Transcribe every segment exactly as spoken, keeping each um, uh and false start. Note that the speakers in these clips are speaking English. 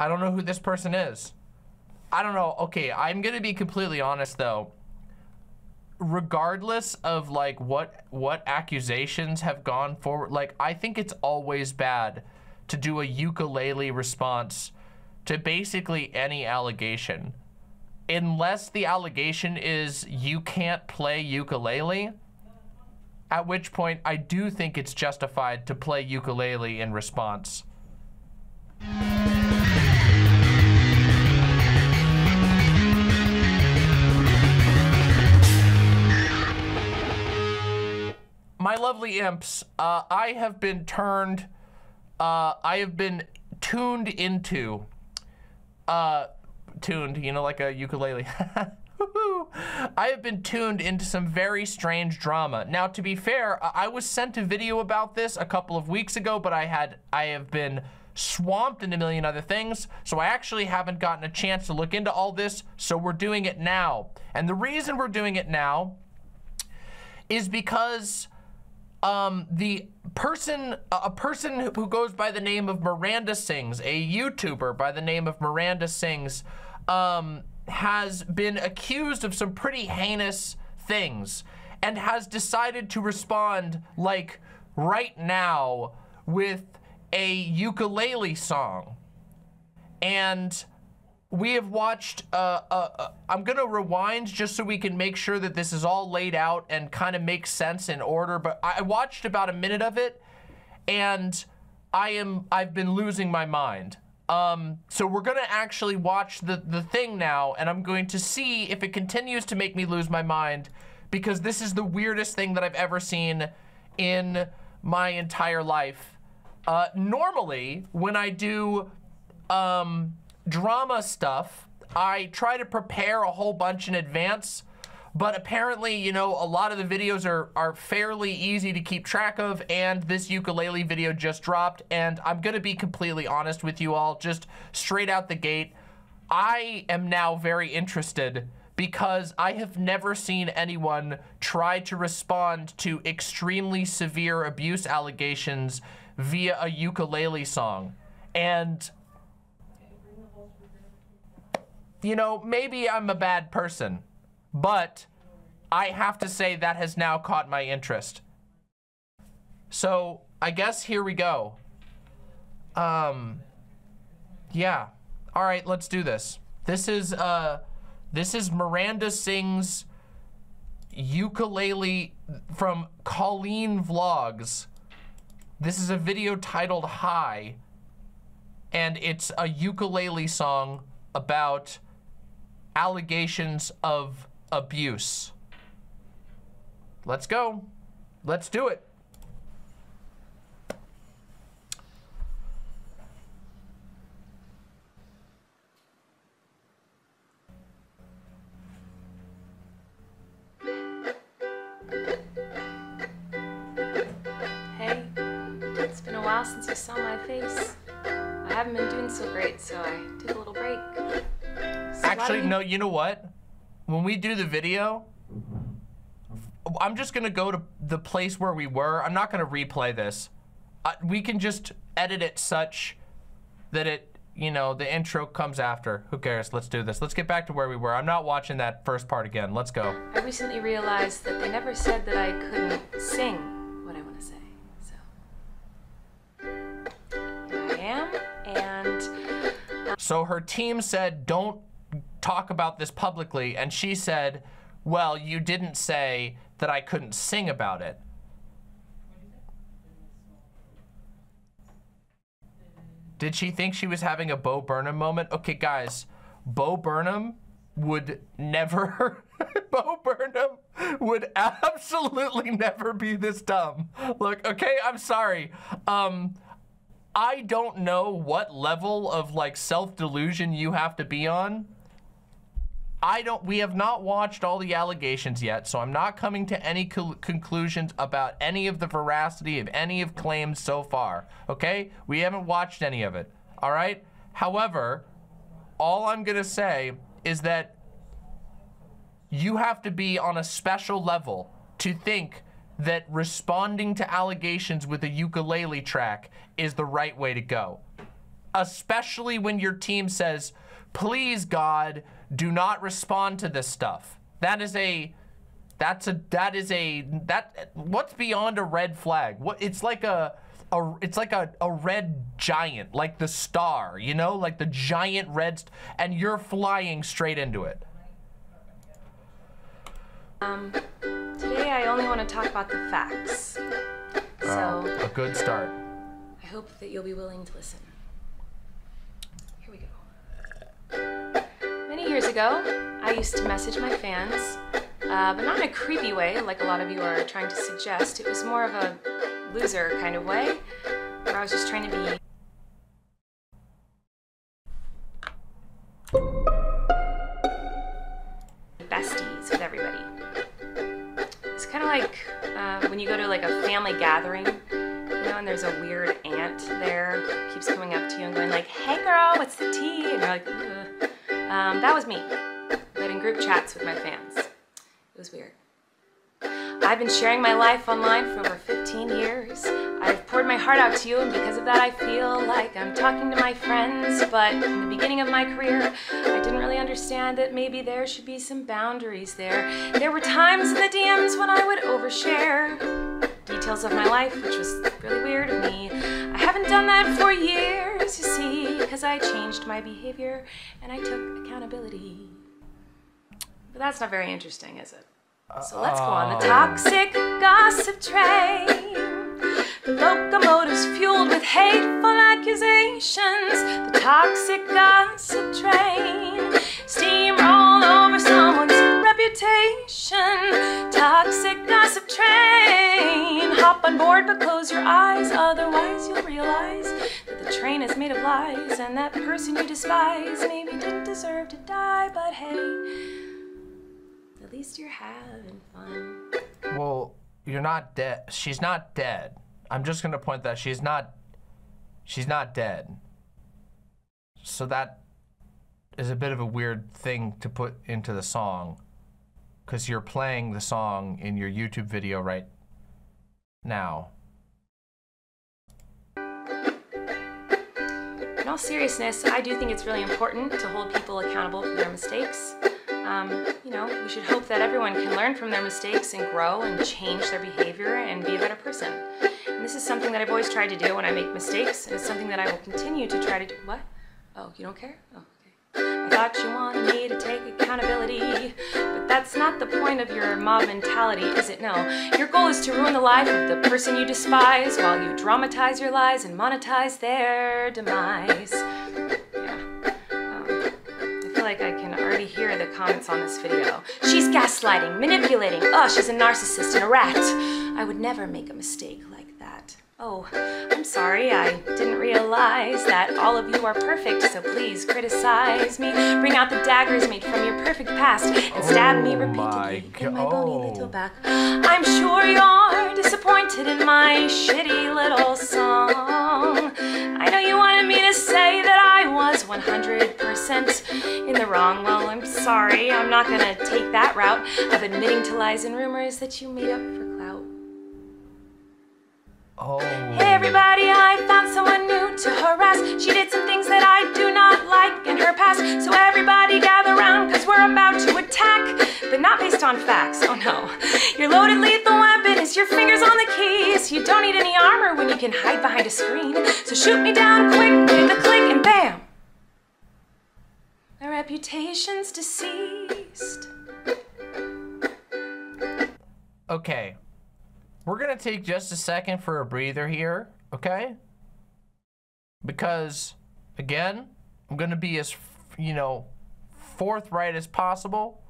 I don't know who this person is. I don't know. Okay, I'm gonna be completely honest though. Regardless of like what what accusations have gone forward, like I think it's always bad to do a ukulele response to basically any allegation. Unless the allegation is you can't play ukulele, at which point I do think it's justified to play ukulele in response. My lovely imps, uh, I have been turned, uh, I have been tuned into, uh, tuned, you know, like a ukulele. I have been tuned into some very strange drama. Now, to be fair, I was sent a video about this a couple of weeks ago, but I had, I have been swamped in a million other things, so I actually haven't gotten a chance to look into all this, so we're doing it now. And the reason we're doing it now is because um, the person, a person who goes by the name of Miranda Sings, a YouTuber by the name of Miranda Sings, um, has been accused of some pretty heinous things and has decided to respond like right now with a ukulele song. And we have watched, uh, uh, uh, I'm gonna rewind just so we can make sure that this is all laid out and kind of makes sense in order, but I watched about a minute of it and I am, I've been losing my mind. Um, so we're gonna actually watch the, the thing now, and I'm going to see if it continues to make me lose my mind, because this is the weirdest thing that I've ever seen in my entire life. Uh, normally, when I do um, drama stuff, I try to prepare a whole bunch in advance, but apparently, you know, a lot of the videos are, are fairly easy to keep track of, and this ukulele video just dropped, and I'm gonna be completely honest with you all, just straight out the gate, I am now very interested because I have never seen anyone try to respond to extremely severe abuse allegations via a ukulele song. And, you know, maybe I'm a bad person, but I have to say that has now caught my interest. So I guess here we go. Um, yeah. All right, let's do this. This is uh, this is Miranda Sings ukulele from Colleen Vlogs. This is a video titled "Hi," and it's a ukulele song about allegations of abuse. Let's go. Let's do it. Hey, it's been a while since you saw my face. I haven't been doing so great, so I took a little break. So actually, no, you know what? When we do the video, I'm just gonna go to the place where we were. I'm not gonna replay this. Uh, we can just edit it such that it, you know, the intro comes after. Who cares? Let's do this. Let's get back to where we were. I'm not watching that first part again. Let's go. I recently realized that they never said that I couldn't sing what I want to say. So here I am, and uh so her team said, don't talk about this publicly, and she said, well, you didn't say that I couldn't sing about it. Did she think she was having a Bo Burnham moment? Okay, guys, Bo Burnham would never, Bo Burnham would absolutely never be this dumb. Look, okay, I'm sorry. Um, I don't know what level of like self-delusion you have to be on. I don't, we have not watched all the allegations yet, so I'm not coming to any co conclusions about any of the veracity of any of claims so far, okay? We haven't watched any of it, all right? However, all I'm gonna say is that you have to be on a special level to think that responding to allegations with a ukulele track is the right way to go. especially when your team says, please God, do not respond to this stuff. That is a, that's a, that is a, that, what's beyond a red flag? What, it's like a, a it's like a, a red giant, like the star, you know, like the giant red, and you're flying straight into it. Um, today I only want to talk about the facts. Wow. So, a good start. I hope that you'll be willing to listen. Here we go. Many years ago, I used to message my fans, uh, but not in a creepy way, like a lot of you are trying to suggest. It was more of a loser kind of way, where I was just trying to be. Besties with everybody. It's kind of like uh, when you go to like a family gathering, you know, and there's a weird aunt there who keeps coming up to you and going like, hey girl, what's the tea? And you're like, ugh. Um, that was me, but in group chats with my fans. It was weird. I've been sharing my life online for over fifteen years. I've poured my heart out to you, and because of that I feel like I'm talking to my friends, but in the beginning of my career, I didn't really understand that maybe there should be some boundaries there. There were times in the D Ms when I would overshare details of my life, which was really weird of me. I haven't done that for years, you see, because I changed my behavior and I took accountability. But that's not very interesting, is it? So let's go on the toxic gossip train. The locomotive's fueled with hateful accusations. The toxic gossip train. Steamroll over someone's reputation. Toxic gossip train. Hop on board but close your eyes, otherwise you'll realize that the train is made of lies, and that person you despise maybe didn't deserve to die, but hey, at least you're having fun. Well, you're not dead. She's not dead. I'm just gonna point that she's not, she's not dead. So that is a bit of a weird thing to put into the song, because you're playing the song in your YouTube video right now. In all seriousness, I do think it's really important to hold people accountable for their mistakes. Um, you know, we should hope that everyone can learn from their mistakes and grow and change their behavior and be a better person. And this is something that I've always tried to do when I make mistakes, and it's something that I will continue to try to do. What? Oh, you don't care? Oh, okay. I thought you wanted me to take accountability, but that's not the point of your mob mentality, is it? No. Your goal is to ruin the life of the person you despise while you dramatize your lies and monetize their demise. Like I can already hear the comments on this video. She's gaslighting, manipulating. Oh, she's a narcissist and a rat. I would never make a mistake like that. Oh, I'm sorry, I didn't realize that all of you are perfect, so please criticize me. Bring out the daggers made from your perfect past and stab oh me repeatedly in my bony little back. I'm sure you're disappointed in my shitty little song. I know you wanted me to say that I was one hundred percent in the wrong. Well, I'm sorry, I'm not gonna take that route of admitting to lies and rumors that you made up for clout. Oh. Hey everybody, I found someone new to harass. She did some things that I do not like in her past. So everybody gather round, cause we're about to attack. But not based on facts, oh no. Your loaded lethal weapon is your fingers on the keys. You don't need any armor when you can hide behind a screen. So shoot me down quick with a click and bam. My reputation's deceased. Okay. We're gonna take just a second for a breather here, okay? Because, again, I'm gonna be as, you know, forthright as possible.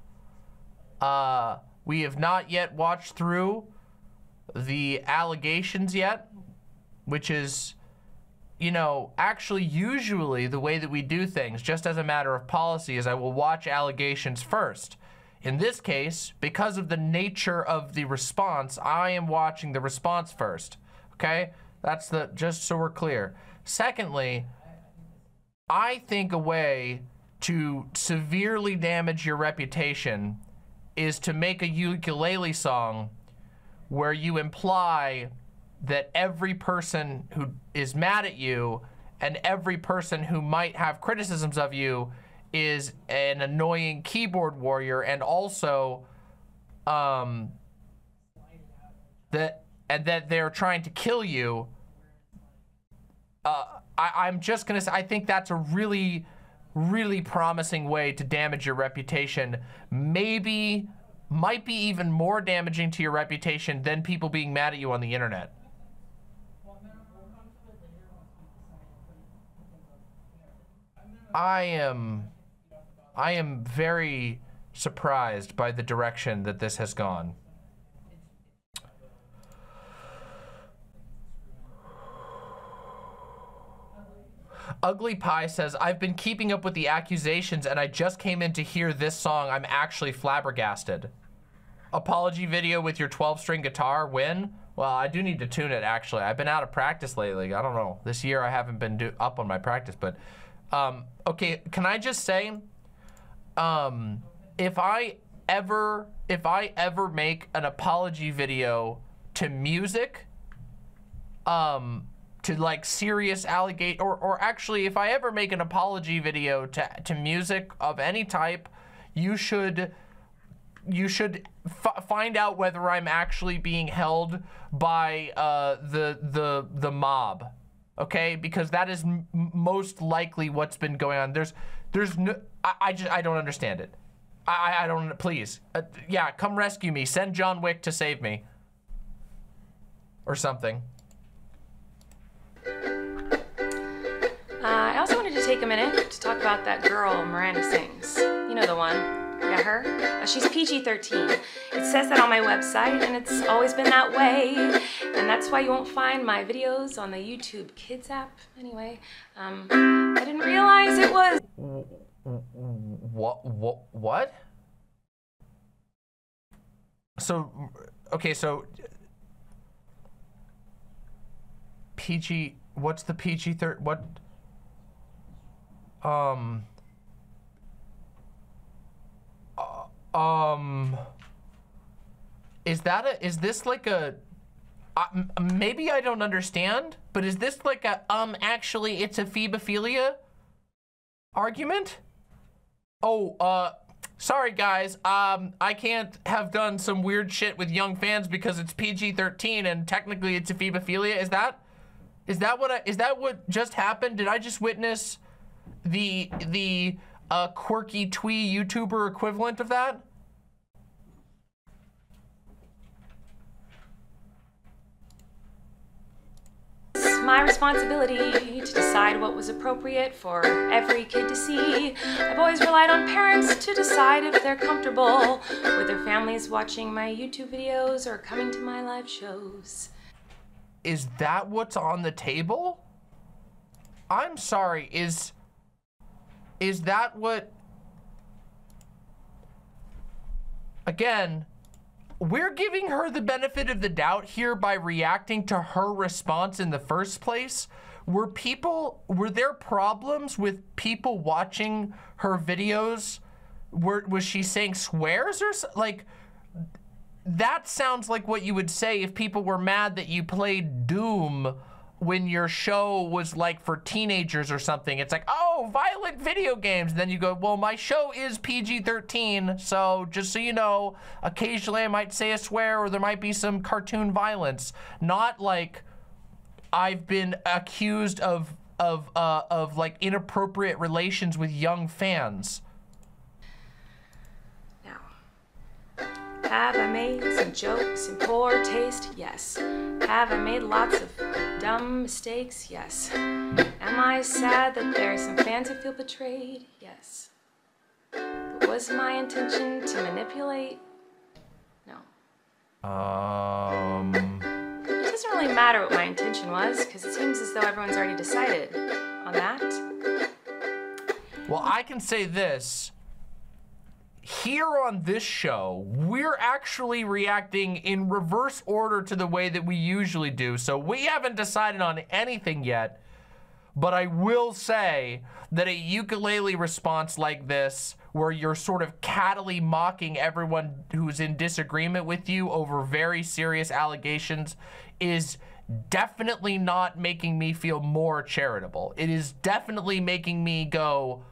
Uh, we have not yet watched through the allegations yet, which is, you know, actually usually the way that we do things, just as a matter of policy, is I will watch allegations first. In this case, because of the nature of the response, I am watching the response first, okay? That's the, just so we're clear. Secondly, I think a way to severely damage your reputation is to make a ukulele song where you imply that every person who is mad at you and every person who might have criticisms of you is an annoying keyboard warrior, and also um, that and that they're trying to kill you. Uh, I, I'm just gonna say, I think that's a really, really promising way to damage your reputation. Maybe, might be even more damaging to your reputation than people being mad at you on the internet. I am, I am very surprised by the direction that this has gone. Ugly Pie says, I've been keeping up with the accusations and I just came in to hear this song. I'm actually flabbergasted. Apology video with your twelve string guitar, when? Well, I do need to tune it, actually. I've been out of practice lately. I don't know. This year I haven't been do up on my practice, but... Um, okay, can I just say, um, if I ever, if I ever make an apology video to music, um, to like serious allegate, or, or actually if I ever make an apology video to, to music of any type, you should, you should f find out whether I'm actually being held by, uh, the, the, the mob. Okay, because that is m most likely what's been going on. There's, there's no, I, I just, I don't understand it. I, I don't, please. Uh, yeah, come rescue me. Send John Wick to save me. Or something. Uh, I also wanted to take a minute to talk about that girl, Miranda Sings. You know the one. Yeah, her. Uh, she's P G thirteen. It says that on my website, and it's always been that way. And that's why you won't find my videos on the YouTube Kids app. Anyway, um, I didn't realize it was... What? What? What? So, okay, so... P G... What's the P G thirteen? What? Um... Uh, um... Is that a... Is this like a... Uh, maybe I don't understand, but is this like a, um, actually it's a phoebophilia argument? Oh, uh, sorry guys, um, I can't have done some weird shit with young fans because it's P G thirteen and technically it's a phoebophilia. Is that, is that what I, is that what just happened? Did I just witness the, the, uh, quirky twee YouTuber equivalent of that? My responsibility to decide what was appropriate for every kid to see. I've always relied on parents to decide if they're comfortable with their families watching my YouTube videos or coming to my live shows. Is that what's on the table? I'm sorry, is... Is that what... Again... We're giving her the benefit of the doubt here by reacting to her response in the first place. Were people, were there problems with people watching her videos? Were, was she saying swears or so? Like, that sounds like what you would say if people were mad that you played Doom when your show was like for teenagers or something. It's like, oh, violent video games. Then you go, well, my show is P G thirteen, so just so you know, occasionally I might say a swear or there might be some cartoon violence. Not like I've been accused of, of, uh, of like inappropriate relations with young fans. Have I made some jokes in poor taste? Yes. Have I made lots of dumb mistakes? Yes. Am I sad that there are some fans who feel betrayed? Yes. But was my intention to manipulate? No. Um. It doesn't really matter what my intention was, because it seems as though everyone's already decided on that. Well, I can say this. Here on this show, we're actually reacting in reverse order to the way that we usually do. So we haven't decided on anything yet, but I will say that a ukulele response like this, where you're sort of cattily mocking everyone who's in disagreement with you over very serious allegations, is definitely not making me feel more charitable. It is definitely making me go,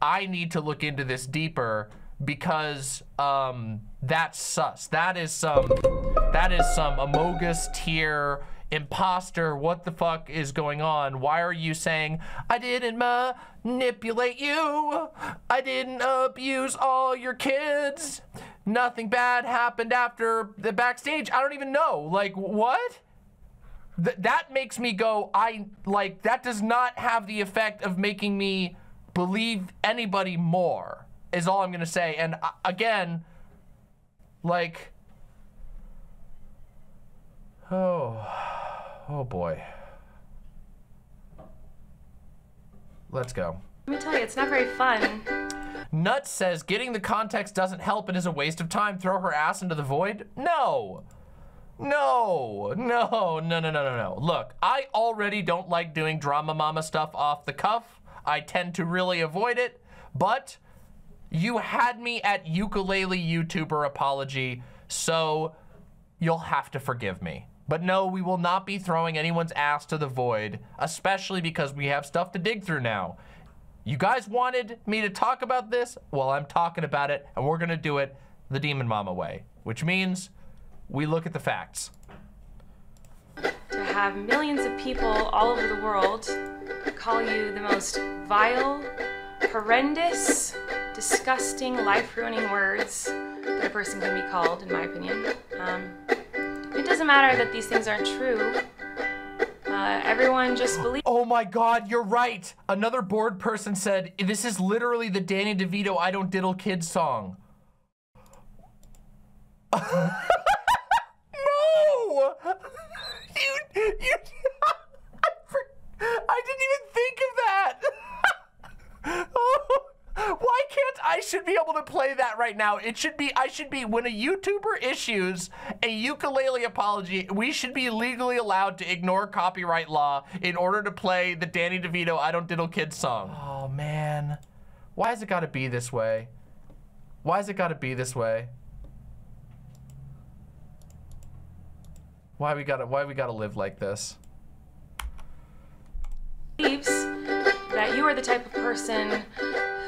I need to look into this deeper, because um, that's sus. That is some, that is some Amogus tier imposter. What the fuck is going on? Why are you saying, I didn't manipulate you, I didn't abuse all your kids, nothing bad happened after the backstage? I don't even know. Like, what? Th that makes me go, I, like, that does not have the effect of making me believe anybody more, is all I'm gonna say. And uh, again, like, oh, oh boy. Let's go. Let me tell you, it's not very fun. Nuts says, getting the context doesn't help and is a waste of time. Throw her ass into the void? No. No, no, no, no, no, no, no. Look, I already don't like doing drama mama stuff off the cuff. I tend to really avoid it, but you had me at ukulele YouTuber apology, so you'll have to forgive me. But no, we will not be throwing anyone's ass to the void, especially because we have stuff to dig through now. You guys wanted me to talk about this? Well, I'm talking about it, and we're gonna do it the Demon Mama way, which means we look at the facts. To have millions of people all over the world call you the most vile, horrendous, disgusting, life-ruining words that a person can be called, in my opinion. Um, It doesn't matter that these things aren't true. Uh, everyone just believes. Oh my God, you're right. Another bored person said, this is literally the Danny DeVito I Don't Diddle Kids song. No! You, you, I, I didn't even think of that. Oh, why can't I should be able to play that right now? It should be, I should be, when a YouTuber issues a ukulele apology, we should be legally allowed to ignore copyright law in order to play the Danny DeVito I Don't Diddle Kids song. Oh man, why has it gotta be this way? Why has it gotta be this way? Why we gotta, why we gotta live like this? That you are the type of person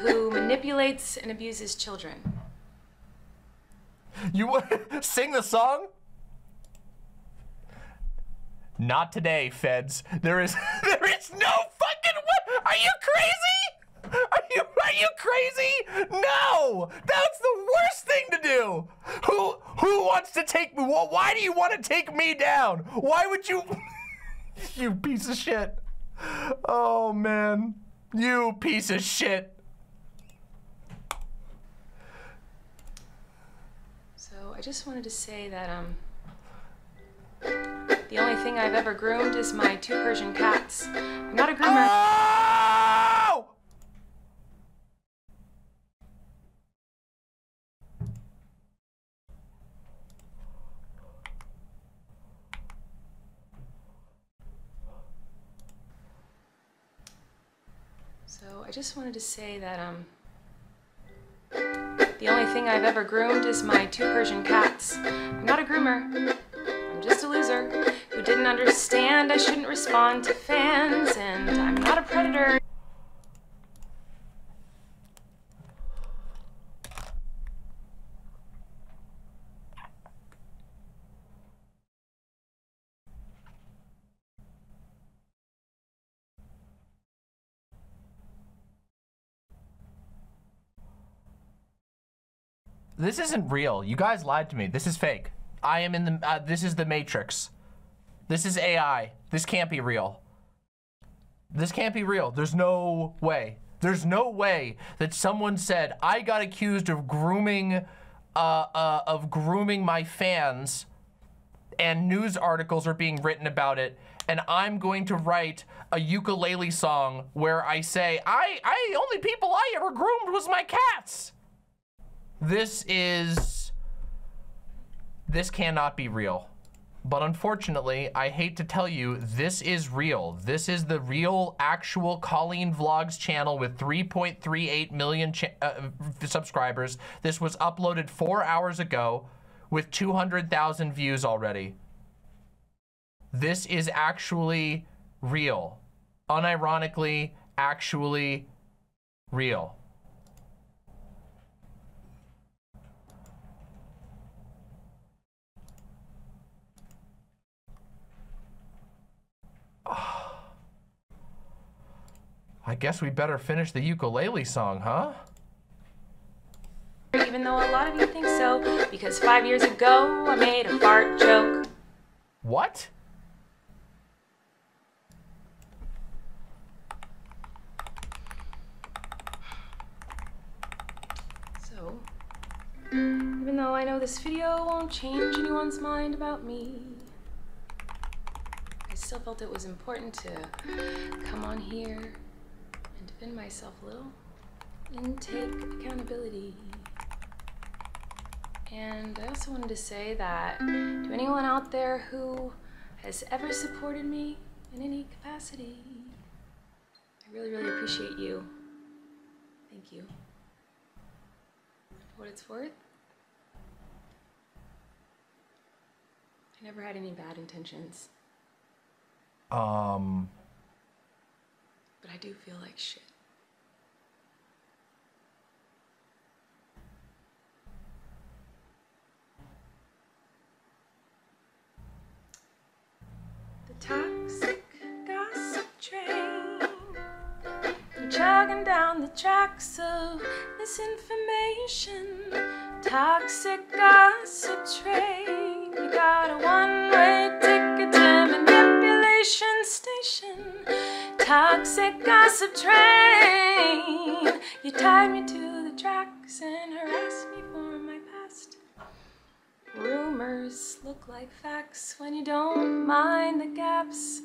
who manipulates and abuses children. You want to sing the song? Not today, feds. There is, there is no fucking way. Are you crazy? Are you, are you crazy? No, that's the worst thing to do. Who, who wants to take me? Why do you want to take me down? Why would you, you piece of shit. Oh man, you piece of shit. So I just wanted to say that um, the only thing I've ever groomed is my two Persian cats. I'm not a groomer. Oh! So I just wanted to say that um, the only thing I've ever groomed is my two Persian cats. I'm not a groomer. I'm just a loser who didn't understand I shouldn't respond to fans, and I'm not a predator. This isn't real. You guys lied to me. This is fake. I am in the, uh, this is the Matrix. This is A I. This can't be real. This can't be real. There's no way. There's no way that someone said, I got accused of grooming, uh, uh, of grooming my fans, and news articles are being written about it, and I'm going to write a ukulele song where I say, I, I, the only people I ever groomed was my cats. This is, this cannot be real. But unfortunately, I hate to tell you, this is real. This is the real, actual Colleen Vlogs channel with three point three eight million uh, subscribers. This was uploaded four hours ago with two hundred thousand views already. This is actually real. Unironically, actually real. Oh. I guess we better finish the ukulele song, huh? Even though a lot of you think so, because five years ago I made a fart joke. What? So, even though I know this video won't change anyone's mind about me, I still felt it was important to come on here and defend myself a little and take accountability. And I also wanted to say that to anyone out there who has ever supported me in any capacity, I really, really appreciate you. Thank you. For what it's worth, I never had any bad intentions. Um. But I do feel like shit. Toxic gossip train, I'm jogging down the tracks of misinformation. Toxic gossip train, you got a one-way ticket to manipulation station. Toxic gossip train, you tied me to the tracks and harassed me for my past. Rumors look like facts when you don't mind the gaps.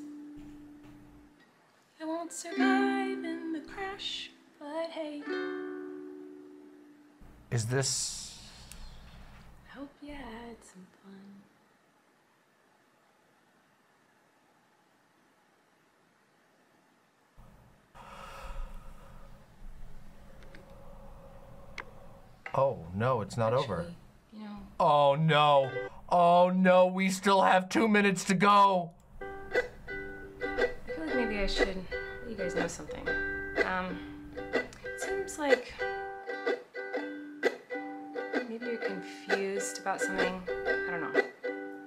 I won't survive in the crash, but hey. Is this... I hope you had some fun. Oh, no, it's not Actually, over. You know. Oh no, oh no, we still have two minutes to go. I feel like maybe I should let you guys know something. Um, it seems like maybe you're confused about something. I don't know.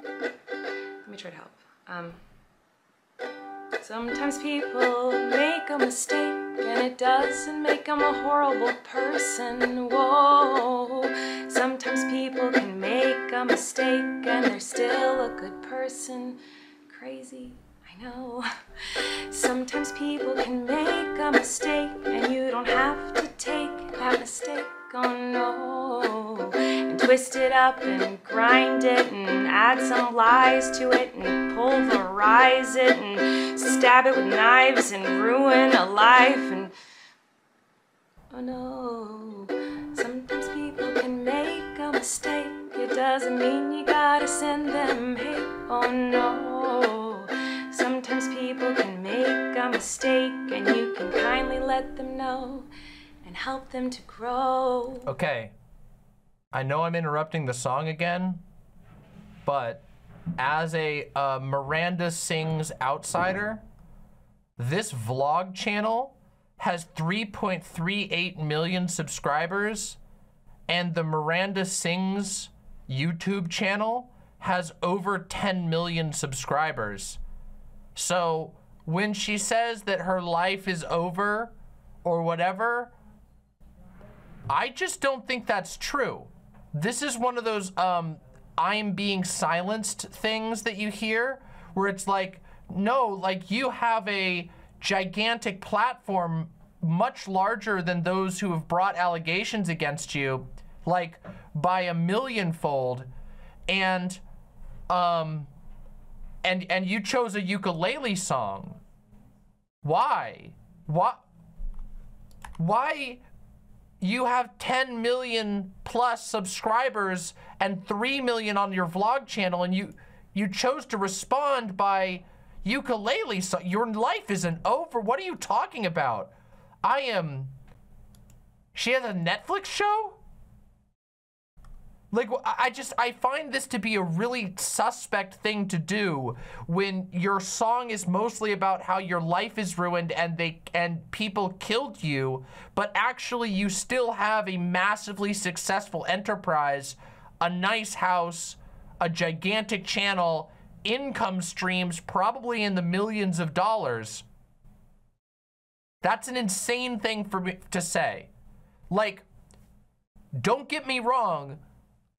Let me try to help. Um, sometimes people make a mistake and it doesn't make them a horrible person. Whoa. Sometimes people can make a mistake and they're still a good person. Crazy, I know. Sometimes people can make a mistake and you don't have to take that mistake, oh no. And twist it up and grind it and add some lies to it and pulverize it and stab it with knives and ruin a life and... oh no. Sometimes people can make mistake, it doesn't mean you gotta send them hate, oh no. Sometimes people can make a mistake and you can kindly let them know and help them to grow. Okay, I know I'm interrupting the song again, but as a uh, Miranda Sings outsider, this vlog channel has three point three eight million subscribers, and the Miranda Sings YouTube channel has over ten million subscribers. So when she says that her life is over or whatever, I just don't think that's true. This is one of those um, I'm being silenced things that you hear where it's like, no, like you have a gigantic platform much larger than those who have brought allegations against you, like by a millionfold, and um and and you chose a ukulele song. Why? Why? Why? You have ten million plus subscribers and three million on your vlog channel, and you you chose to respond by ukulele song. Your life isn't over. What are you talking about? I am, she has a Netflix show? Like, I just, I find this to be a really suspect thing to do when your song is mostly about how your life is ruined and they, and people killed you, but actually you still have a massively successful enterprise, a nice house, a gigantic channel, income streams, probably in the millions of dollars. That's an insane thing for me to say. Like, don't get me wrong,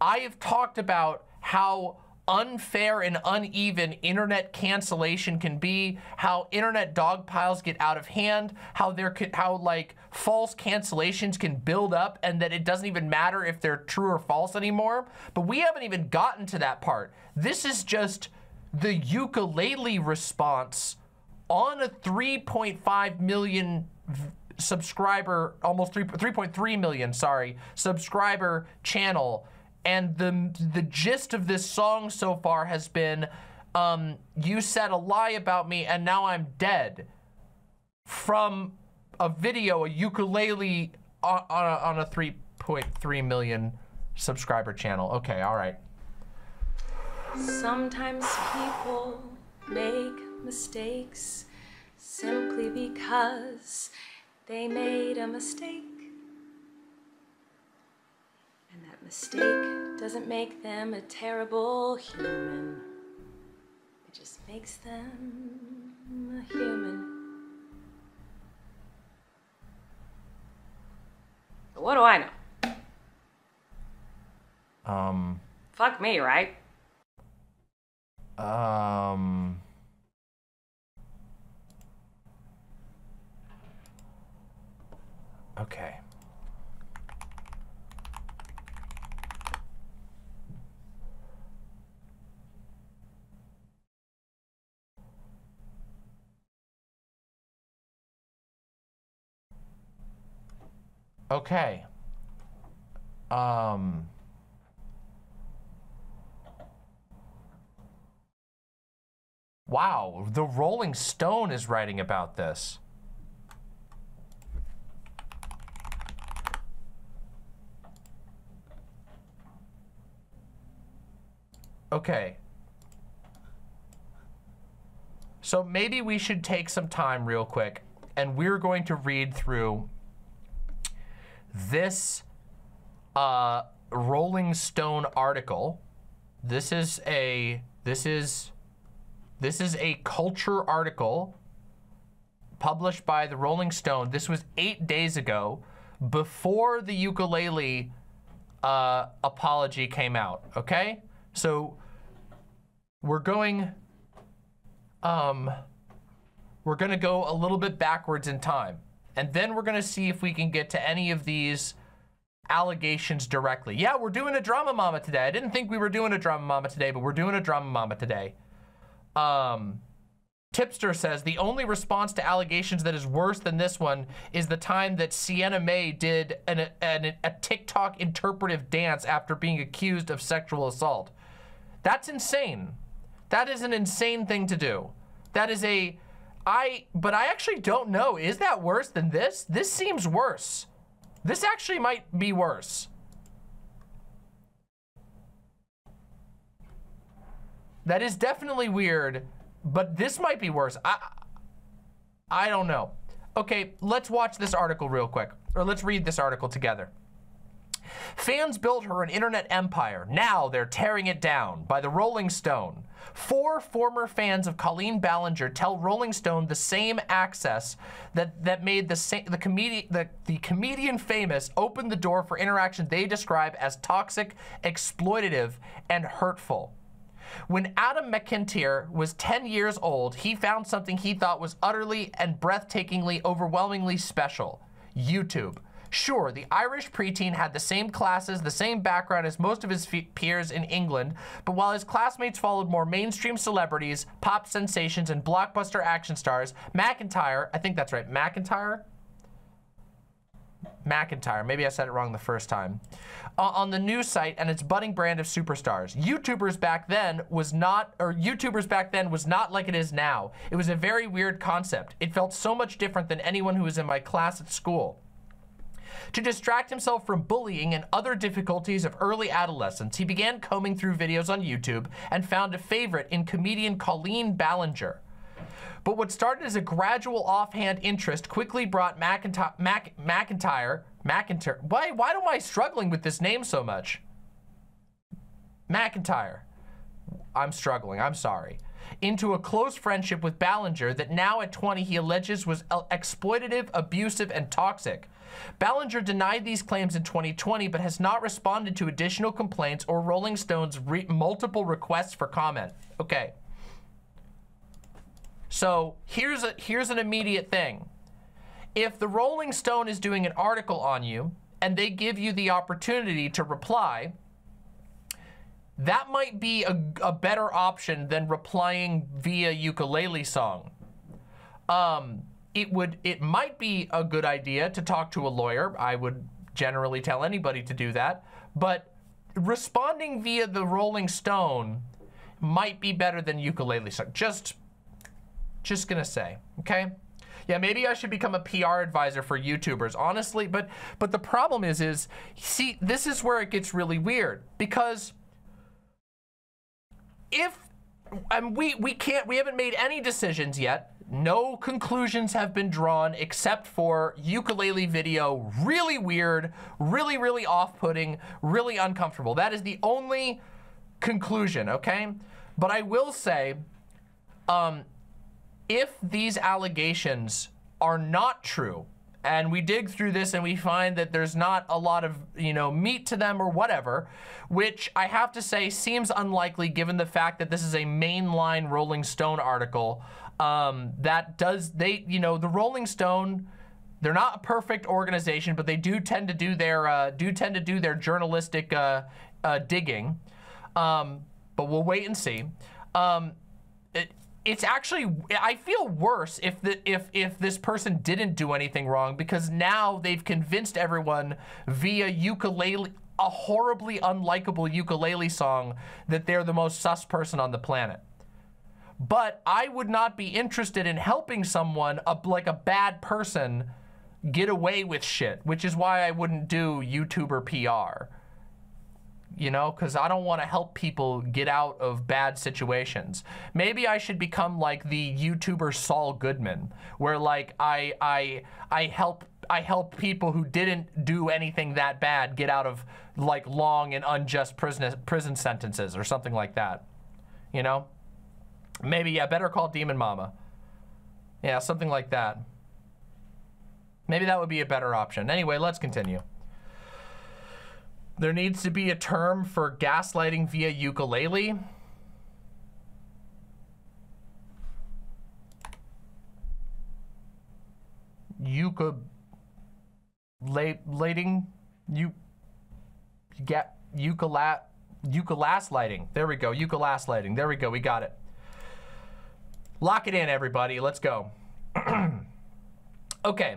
I have talked about how unfair and uneven internet cancellation can be, how internet dogpiles get out of hand, how there could, how like false cancellations can build up and that it doesn't even matter if they're true or false anymore. But we haven't even gotten to that part. This is just the ukulele response on a three point five million subscriber, almost three point three million, sorry, subscriber channel. And the, the gist of this song so far has been, um, you said a lie about me and now I'm dead. From a video, a ukulele on, on a three point three million subscriber channel. Okay, all right. Sometimes people make mistakes simply because they made a mistake. Mistake doesn't make them a terrible human. It just makes them a human. What do I know? Um. Fuck me, right? Um. Okay. Okay. Um. Wow, the Rolling Stone is writing about this. Okay. So maybe we should take some time real quick, and we're going to read through this uh, Rolling Stone article. This is a this is this is a culture article published by the Rolling Stone. This was eight days ago, before the ukulele uh, apology came out. Okay, so we're going um, we're gonna go a little bit backwards in time. And then we're gonna see if we can get to any of these allegations directly. Yeah, we're doing a Drama Mama today. I didn't think we were doing a Drama Mama today, but we're doing a Drama Mama today. Um, Tipster says, the only response to allegations that is worse than this one is the time that Sienna May did an, an, a TikTok interpretive dance after being accused of sexual assault. That's insane. That is an insane thing to do. That is a... I, but I actually don't know. Is that worse than this? This seems worse. This actually might be worse. That is definitely weird, but this might be worse. I, I don't know. Okay, let's watch this article real quick, or let's read this article together. Fans built her an internet empire. Now they're tearing it down. By the Rolling Stone. Four former fans of Colleen Ballinger tell Rolling Stone the same access that, that made the, the, comedi the, the comedian famous opened the door for interaction they describe as toxic, exploitative, and hurtful. When Adam McIntyre was ten years old, he found something he thought was utterly and breathtakingly, overwhelmingly special. YouTube. Sure, the Irish preteen had the same classes, the same background as most of his peers in England, but while his classmates followed more mainstream celebrities, pop sensations, and blockbuster action stars, McIntyre, I think that's right, McIntyre? McIntyre, maybe I said it wrong the first time, uh, on the news site and its budding brand of superstars. YouTubers back then was not, or YouTubers back then was not like it is now. It was a very weird concept. It felt so much different than anyone who was in my class at school. To distract himself from bullying and other difficulties of early adolescence, he began combing through videos on YouTube and found a favorite in comedian Colleen Ballinger. But what started as a gradual offhand interest quickly brought McIntyre, Mac, McIntyre, McIntyre, why, why am I struggling with this name so much? McIntyre, I'm struggling, I'm sorry. Into a close friendship with Ballinger that now at twenty he alleges was exploitative, abusive, and toxic. Ballinger denied these claims in twenty twenty but has not responded to additional complaints or Rolling Stone's re multiple requests for comment. Okay. So here's a here's an immediate thing. If the Rolling Stone is doing an article on you and they give you the opportunity to reply, that might be a, a better option than replying via ukulele song. Um, it would, it might be a good idea to talk to a lawyer. I would generally tell anybody to do that, but responding via the Rolling Stone might be better than ukulele song. Just, just gonna say, okay? Yeah, maybe I should become a P R advisor for YouTubers, honestly, but, but the problem is, is, see, this is where it gets really weird, because If, and we, we can't, we haven't made any decisions yet. No conclusions have been drawn except for ukulele video, really weird, really, really off-putting, really uncomfortable. That is the only conclusion, okay? But I will say, um, if these allegations are not true, and we dig through this and we find that there's not a lot of, you know, meat to them or whatever, which I have to say seems unlikely given the fact that this is a mainline Rolling Stone article. Um, that does, they, you know, the Rolling Stone, they're not a perfect organization, but they do tend to do their, uh, do tend to do their journalistic uh, uh, digging. Um, but we'll wait and see. Um, it, It's actually, I feel worse if the if if this person didn't do anything wrong, because now they've convinced everyone via ukulele, a horribly unlikable ukulele song, that they're the most sus person on the planet. But I would not be interested in helping someone, a, like a bad person, get away with shit, which is why I wouldn't do YouTuber P R. You know, because I don't want to help people get out of bad situations. Maybe I should become like the YouTuber Saul Goodman, where like I I I help I help people who didn't do anything that bad get out of like long and unjust prison prison sentences or something like that. You know, maybe yeah, Better Call Demon Mama. Yeah, something like that. Maybe that would be a better option. Anyway, let's continue. There needs to be a term for gaslighting via ukulele. Ukulelating, you get ukulele, ukulele-gaslighting. There we go, ukulele-gaslighting. There we go, we got it. Lock it in, everybody. Let's go. Okay.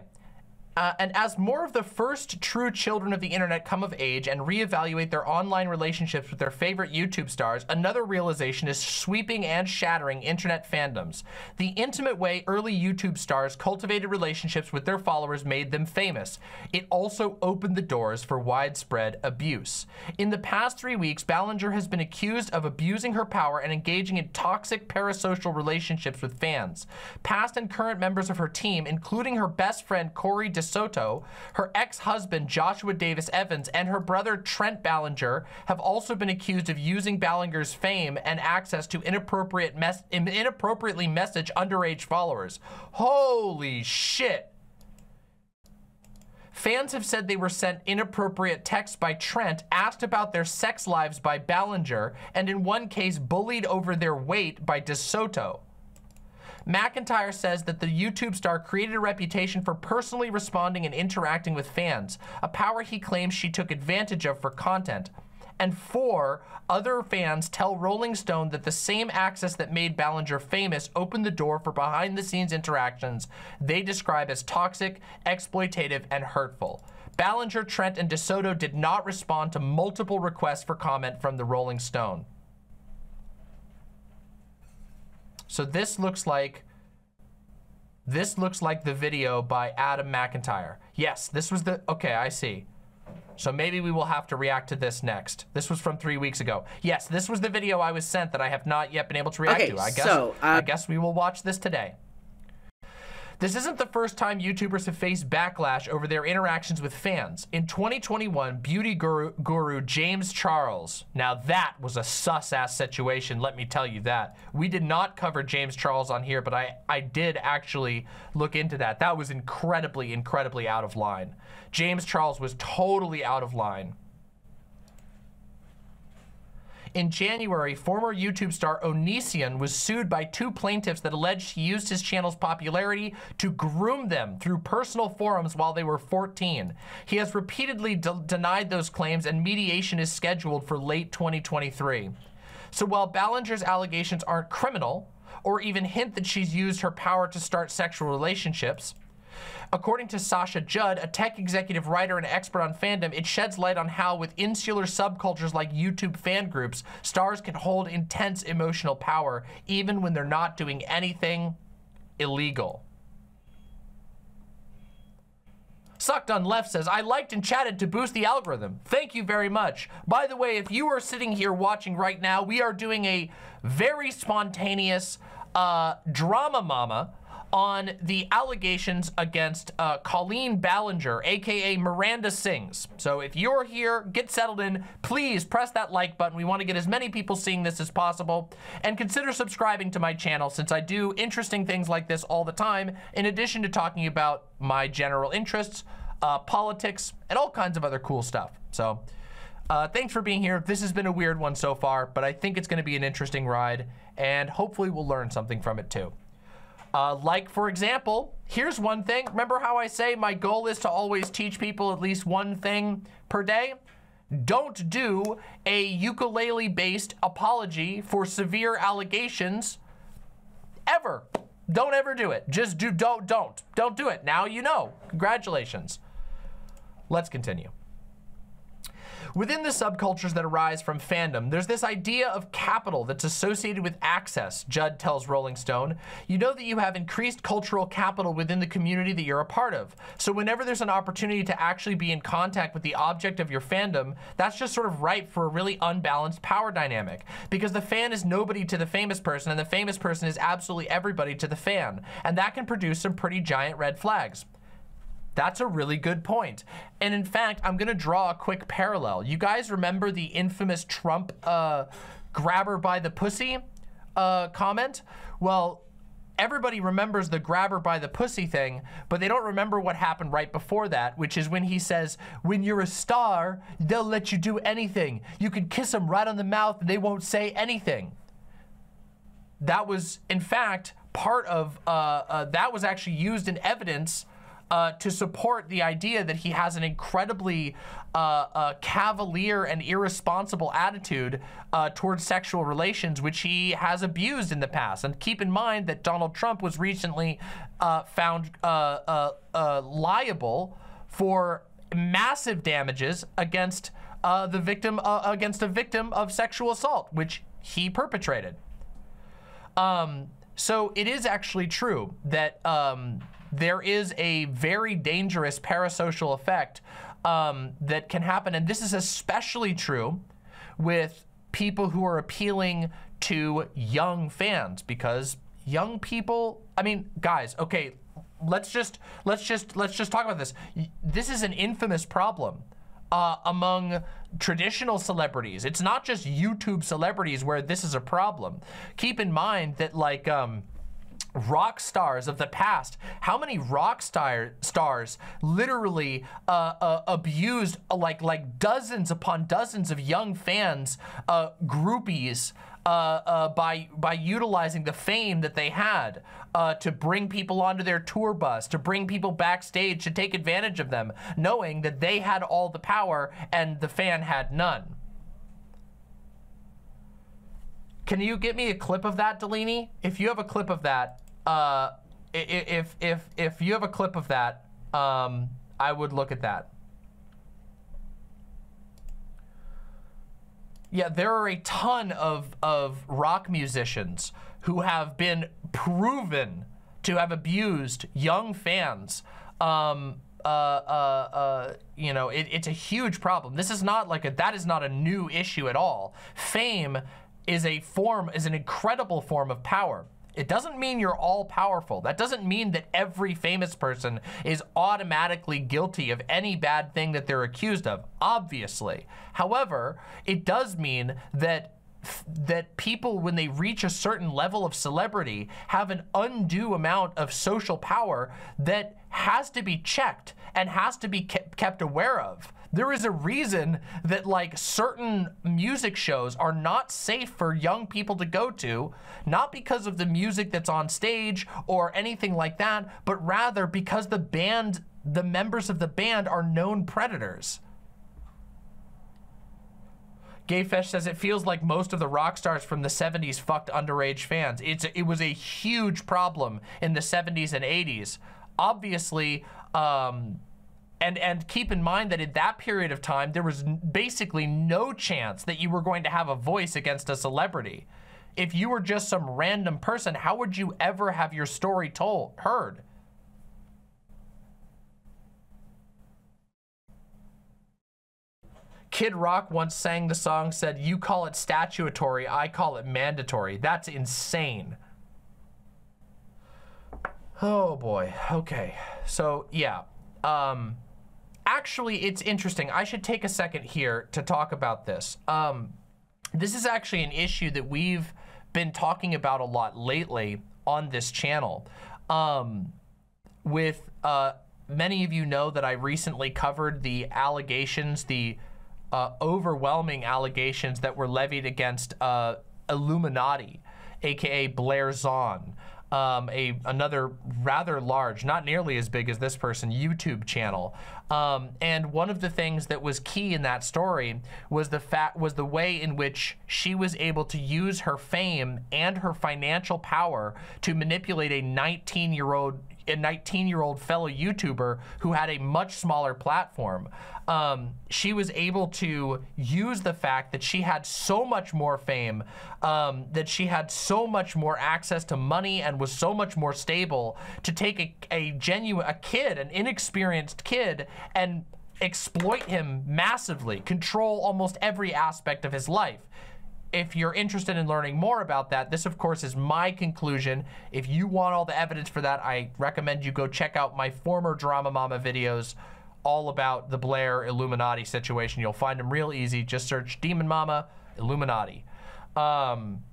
Uh, and as more of the first true children of the internet come of age and reevaluate their online relationships with their favorite YouTube stars, another realization is sweeping and shattering internet fandoms. The intimate way early YouTube stars cultivated relationships with their followers made them famous. It also opened the doors for widespread abuse. In the past three weeks, Ballinger has been accused of abusing her power and engaging in toxic parasocial relationships with fans. Past and current members of her team, including her best friend Corey DeSanto, Soto, her ex-husband Joshua Davis Evans, and her brother Trent Ballinger have also been accused of using Ballinger's fame and access to inappropriate mes inappropriately message underage followers. Holy shit. Fans have said they were sent inappropriate texts by Trent, asked about their sex lives by Ballinger, and in one case bullied over their weight by DeSoto. McIntyre says that the YouTube star created a reputation for personally responding and interacting with fans, a power he claims she took advantage of for content. And four other fans tell Rolling Stone that the same access that made Ballinger famous opened the door for behind-the-scenes interactions they describe as toxic, exploitative, and hurtful. Ballinger, Trent, and DeSoto did not respond to multiple requests for comment from the Rolling Stone. So this looks like This looks like the video by Adam McIntyre. Yes, this was the, okay, I see. So maybe we will have to react to this next. This was from three weeks ago. Yes, this was the video I was sent that I have not yet been able to react okay, to. I guess, so, uh... I guess we will watch this today. This isn't the first time YouTubers have faced backlash over their interactions with fans. In twenty twenty-one, beauty guru, guru James Charles, now that was a sus-ass situation, let me tell you that. We did not cover James Charles on here, but I, I did actually look into that. That was incredibly, incredibly out of line. James Charles was totally out of line. In January, former YouTube star Onision was sued by two plaintiffs that alleged he used his channel's popularity to groom them through personal forums while they were fourteen. He has repeatedly de- denied those claims, and mediation is scheduled for late twenty twenty-three. So while Ballinger's allegations aren't criminal, or even hint that she's used her power to start sexual relationships, according to Sasha Judd, a tech executive, writer, and expert on fandom, it sheds light on how, with insular subcultures like YouTube fan groups, stars can hold intense emotional power even when they're not doing anything illegal. Sucked on Left says, I liked and chatted to boost the algorithm. Thank you very much. By the way, if you are sitting here watching right now, we are doing a very spontaneous uh, drama mama on the allegations against uh, Colleen Ballinger, A K A Miranda Sings. So if you're here, get settled in, please press that like button. We want to get as many people seeing this as possible, and consider subscribing to my channel, since I do interesting things like this all the time, in addition to talking about my general interests, uh, politics, and all kinds of other cool stuff. So uh, thanks for being here. This has been a weird one so far, but I think it's going to be an interesting ride, and hopefully we'll learn something from it too. Uh, like, for example, here's one thing. Remember how I say my goal is to always teach people at least one thing per day? Don't do a ukulele-based apology for severe allegations ever. Don't ever do it. Just do, don't, don't. Don't do it. Now you know. Congratulations. Let's continue. Within the subcultures that arise from fandom, there's this idea of capital that's associated with access, Judd tells Rolling Stone. You know that you have increased cultural capital within the community that you're a part of. So whenever there's an opportunity to actually be in contact with the object of your fandom, that's just sort of ripe for a really unbalanced power dynamic, because the fan is nobody to the famous person, and the famous person is absolutely everybody to the fan. And that can produce some pretty giant red flags. That's a really good point. And in fact, I'm gonna draw a quick parallel. You guys remember the infamous Trump uh, grabber by the pussy uh, comment? Well, everybody remembers the grabber by the pussy thing, but they don't remember what happened right before that, which is when he says, when you're a star, they'll let you do anything. You can kiss them right on the mouth and they won't say anything. That was, in fact, part of, uh, uh, that was actually used in evidence Uh, to support the idea that he has an incredibly uh, uh, cavalier and irresponsible attitude uh, towards sexual relations, which he has abused in the past. And keep in mind that Donald Trump was recently uh, found uh, uh, uh, liable for massive damages against uh, the victim uh, against a victim of sexual assault, which he perpetrated. Um, so it is actually true that um, there is a very dangerous parasocial effect um, that can happen. And this is especially true with people who are appealing to young fans, because young people, I mean, guys, okay, let's just, let's just, let's just talk about this. This is an infamous problem uh, among traditional celebrities. It's not just YouTube celebrities where this is a problem. Keep in mind that, like, um, rock stars of the past, how many rock star stars literally uh, uh, abused uh, like like dozens upon dozens of young fans, uh, groupies, uh, uh, by by utilizing the fame that they had uh, to bring people onto their tour bus, to bring people backstage, to take advantage of them, knowing that they had all the power and the fan had none. Can you get me a clip of that, Delaney? If you have a clip of that, uh, if if if you have a clip of that, um, I would look at that. Yeah, there are a ton of of rock musicians who have been proven to have abused young fans. Um, uh, uh, uh, you know, it, it's a huge problem. This is not like a, that is not a new issue at all. Fame is a form, is an incredible form of power. It doesn't mean you're all powerful. That doesn't mean that every famous person is automatically guilty of any bad thing that they're accused of, obviously. However, it does mean that that people, when they reach a certain level of celebrity, have an undue amount of social power that has to be checked and has to be kept aware of. There is a reason that, like, certain music shows are not safe for young people to go to, not because of the music that's on stage or anything like that, but rather because the band, the members of the band are known predators. Gayfesh says it feels like most of the rock stars from the seventies fucked underage fans. It's, it was a huge problem in the seventies and eighties. Obviously, um, And, and keep in mind that at that period of time, there was basically no chance that you were going to have a voice against a celebrity. If you were just some random person, how would you ever have your story told, heard? Kid Rock once sang the song, said, "You call it statutory, I call it mandatory." That's insane. Oh boy, okay. So yeah, um, actually, it's interesting. I should take a second here to talk about this. Um, this is actually an issue that we've been talking about a lot lately on this channel. Um, with, uh, many of you know that I recently covered the allegations, the, uh, overwhelming allegations that were levied against, uh, Illuminati, A K A Blair Zahn. Um, a another rather large, not nearly as big as this person, YouTube channel. Um, and one of the things that was key in that story was the fact was the way in which she was able to use her fame and her financial power to manipulate a nineteen-year-old a nineteen-year-old fellow YouTuber who had a much smaller platform. Um, she was able to use the fact that she had so much more fame, um, that she had so much more access to money and was so much more stable to take a, a genuine, a kid, an inexperienced kid, and exploit him massively, control almost every aspect of his life. If you're interested in learning more about that, this, of course, is my conclusion. If you want all the evidence for that, I recommend you go check out my former Drama Mama videos all about the Blair Illuminati situation. You'll find them real easy. Just search Demon Mama Illuminati. Um,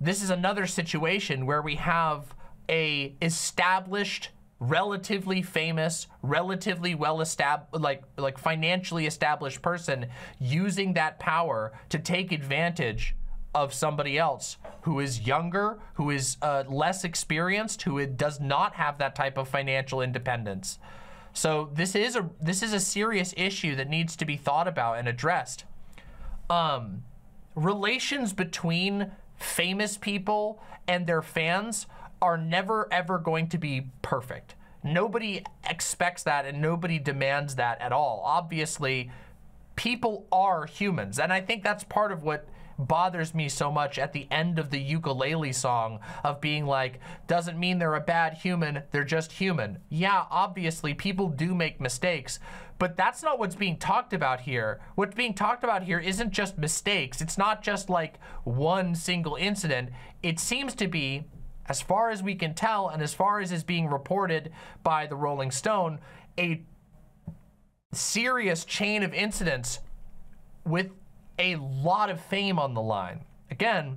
this is another situation where we have a established, relatively famous, relatively well-established, like, like financially established person using that power to take advantage of somebody else who is younger, who is uh, less experienced, who it does not have that type of financial independence. So this is a, this is a serious issue that needs to be thought about and addressed. Um, relations between famous people and their fans are never ever going to be perfect. Nobody expects that and nobody demands that at all. Obviously, people are humans. And I think that's part of what bothers me so much at the end of the Ukulele song, of being like, doesn't mean they're a bad human, they're just human. Yeah, obviously people do make mistakes, but that's not what's being talked about here. What's being talked about here isn't just mistakes. It's not just like one single incident. It seems to be, as far as we can tell, and as far as is being reported by the Rolling Stone, a serious chain of incidents with a lot of fame on the line. Again,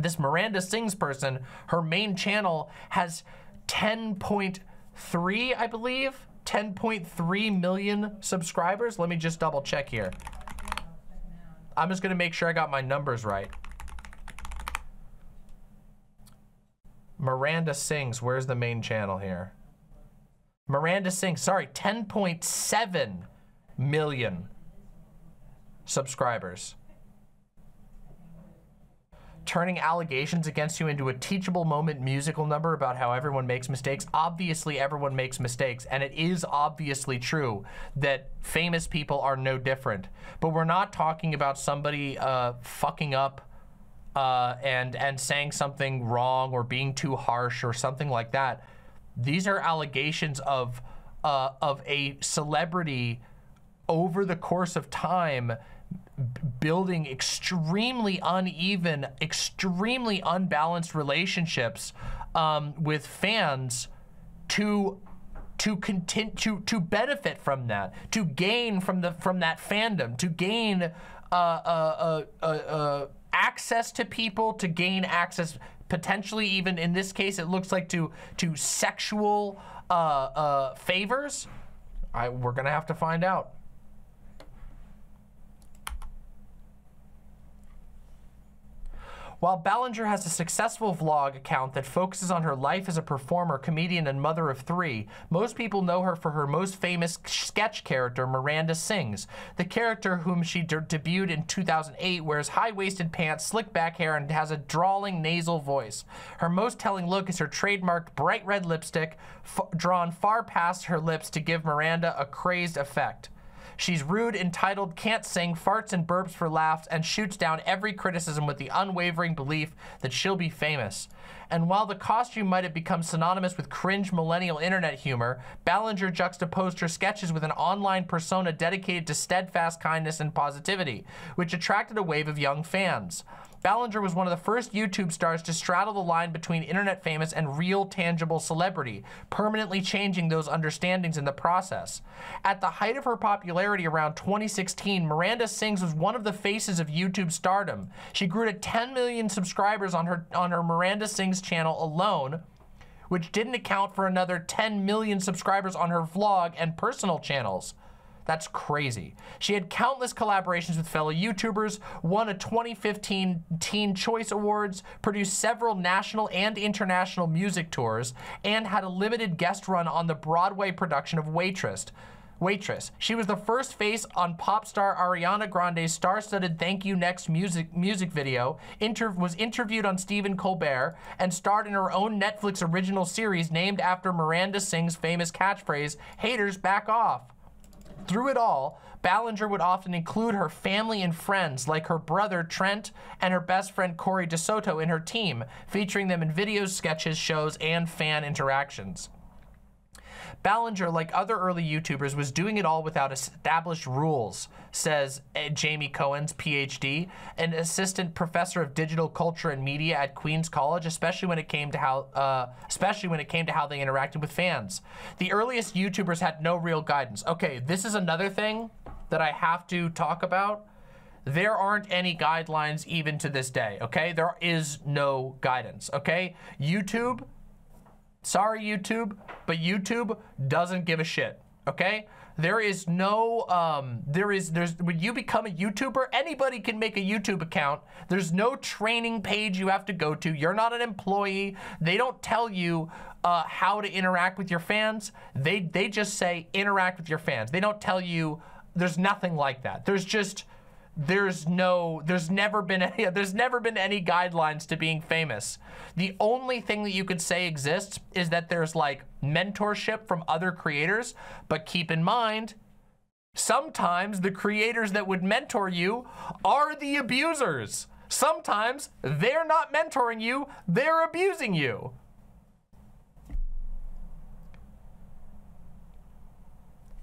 this Miranda Sings person, her main channel has ten point three, I believe, ten point three million subscribers. Let me just double check here. I'm just gonna make sure I got my numbers right. Miranda Sings, where's the main channel here? Miranda Sings, sorry, ten point seven million subscribers. Turning allegations against you into a teachable moment musical number about how everyone makes mistakes. Obviously, everyone makes mistakes, and it is obviously true that famous people are no different. But we're not talking about somebody uh, fucking up uh, and and saying something wrong or being too harsh or something like that. These are allegations of uh, of a celebrity over the course of time building extremely uneven, extremely unbalanced relationships um, with fans to to continue to to benefit from that, to gain from the from that fandom, to gain uh, uh, uh, uh, uh, access to people, to gain access potentially even in this case it looks like to to sexual uh, uh, favors. I we're gonna have to find out. While Ballinger has a successful vlog account that focuses on her life as a performer, comedian, and mother of three, most people know her for her most famous sketch character, Miranda Sings. The character, whom she de debuted in two thousand eight, wears high-waisted pants, slick-back hair, and has a drawling nasal voice. Her most telling look is her trademarked bright red lipstick, f drawn far past her lips to give Miranda a crazed effect. She's rude, entitled, can't sing, farts and burps for laughs, and shoots down every criticism with the unwavering belief that she'll be famous. And while the costume might have become synonymous with cringe millennial internet humor, Ballinger juxtaposed her sketches with an online persona dedicated to steadfast kindness and positivity, which attracted a wave of young fans. Ballinger was one of the first YouTube stars to straddle the line between internet famous and real, tangible celebrity, permanently changing those understandings in the process. At the height of her popularity around twenty sixteen, Miranda Sings was one of the faces of YouTube stardom. She grew to ten million subscribers on her, on her Miranda Sings channel alone, which didn't account for another ten million subscribers on her vlog and personal channels. That's crazy. She had countless collaborations with fellow YouTubers, won a twenty fifteen Teen Choice Awards, produced several national and international music tours, and had a limited guest run on the Broadway production of Waitress. Waitress. She was the first face on pop star Ariana Grande's star-studded Thank You Next music music video, inter was interviewed on Stephen Colbert, and starred in her own Netflix original series named after Miranda Sings' famous catchphrase, "Haters Back Off." Through it all, Ballinger would often include her family and friends, like her brother Trent and her best friend Corey DeSanto, in her team, featuring them in videos, sketches, shows, and fan interactions. Ballinger, like other early YouTubers, was doing it all without established rules, says Jamie Cohen, P H D, an assistant professor of digital culture and media at Queens College, especially when it came to how, uh, especially when it came to how they interacted with fans. The earliest YouTubers had no real guidance. Okay, this is another thing that I have to talk about. There aren't any guidelines even to this day, okay? There is no guidance, okay? YouTube, sorry, YouTube, but YouTube doesn't give a shit, okay? There is no, um, there is, there's, when you become a YouTuber, anybody can make a YouTube account. There's no training page you have to go to. You're not an employee. They don't tell you uh, how to interact with your fans. They, they just say, interact with your fans. They don't tell you, there's nothing like that. There's just, There's no, there's never been any, there's never been any guidelines to being famous. The only thing that you could say exists is that there's like mentorship from other creators, but keep in mind, sometimes the creators that would mentor you are the abusers. Sometimes they're not mentoring you, they're abusing you.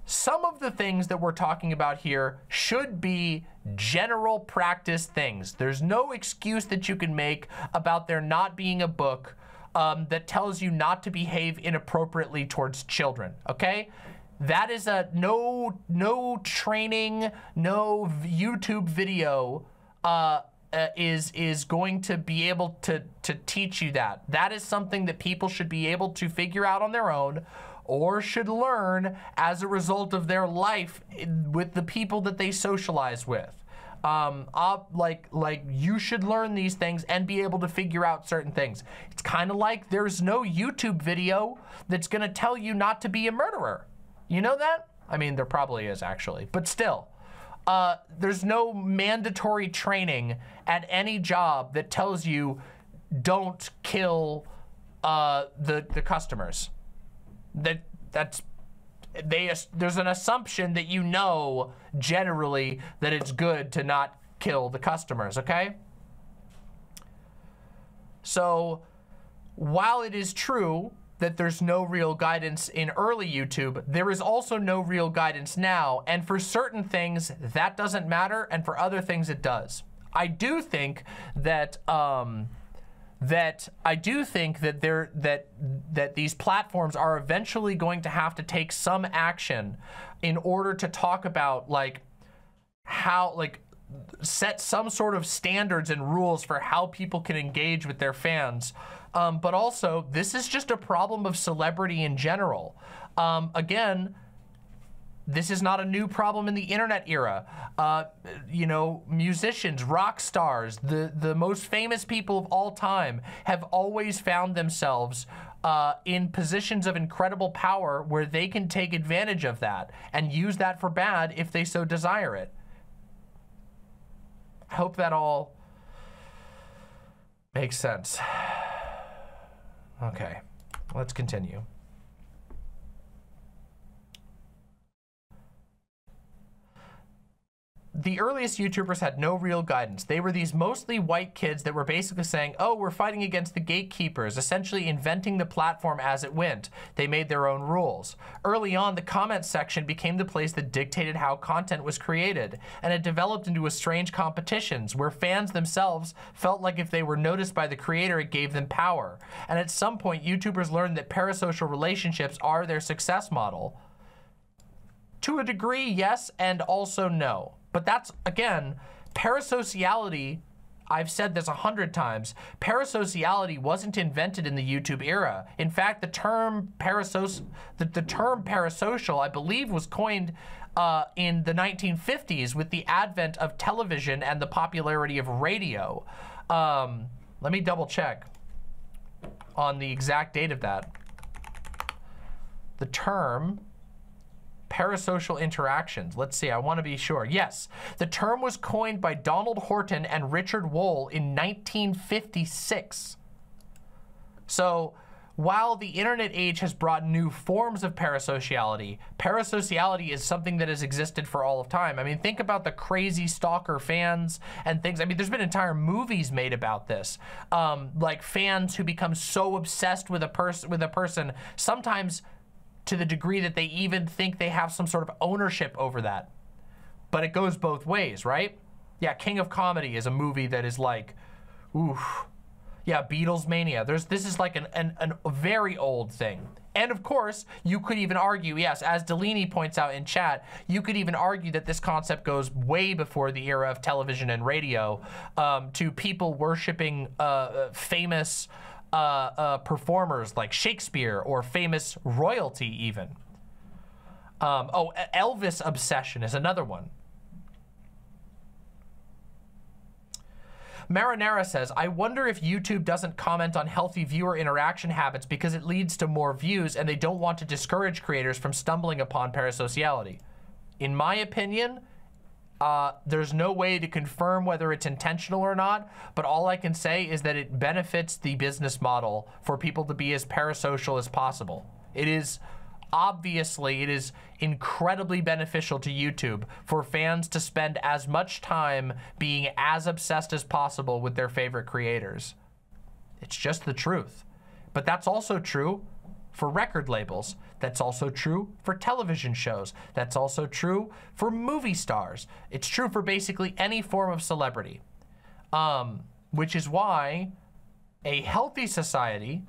Some of the things that we're talking about here should be general practice things. There's no excuse that you can make about there not being a book um, that tells you not to behave inappropriately towards children, okay? That is a no, no training, no YouTube video uh, uh, is, is going to be able to, to teach you that. That is something that people should be able to figure out on their own, or should learn as a result of their life with the people that they socialize with. Um, like, like you should learn these things and be able to figure out certain things. It's kind of like there's no YouTube video that's gonna tell you not to be a murderer. You know that? I mean, there probably is actually, but still. Uh, there's no mandatory training at any job that tells you don't kill uh, the, the customers. That that's they there's an assumption that you know generally that it's good to not kill the customers, okay? So while it is true that there's no real guidance in early YouTube, there is also no real guidance now, and for certain things that doesn't matter, and for other things it does. I do think that um, that I do think that there that that these platforms are eventually going to have to take some action in order to talk about like how like set some sort of standards and rules for how people can engage with their fans. Um, but also, this is just a problem of celebrity in general. Um, again, this is not a new problem in the internet era. Uh, you know, musicians, rock stars, the, the most famous people of all time have always found themselves uh, in positions of incredible power where they can take advantage of that and use that for bad if they so desire it. I hope that all makes sense. Okay, let's continue. The earliest YouTubers had no real guidance. They were these mostly white kids that were basically saying, oh, we're fighting against the gatekeepers, essentially inventing the platform as it went. They made their own rules. Early on, the comment section became the place that dictated how content was created, and it developed into a strange competitions where fans themselves felt like if they were noticed by the creator, it gave them power. And at some point, YouTubers learned that parasocial relationships are their success model. To a degree, yes, and also no. But that's, again, parasociality, I've said this a hundred times, parasociality wasn't invented in the YouTube era. In fact, the term parasos the, the term parasocial, I believe, was coined uh, in the nineteen fifties with the advent of television and the popularity of radio. Um, let me double check on the exact date of that. The term parasocial interactions. Let's see, I want to be sure. Yes, the term was coined by Donald Horton and Richard Wohl in nineteen fifty-six. So while the internet age has brought new forms of parasociality, parasociality is something that has existed for all of time. I mean, think about the crazy stalker fans and things. I mean, there's been entire movies made about this, um, like fans who become so obsessed with a person, with a person, sometimes to the degree that they even think they have some sort of ownership over that. But it goes both ways, right? Yeah, King of Comedy is a movie that is like, oof. Yeah, Beatles Mania. There's, this is like an, an, an very old thing. And of course, you could even argue, yes, as Delaney points out in chat, you could even argue that this concept goes way before the era of television and radio, um, to people worshiping uh, famous, Uh, uh, performers like Shakespeare or famous royalty even. Um, oh, Elvis obsession is another one. Marinara says, I wonder if YouTube doesn't comment on healthy viewer interaction habits because it leads to more views and they don't want to discourage creators from stumbling upon parasociality. In my opinion, Uh, there's no way to confirm whether it's intentional or not, but all I can say is that it benefits the business model for people to be as parasocial as possible. It is obviously, it is incredibly beneficial to YouTube for fans to spend as much time being as obsessed as possible with their favorite creators. It's just the truth. But that's also true for record labels. That's also true for television shows. That's also true for movie stars. It's true for basically any form of celebrity, um, which is why a healthy society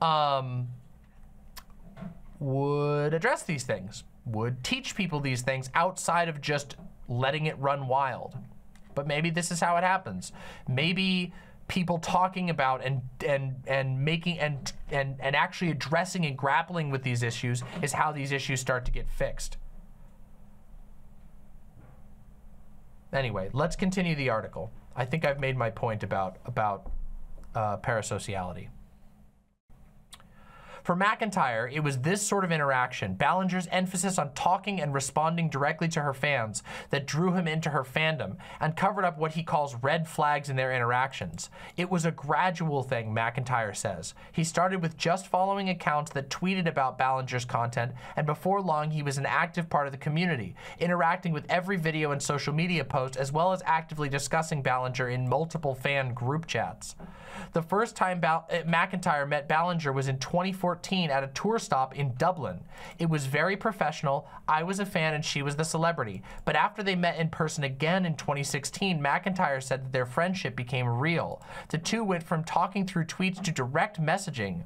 um, would address these things, would teach people these things outside of just letting it run wild. But maybe this is how it happens. Maybe people talking about and and and making and and and actually addressing and grappling with these issues is how these issues start to get fixed. Anyway, let's continue the article. I think I've made my point about about uh, parasociality. For McIntyre, it was this sort of interaction, Ballinger's emphasis on talking and responding directly to her fans, that drew him into her fandom and covered up what he calls red flags in their interactions. It was a gradual thing, McIntyre says. He started with just following accounts that tweeted about Ballinger's content, and before long he was an active part of the community, interacting with every video and social media post, as well as actively discussing Ballinger in multiple fan group chats. The first time Bal- McIntyre met Ballinger was in twenty fourteen at a tour stop in Dublin. It was very professional. I was a fan and she was the celebrity. But after they met in person again in twenty sixteen, McIntyre said that their friendship became real. The two went from talking through tweets to direct messaging,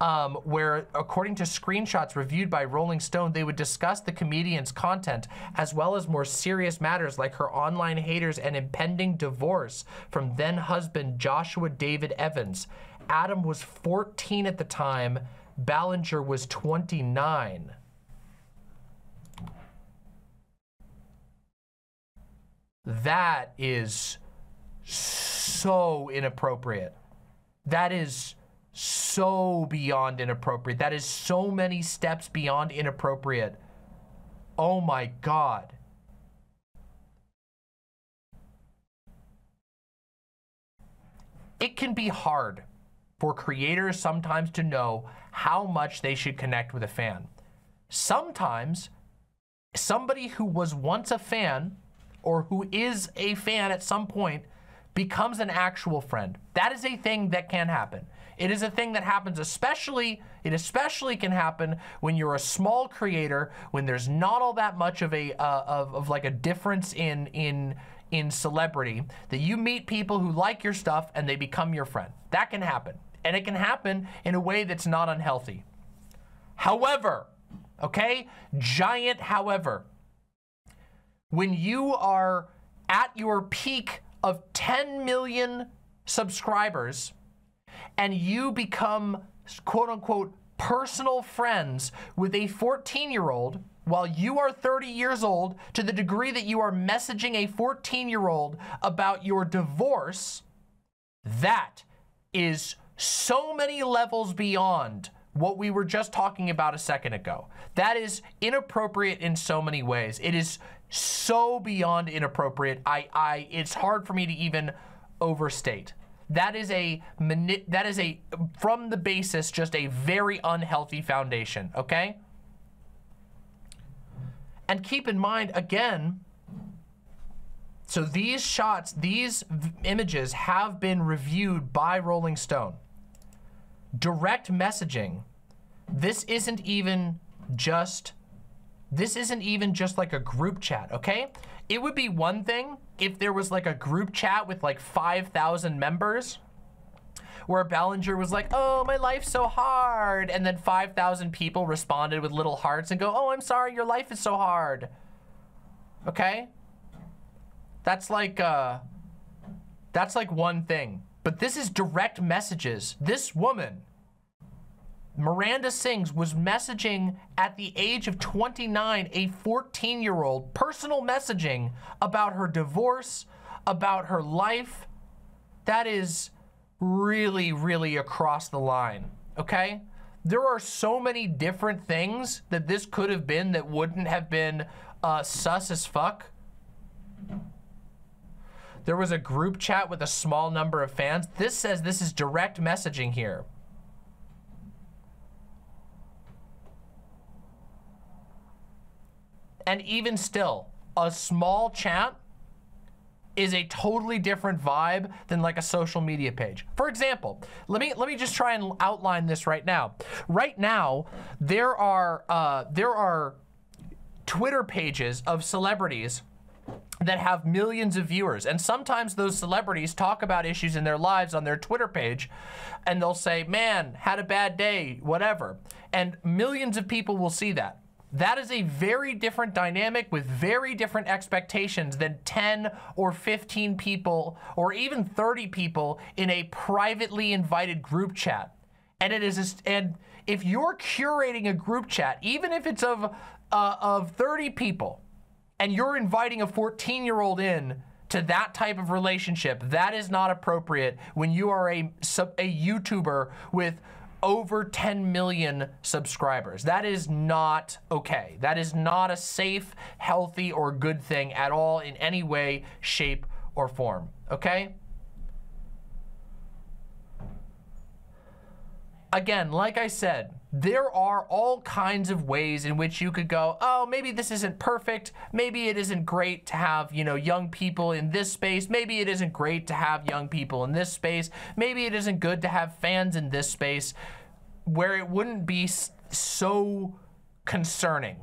Um, where, according to screenshots reviewed by Rolling Stone, they would discuss the comedian's content as well as more serious matters like her online haters and impending divorce from then-husband Joshua Davis Evans. Adam was fourteen at the time. Ballinger was twenty-nine. That is so inappropriate. That is so beyond inappropriate. That is so many steps beyond inappropriate. Oh my God. It can be hard for creators sometimes to know how much they should connect with a fan. Sometimes somebody who was once a fan or who is a fan at some point becomes an actual friend. That is a thing that can happen. It is a thing that happens, especially, it especially can happen when you're a small creator, when there's not all that much of a, uh, of, of like a difference in, in, in celebrity, that you meet people who like your stuff and they become your friend. That can happen. And it can happen in a way that's not unhealthy. However, okay, giant however, when you are at your peak of ten million subscribers, and you become quote-unquote personal friends with a fourteen-year-old while you are thirty years old, to the degree that you are messaging a fourteen-year-old about your divorce, that is so many levels beyond what we were just talking about a second ago. That is inappropriate in so many ways. It is so beyond inappropriate. I, I, it's hard for me to even overstate. That is a, that is a, from the basis, just a very unhealthy foundation, okay? And keep in mind, again, so these shots, these images have been reviewed by Rolling Stone. Direct messaging, this isn't even just, this isn't even just like a group chat, okay? It would be one thing if there was like a group chat with like five thousand members where Ballinger was like, oh, my life's so hard. And then five thousand people responded with little hearts and go, oh, I'm sorry, your life is so hard. Okay? That's like, uh, that's like one thing. But this is direct messages. This woman, Miranda Sings, was messaging at the age of twenty-nine, a fourteen-year-old, personal messaging about her divorce, about her life. That is really, really across the line, okay? There are so many different things that this could have been that wouldn't have been uh, sus as fuck. There was a group chat with a small number of fans. This says this is direct messaging here. And even still, a small chat is a totally different vibe than like a social media page. For example, let me let me just try and outline this right now. Right now, there are uh, there are Twitter pages of celebrities that have millions of viewers, and sometimes those celebrities talk about issues in their lives on their Twitter page, and they'll say, "Man, had a bad day, whatever," and millions of people will see that. That is a very different dynamic with very different expectations than ten or fifteen people or even thirty people in a privately invited group chat. And it is, a, and if you're curating a group chat, even if it's of uh, of thirty people, and you're inviting a fourteen-year-old in to that type of relationship, that is not appropriate when you are a a YouTuber with over ten million subscribers. That is not okay. That is not a safe, healthy, or good thing at all in any way, shape, or form, okay? Again, like I said, there are all kinds of ways in which you could go, oh, maybe this isn't perfect. Maybe it isn't great to have, you know, young people in this space. Maybe it isn't great to have young people in this space. Maybe it isn't good to have fans in this space, where it wouldn't be so concerning.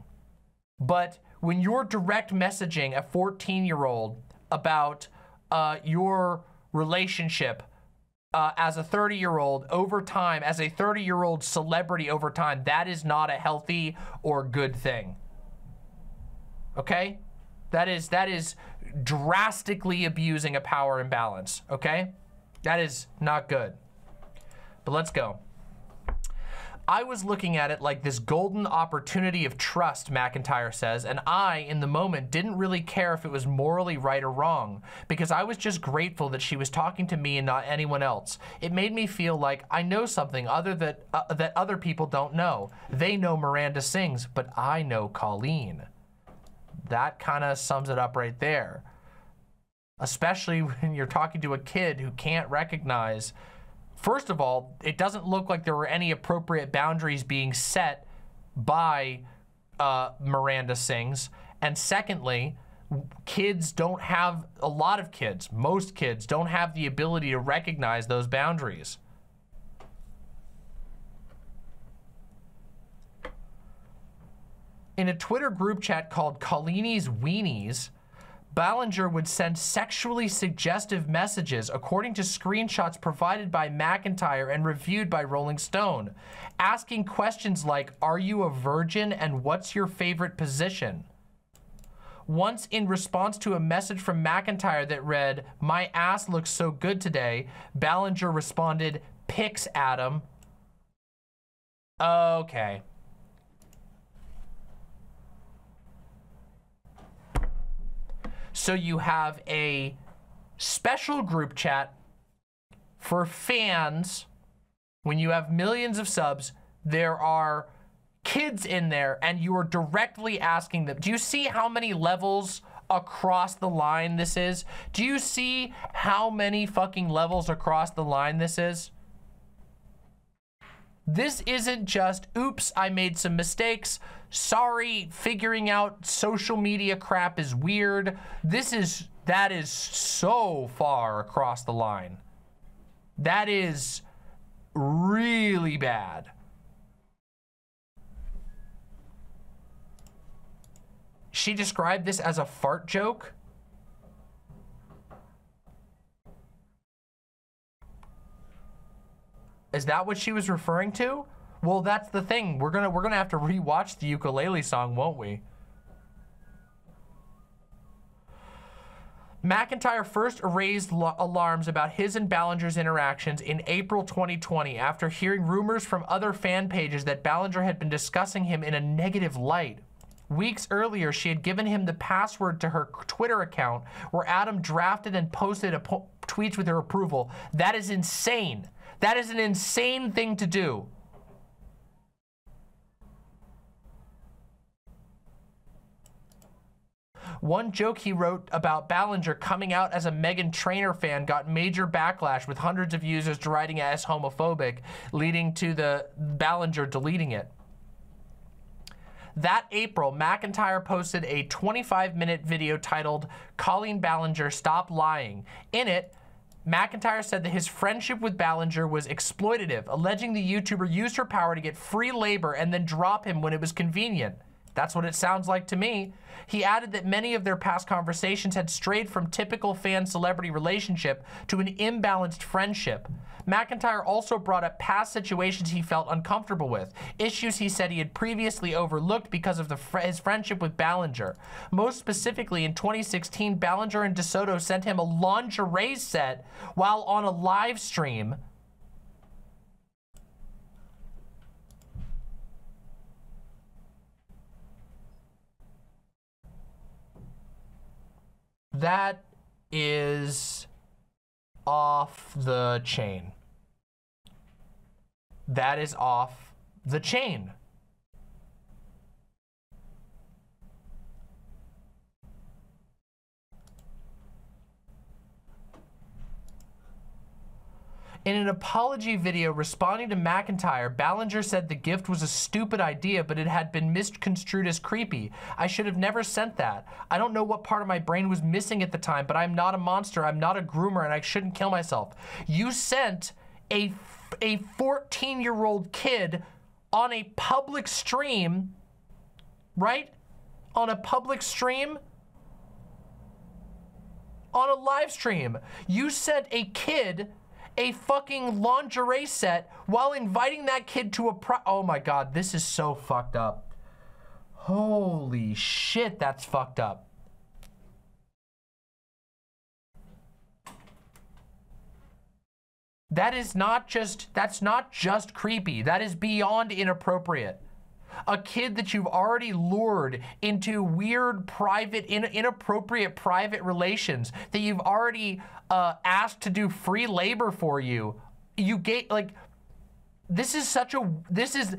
But when you're direct messaging a fourteen-year-old about uh, your relationship Uh, as a thirty-year-old over time, as a thirty-year-old celebrity over time, that is not a healthy or good thing. Okay? That is, that is drastically abusing a power imbalance, okay? That is not good. But let's go. I was looking at it like this golden opportunity of trust, McIntyre says, and I, in the moment, didn't really care if it was morally right or wrong, because I was just grateful that she was talking to me and not anyone else. It made me feel like I know something other that, uh, that other people don't know. They know Miranda Sings, but I know Colleen. That kind of sums it up right there. Especially when you're talking to a kid who can't recognize. First of all, it doesn't look like there were any appropriate boundaries being set by uh, Miranda Sings. And secondly, kids don't have, a lot of kids, most kids don't have the ability to recognize those boundaries. In a Twitter group chat called Colleenie's Weenies, Ballinger would send sexually suggestive messages, according to screenshots provided by McIntyre and reviewed by Rolling Stone, asking questions like, are you a virgin and what's your favorite position? Once, in response to a message from McIntyre that read, my ass looks so good today, Ballinger responded, pics, Adam. Okay. So you have a special group chat for fans. When you have millions of subs, there are kids in there, and you are directly asking them. Do you see how many levels across the line this is? Do you see how many fucking levels across the line this is? This isn't just, oops, I made some mistakes. Sorry, figuring out social media crap is weird. This is, that is so far across the line. That is really bad. She described this as a fart joke. Is that what she was referring to? Well, that's the thing. We're gonna we're gonna have to rewatch the ukulele song, won't we? McIntyre first raised alarms about his and Ballinger's interactions in April twenty twenty after hearing rumors from other fan pages that Ballinger had been discussing him in a negative light. Weeks earlier, she had given him the password to her Twitter account, where Adam drafted and posted a po tweets with her approval. That is insane. That is an insane thing to do. One joke he wrote about Ballinger coming out as a Meghan Trainor fan got major backlash, with hundreds of users deriding it as homophobic, leading to the Ballinger deleting it. That April, McIntyre posted a twenty-five minute video titled Colleen Ballinger Stop Lying. In it, McIntyre said that his friendship with Ballinger was exploitative, alleging the YouTuber used her power to get free labor and then drop him when it was convenient. That's what it sounds like to me. He added that many of their past conversations had strayed from typical fan-celebrity relationship to an imbalanced friendship. McIntyre also brought up past situations he felt uncomfortable with, issues he said he had previously overlooked because of the fr his friendship with Ballinger. Most specifically, in twenty sixteen, Ballinger and DeSoto sent him a lingerie set while on a live stream. That is off the chain. that is off the chain. In an apology video responding to McIntyre, Ballinger said the gift was a stupid idea, but it had been misconstrued as creepy. I should have never sent that. I don't know what part of my brain was missing at the time, but I'm not a monster, I'm not a groomer, and I shouldn't kill myself. You sent a a fourteen-year-old kid on a public stream, right? On a public stream? On a live stream. You sent a kid a fucking lingerie set while inviting that kid to a pro- oh my God, this is so fucked up. Holy shit, that's fucked up. That is not just, that's not just creepy. That is beyond inappropriate. A kid that you've already lured into weird, private, in, inappropriate private relations that you've already uh, asked to do free labor for you. You get, like, this is such a, this is,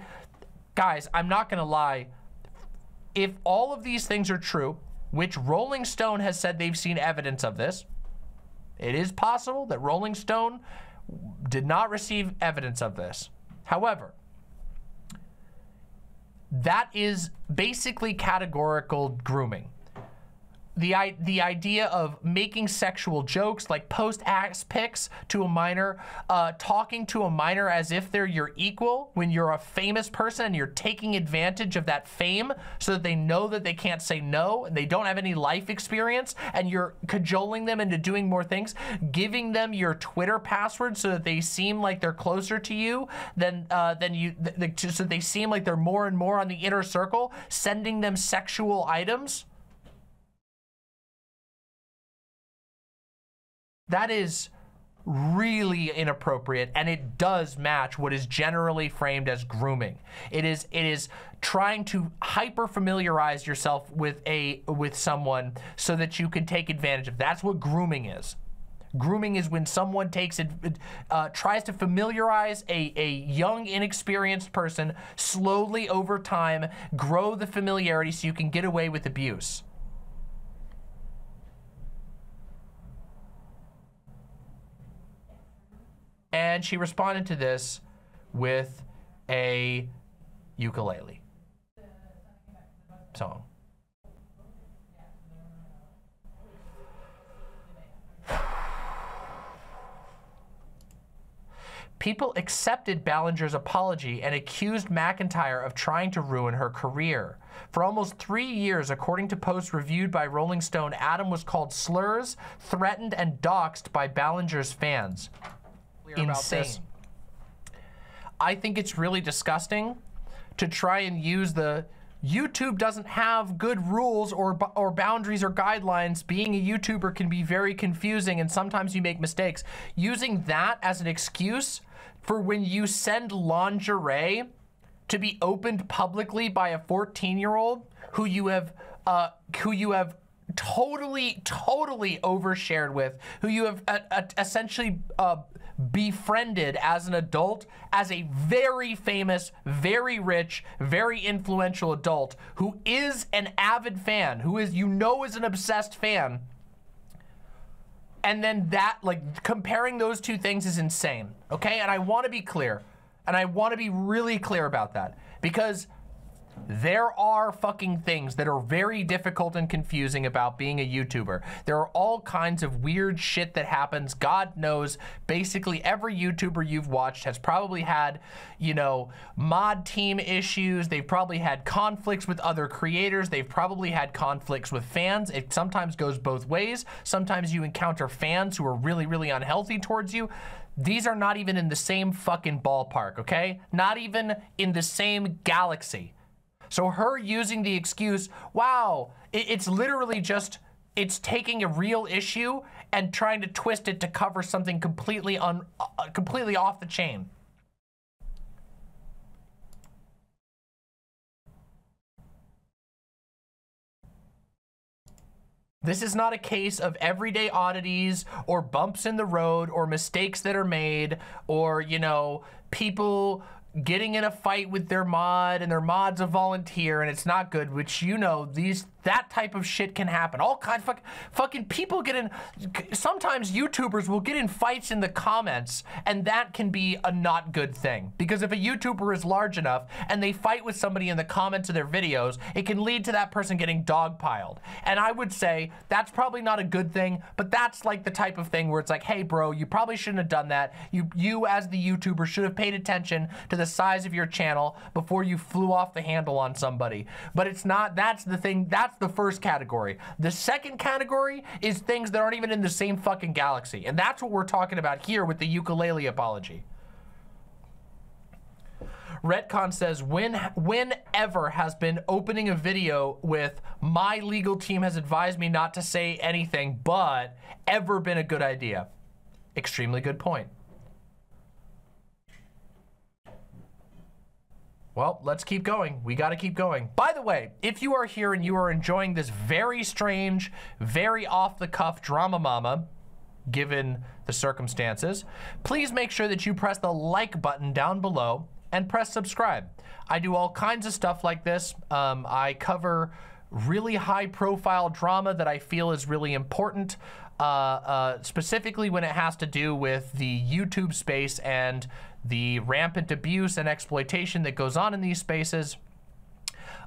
guys, I'm not gonna lie. If all of these things are true, which Rolling Stone has said they've seen evidence of this, it is possible that Rolling Stone did not receive evidence of this. However, that is basically categorical grooming. The, I, the idea of making sexual jokes like post-ass pics to a minor, uh, talking to a minor as if they're your equal when you're a famous person and you're taking advantage of that fame so that they know that they can't say no and they don't have any life experience and you're cajoling them into doing more things, giving them your Twitter password so that they seem like they're closer to you than, uh, than you, th th so they seem like they're more and more on the inner circle, sending them sexual items. That is really inappropriate, and it does match what is generally framed as grooming. It is it is trying to hyper familiarize yourself with a with someone so that you can take advantage of. That's what grooming is. Grooming is when someone takes it, uh, tries to familiarize a a young, inexperienced person slowly over time, grow the familiarity so you can get away with abuse. And she responded to this with a ukulele song. People accepted Ballinger's apology and accused McIntyre of trying to ruin her career. For almost three years, according to posts reviewed by Rolling Stone, Adam was called slurs, threatened, and doxxed by Ballinger's fans. Insane. I think it's really disgusting to try and use the YouTube doesn't have good rules or or boundaries or guidelines. Being a YouTuber can be very confusing and sometimes you make mistakes. Using that as an excuse for when you send lingerie to be opened publicly by a fourteen-year-old who you have uh who you have totally totally overshared with, who you have uh, uh, essentially uh befriended as an adult, as a very famous, very rich, very influential adult who is an avid fan, who is, you know, is an obsessed fan. And then that, like, comparing those two things is insane, okay? And I want to be clear, and I want to be really clear about that, because there are fucking things that are very difficult and confusing about being a YouTuber. There are all kinds of weird shit that happens. God knows, basically every YouTuber you've watched has probably had, you know, mod team issues. They've probably had conflicts with other creators. They've probably had conflicts with fans. It sometimes goes both ways. Sometimes you encounter fans who are really, really unhealthy towards you. These are not even in the same fucking ballpark, okay? Not even in the same galaxy. So her using the excuse, wow, it's literally just, it's taking a real issue and trying to twist it to cover something completely un, uh, completely off the chain. This is not a case of everyday oddities or bumps in the road or mistakes that are made or, you know, people getting in a fight with their mod, and their mod's a volunteer, and it's not good, which, you know, these that type of shit can happen. All kinds of fucking people get in. Sometimes YouTubers will get in fights in the comments, and that can be a not good thing, because if a YouTuber is large enough and they fight with somebody in the comments of their videos, it can lead to that person getting dogpiled. And I would say that's probably not a good thing, but that's like the type of thing where it's like, hey bro, you probably shouldn't have done that. You, you as the YouTuber should have paid attention to the size of your channel before you flew off the handle on somebody. But it's not, that's the thing, that's the first category. The second category is things that aren't even in the same fucking galaxy. And that's what we're talking about here with the ukulele apology. Retcon says, when, whenever has been opening a video with, my legal team has advised me not to say anything, but ever been a good idea? Extremely good point. Well, let's keep going. We got to keep going. By the way, if you are here and you are enjoying this very strange, very off-the-cuff drama mama, given the circumstances, please make sure that you press the like button down below and press subscribe. I do all kinds of stuff like this. Um, I cover really high-profile drama that I feel is really important, uh, uh, specifically when it has to do with the YouTube space and the rampant abuse and exploitation that goes on in these spaces.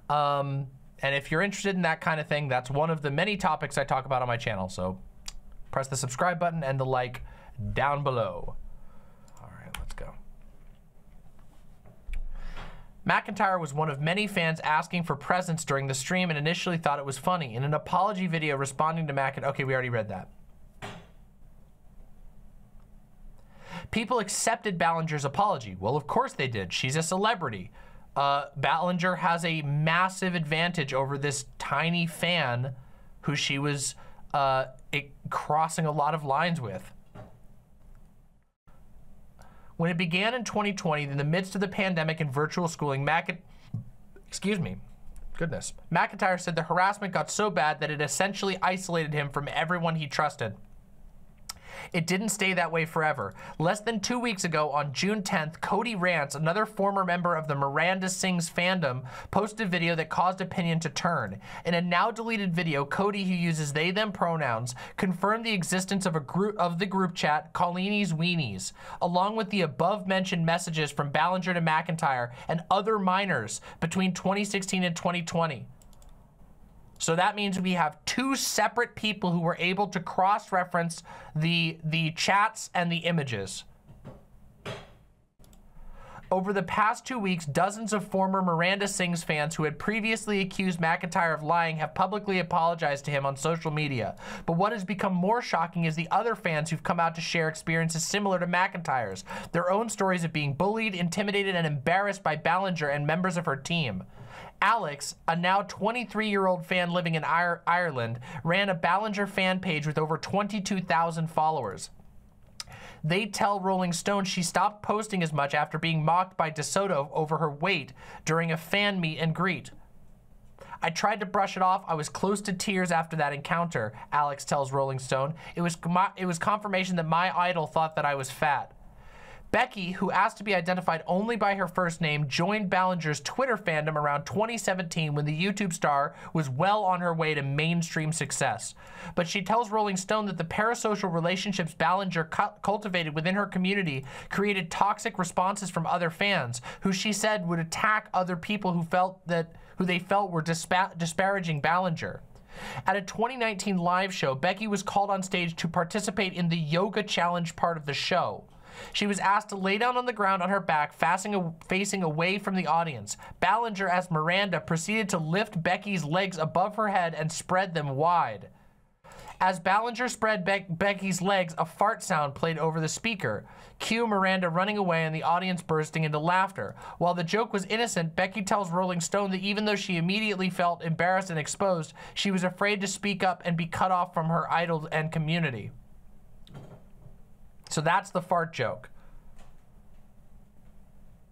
Um, and if you're interested in that kind of thing, that's one of the many topics I talk about on my channel. So press the subscribe button and the like down below. All right, let's go. McIntyre was one of many fans asking for presents during the stream and initially thought it was funny. In an apology video responding to McIntyre, okay, we already read that. People accepted Ballinger's apology. Well, of course they did. She's a celebrity. Uh, Ballinger has a massive advantage over this tiny fan who she was uh, it, crossing a lot of lines with. When it began in twenty twenty, in the midst of the pandemic and virtual schooling, Mc... excuse me, goodness. McIntyre said the harassment got so bad that it essentially isolated him from everyone he trusted. It didn't stay that way forever. Less than two weeks ago, on June tenth, Cody Rance, another former member of the Miranda Sings fandom, posted a video that caused opinion to turn. In a now-deleted video, Cody, who uses they/them pronouns, confirmed the existence of a group of the group chat, Colleenies Weenies, along with the above-mentioned messages from Ballinger to McIntyre and other minors between twenty sixteen and twenty twenty. So that means we have two separate people who were able to cross-reference the, the chats and the images. Over the past two weeks, dozens of former Miranda Sings fans who had previously accused McIntyre of lying have publicly apologized to him on social media. But what has become more shocking is the other fans who've come out to share experiences similar to McIntyre's, their own stories of being bullied, intimidated, and embarrassed by Ballinger and members of her team. Alex, a now twenty-three-year-old fan living in Ireland, ran a Ballinger fan page with over twenty-two thousand followers. They tell Rolling Stone she stopped posting as much after being mocked by DeSoto over her weight during a fan meet and greet. I tried to brush it off. I was close to tears after that encounter, Alex tells Rolling Stone. It was, it was confirmation that my idol thought that I was fat. Becky, who asked to be identified only by her first name, joined Ballinger's Twitter fandom around twenty seventeen when the YouTube star was well on her way to mainstream success. But she tells Rolling Stone that the parasocial relationships Ballinger cultivated within her community created toxic responses from other fans, who she said would attack other people who felt that who they felt were dispa- disparaging Ballinger. At a twenty nineteen live show, Becky was called on stage to participate in the yoga challenge part of the show. She was asked to lay down on the ground on her back, facing away from the audience. Ballinger, as Miranda, proceeded to lift Becky's legs above her head and spread them wide. As Ballinger spread Be- Becky's legs, a fart sound played over the speaker. Cue Miranda running away and the audience bursting into laughter. While the joke was innocent, Becky tells Rolling Stone that even though she immediately felt embarrassed and exposed, she was afraid to speak up and be cut off from her idol and community. So that's the fart joke.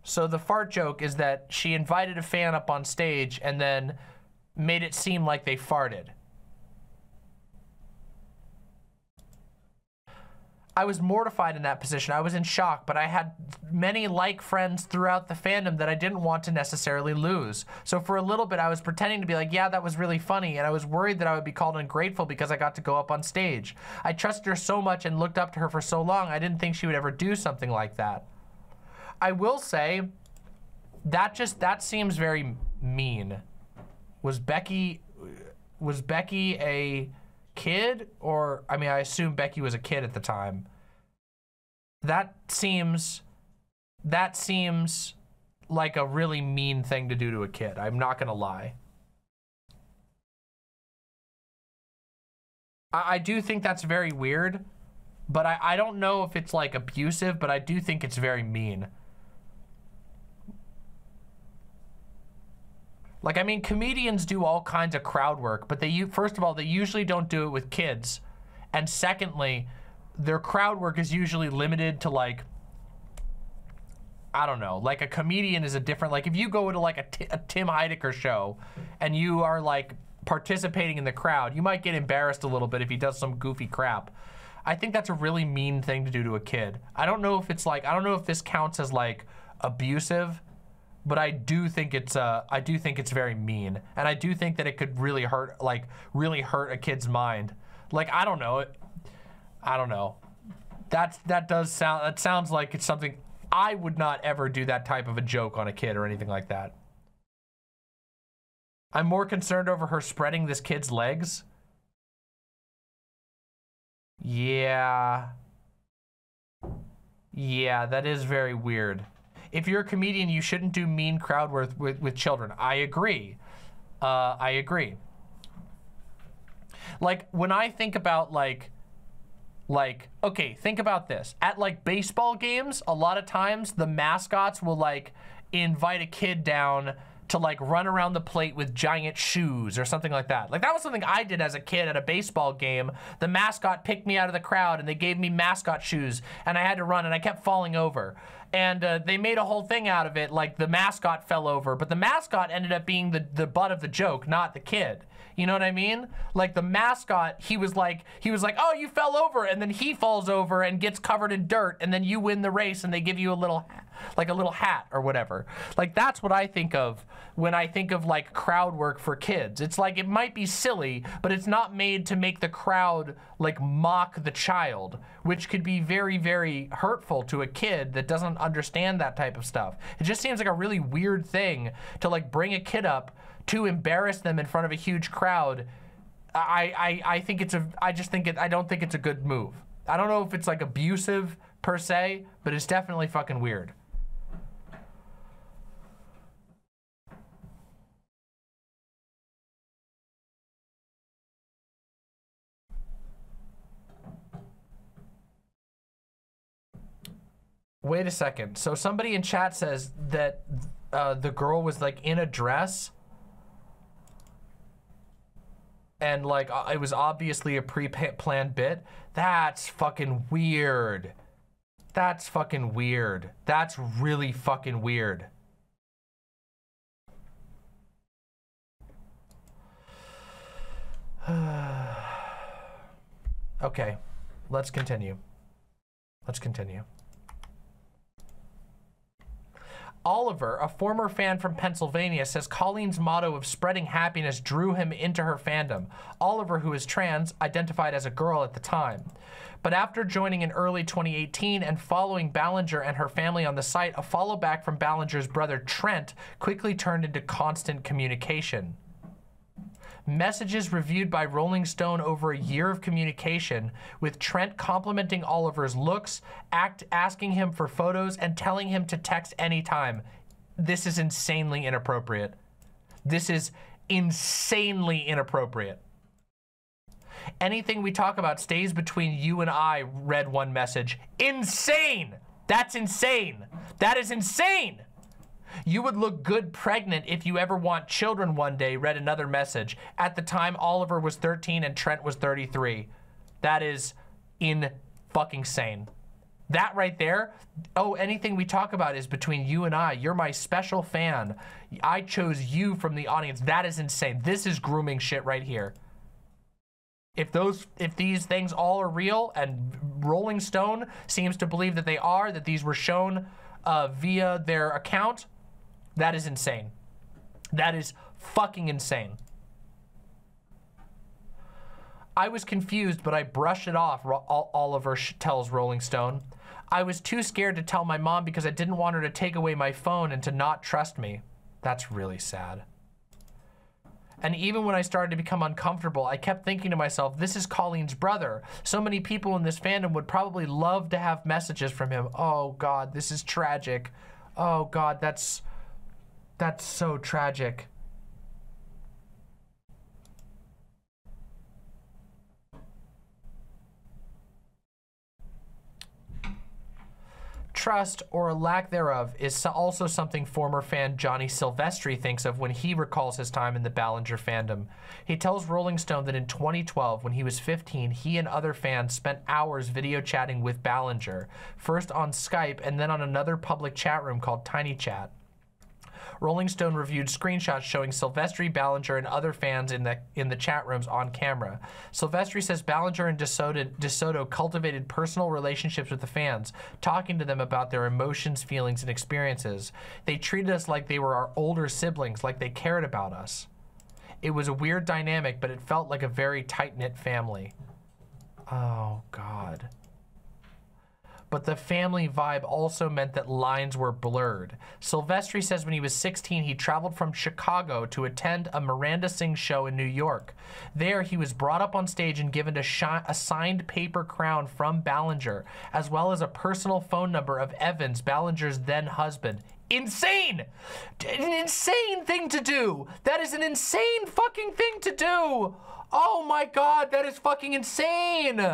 So the fart joke is that she invited a fan up on stage and then made it seem like they farted. I was mortified in that position. I was in shock, but I had many like friends throughout the fandom that I didn't want to necessarily lose. So for a little bit, I was pretending to be like, yeah, that was really funny, and I was worried that I would be called ungrateful because I got to go up on stage. I trusted her so much and looked up to her for so long, I didn't think she would ever do something like that. I will say, that just, that seems very mean. Was Becky, was Becky a kid? Or, I mean, I assume Becky was a kid at the time. That seems, that seems like a really mean thing to do to a kid. I'm not gonna lie. I, I do think that's very weird, but I, I don't know if it's like abusive, but I do think it's very mean. Like, I mean, comedians do all kinds of crowd work, but they, first of all, they usually don't do it with kids. And secondly, their crowd work is usually limited to, like, I don't know, like a comedian is a different, like if you go to like a, T a Tim Heidecker show and you are like participating in the crowd, you might get embarrassed a little bit if he does some goofy crap. I think that's a really mean thing to do to a kid. I don't know if it's like, I don't know if this counts as like abusive, but I do think it's uh, I do think it's very mean, and I do think that it could really hurt, like really hurt a kid's mind. Like, I don't know, it, I don't know. That's that does sound that sounds like it's something I would not ever do, that type of a joke on a kid or anything like that. I'm more concerned over her spreading this kid's legs. Yeah. Yeah, that is very weird. If you're a comedian, you shouldn't do mean crowd work with, with children. I agree. Uh, I agree. Like, when I think about, like, like, okay, think about this. At, like, baseball games, a lot of times the mascots will, like, invite a kid down to, like, run around the plate with giant shoes or something like that. Like, that was something I did as a kid at a baseball game. The mascot picked me out of the crowd, and they gave me mascot shoes, and I had to run, and I kept falling over. And uh, they made a whole thing out of it, like the mascot fell over, but the mascot ended up being the, the butt of the joke, not the kid. You know what I mean? Like, the mascot, he was like, he was like, oh, you fell over, and then he falls over and gets covered in dirt, and then you win the race, and they give you a little, like a little hat or whatever. Like, that's what I think of when I think of, like, crowd work for kids. It's like, it might be silly, but it's not made to make the crowd, like, mock the child, which could be very, very hurtful to a kid that doesn't understand that type of stuff. It just seems like a really weird thing to, like, bring a kid up to embarrass them in front of a huge crowd. I I, I think it's a I just think it I don't think it's a good move. I don't know if it's like abusive per se, but it's definitely fucking weird. Wait a second. So somebody in chat says that uh, the girl was like in a dress, and like uh, it was obviously a pre-planned bit. That's fucking weird. That's fucking weird. That's really fucking weird. Okay, let's continue. Let's continue. Oliver, a former fan from Pennsylvania, says Colleen's motto of spreading happiness drew him into her fandom. Oliver, who is trans, identified as a girl at the time. But after joining in early twenty eighteen and following Ballinger and her family on the site, a follow back from Ballinger's brother Trent quickly turned into constant communication. Messages reviewed by Rolling Stone over a year of communication, with Trent complimenting Oliver's looks, act asking him for photos, and telling him to text anytime. This is insanely inappropriate. This is insanely inappropriate. Anything we talk about stays between you and I, read one message. Insane! That's insane! That is insane! You would look good pregnant if you ever want children one day, read another message. At the time, Oliver was thirteen and Trent was thirty-three. That is in fucking sane. That right there, oh, anything we talk about is between you and I. You're my special fan. I chose you from the audience. That is insane. This is grooming shit right here. if those, if these things all are real, and Rolling Stone seems to believe that they are, that these were shown uh, via their account, that is insane. That is fucking insane. I was confused, but I brushed it off, Oliver tells Rolling Stone. I was too scared to tell my mom because I didn't want her to take away my phone and to not trust me. That's really sad. And even when I started to become uncomfortable, I kept thinking to myself, this is Colleen's brother. So many people in this fandom would probably love to have messages from him. Oh God, this is tragic. Oh God, that's, that's so tragic. Trust, or a lack thereof, is also something former fan Johnny Silvestri thinks of when he recalls his time in the Ballinger fandom. He tells Rolling Stone that in twenty twelve, when he was fifteen, he and other fans spent hours video chatting with Ballinger, first on Skype and then on another public chat room called Tiny Chat. Rolling Stone reviewed screenshots showing Silvestri, Ballinger, and other fans in the in the chat rooms on camera. Silvestri says Ballinger and DeSoto, DeSoto cultivated personal relationships with the fans, talking to them about their emotions, feelings, and experiences. They treated us like they were our older siblings, like they cared about us. It was a weird dynamic, but it felt like a very tight-knit family. Oh, God. But the family vibe also meant that lines were blurred. Silvestri says when he was sixteen, he traveled from Chicago to attend a Miranda Sings show in New York. There, he was brought up on stage and given a, shi- a signed paper crown from Ballinger, as well as a personal phone number of Evans, Ballinger's then husband. Insane! An insane thing to do! That is an insane fucking thing to do! Oh my God, that is fucking insane!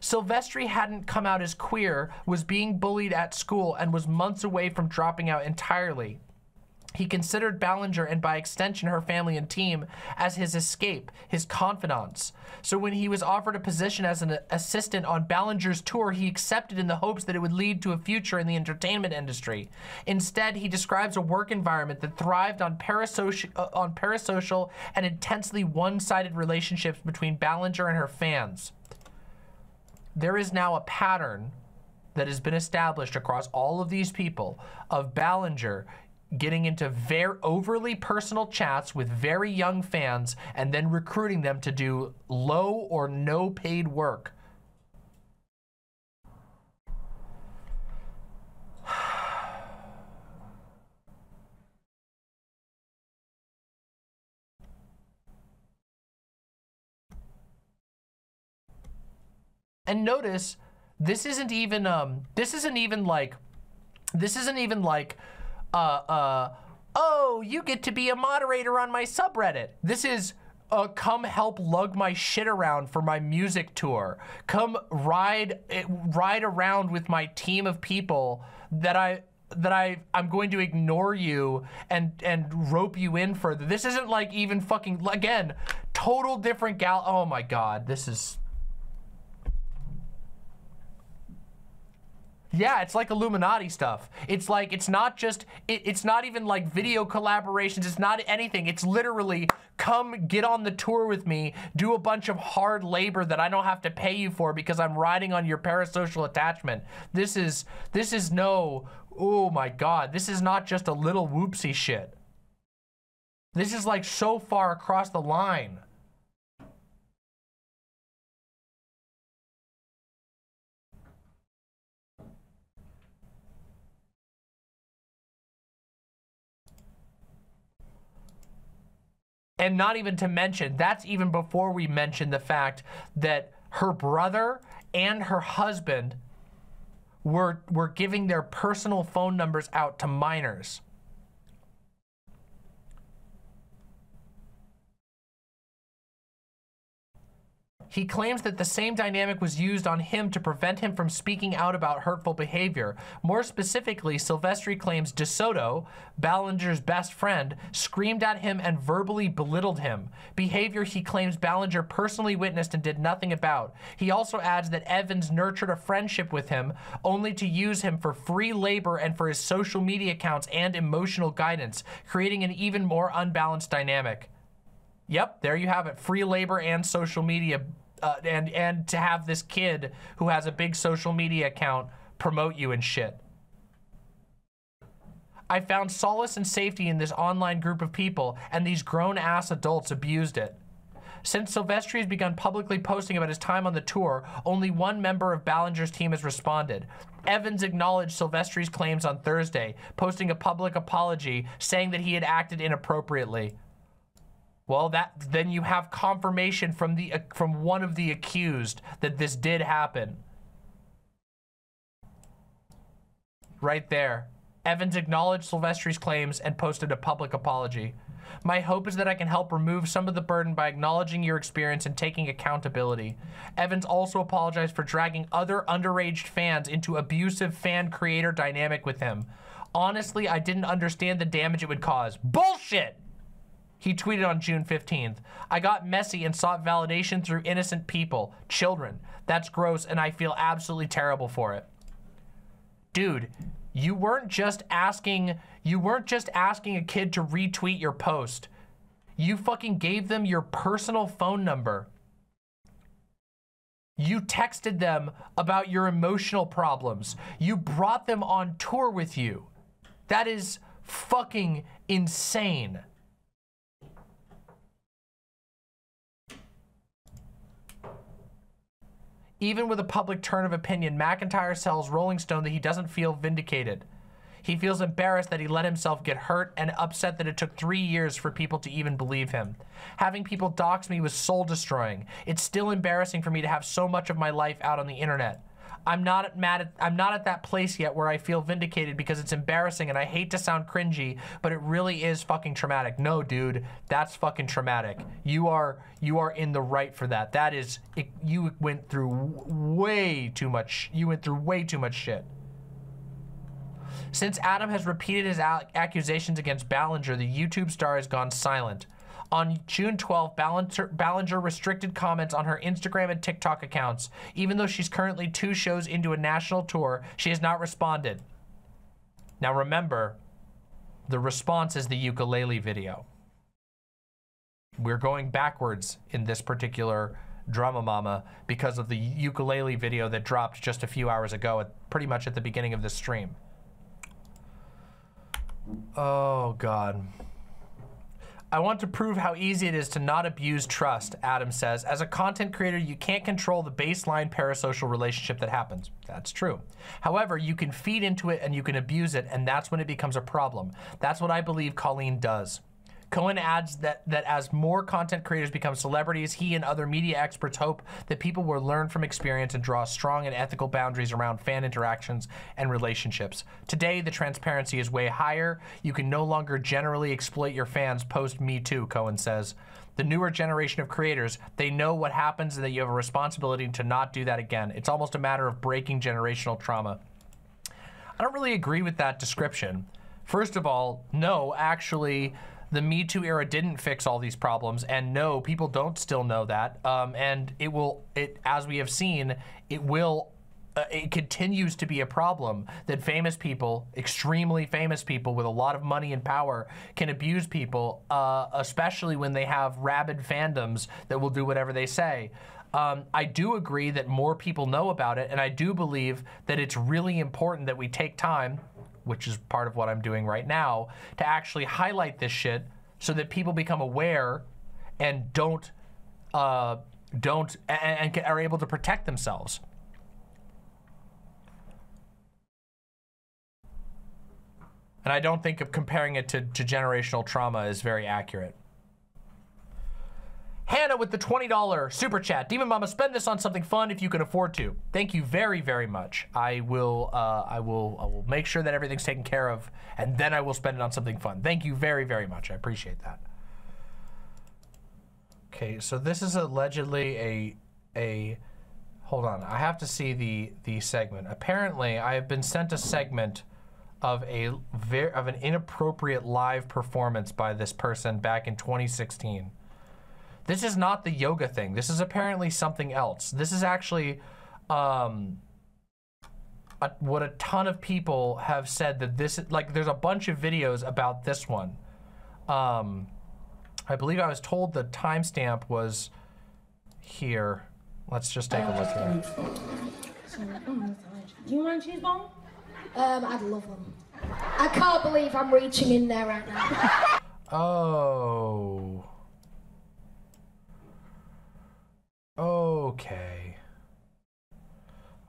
Silvestri hadn't come out as queer, was being bullied at school, and was months away from dropping out entirely. He considered Ballinger, and by extension her family and team, as his escape, his confidants. So when he was offered a position as an assistant on Ballinger's tour, he accepted in the hopes that it would lead to a future in the entertainment industry. Instead, he describes a work environment that thrived on parasocial, uh, on parasocial and intensely one-sided relationships between Ballinger and her fans. There is now a pattern that has been established across all of these people of Ballinger getting into very overly personal chats with very young fans and then recruiting them to do low or no paid work. And notice, this isn't even, um, this isn't even like, this isn't even like, uh, uh, oh, you get to be a moderator on my subreddit. This is, uh, come help lug my shit around for my music tour. Come ride, ride around with my team of people that I, that I, I'm going to ignore you and, and rope you in further. This isn't like even fucking, again, total different gal, oh my God, this is... Yeah, it's like Illuminati stuff. It's like, it's not just, it, it's not even like video collaborations. It's not anything. It's literally, come get on the tour with me, do a bunch of hard labor that I don't have to pay you for because I'm riding on your parasocial attachment. This is, this is no, oh my God. This is not just a little whoopsie shit. This is like so far across the line. And not even to mention, that's even before we mention the fact that her brother and her husband were, were giving their personal phone numbers out to minors. He claims that the same dynamic was used on him to prevent him from speaking out about hurtful behavior. More specifically, Silvestri claims DeSoto, Ballinger's best friend, screamed at him and verbally belittled him. Behavior he claims Ballinger personally witnessed and did nothing about. He also adds that Evans nurtured a friendship with him, only to use him for free labor and for his social media accounts and emotional guidance, creating an even more unbalanced dynamic. Yep, there you have it. Free labor and social media, uh, and and to have this kid who has a big social media account promote you and shit. I found solace and safety in this online group of people, and these grown-ass adults abused it. Since Silvestri has begun publicly posting about his time on the tour, only one member of Ballinger's team has responded. Evans acknowledged Silvestri's claims on Thursday, posting a public apology saying that he had acted inappropriately. Well, that then you have confirmation from the uh, from one of the accused that this did happen. Right there. Evans acknowledged Silvestri's claims and posted a public apology. My hope is that I can help remove some of the burden by acknowledging your experience and taking accountability. Evans also apologized for dragging other underage fans into abusive fan-creator dynamic with him. Honestly, I didn't understand the damage it would cause. Bullshit! He tweeted on June fifteenth, I got messy and sought validation through innocent people, children. That's gross, and I feel absolutely terrible for it. Dude, you weren't just asking... You weren't just asking a kid to retweet your post. You fucking gave them your personal phone number. You texted them about your emotional problems. You brought them on tour with you. That is fucking insane. Even with a public turn of opinion, McIntyre tells Rolling Stone that he doesn't feel vindicated. He feels embarrassed that he let himself get hurt and upset that it took three years for people to even believe him. Having people dox me was soul-destroying. It's still embarrassing for me to have so much of my life out on the internet. I'm not mad at, I'm not at that place yet where I feel vindicated because it's embarrassing, and I hate to sound cringy, but it really is fucking traumatic. No, dude, that's fucking traumatic. You are, you are in the right for that. That is, it, you went through way too much. You went through way too much shit. Since Adam has repeated his accusations against Ballinger, the YouTube star has gone silent. On June twelfth, Ballinger, Ballinger restricted comments on her Instagram and TikTok accounts. Even though she's currently two shows into a national tour, she has not responded. Now remember, the response is the ukulele video. We're going backwards in this particular Drama Mama because of the ukulele video that dropped just a few hours ago, at, pretty much at the beginning of this stream. Oh, God. I want to prove how easy it is to not abuse trust, Adam says. As a content creator, you can't control the baseline parasocial relationship that happens. That's true. However, you can feed into it and you can abuse it, and that's when it becomes a problem. That's what I believe Colleen does. Cohen adds that, that as more content creators become celebrities, he and other media experts hope that people will learn from experience and draw strong and ethical boundaries around fan interactions and relationships. Today, the transparency is way higher. You can no longer generally exploit your fans post-Me Too, Cohen says. The newer generation of creators, they know what happens and that you have a responsibility to not do that again. It's almost a matter of breaking generational trauma. I don't really agree with that description. First of all, no, actually... the Me Too era didn't fix all these problems, and no, people don't still know that. Um, and it will, it as we have seen, it will, uh, it continues to be a problem that famous people, extremely famous people with a lot of money and power, can abuse people, uh, especially when they have rabid fandoms that will do whatever they say. Um, I do agree that more people know about it, and I do believe that it's really important that we take time, which is part of what I'm doing right now, to actually highlight this shit so that people become aware and don't, uh, don't, and, and are able to protect themselves. And I don't think of comparing it to, to generational trauma is very accurate. Hannah with the twenty dollar super chat. Demon Mama, spend this on something fun if you can afford to. Thank you very, very much. I will, uh, I will, I will make sure that everything's taken care of, and then I will spend it on something fun. Thank you very, very much. I appreciate that. Okay, so this is allegedly a, a, hold on. I have to see the the segment. Apparently, I have been sent a segment of a of an inappropriate live performance by this person back in twenty sixteen. This is not the yoga thing. This is apparently something else. This is actually um, a, what a ton of people have said that this, like there's a bunch of videos about this one. Um, I believe I was told the timestamp was here. Let's just take uh, a look here. Do you want a cheese ball? Um, I'd love them. I can't believe I'm reaching in there right now. Oh. Okay.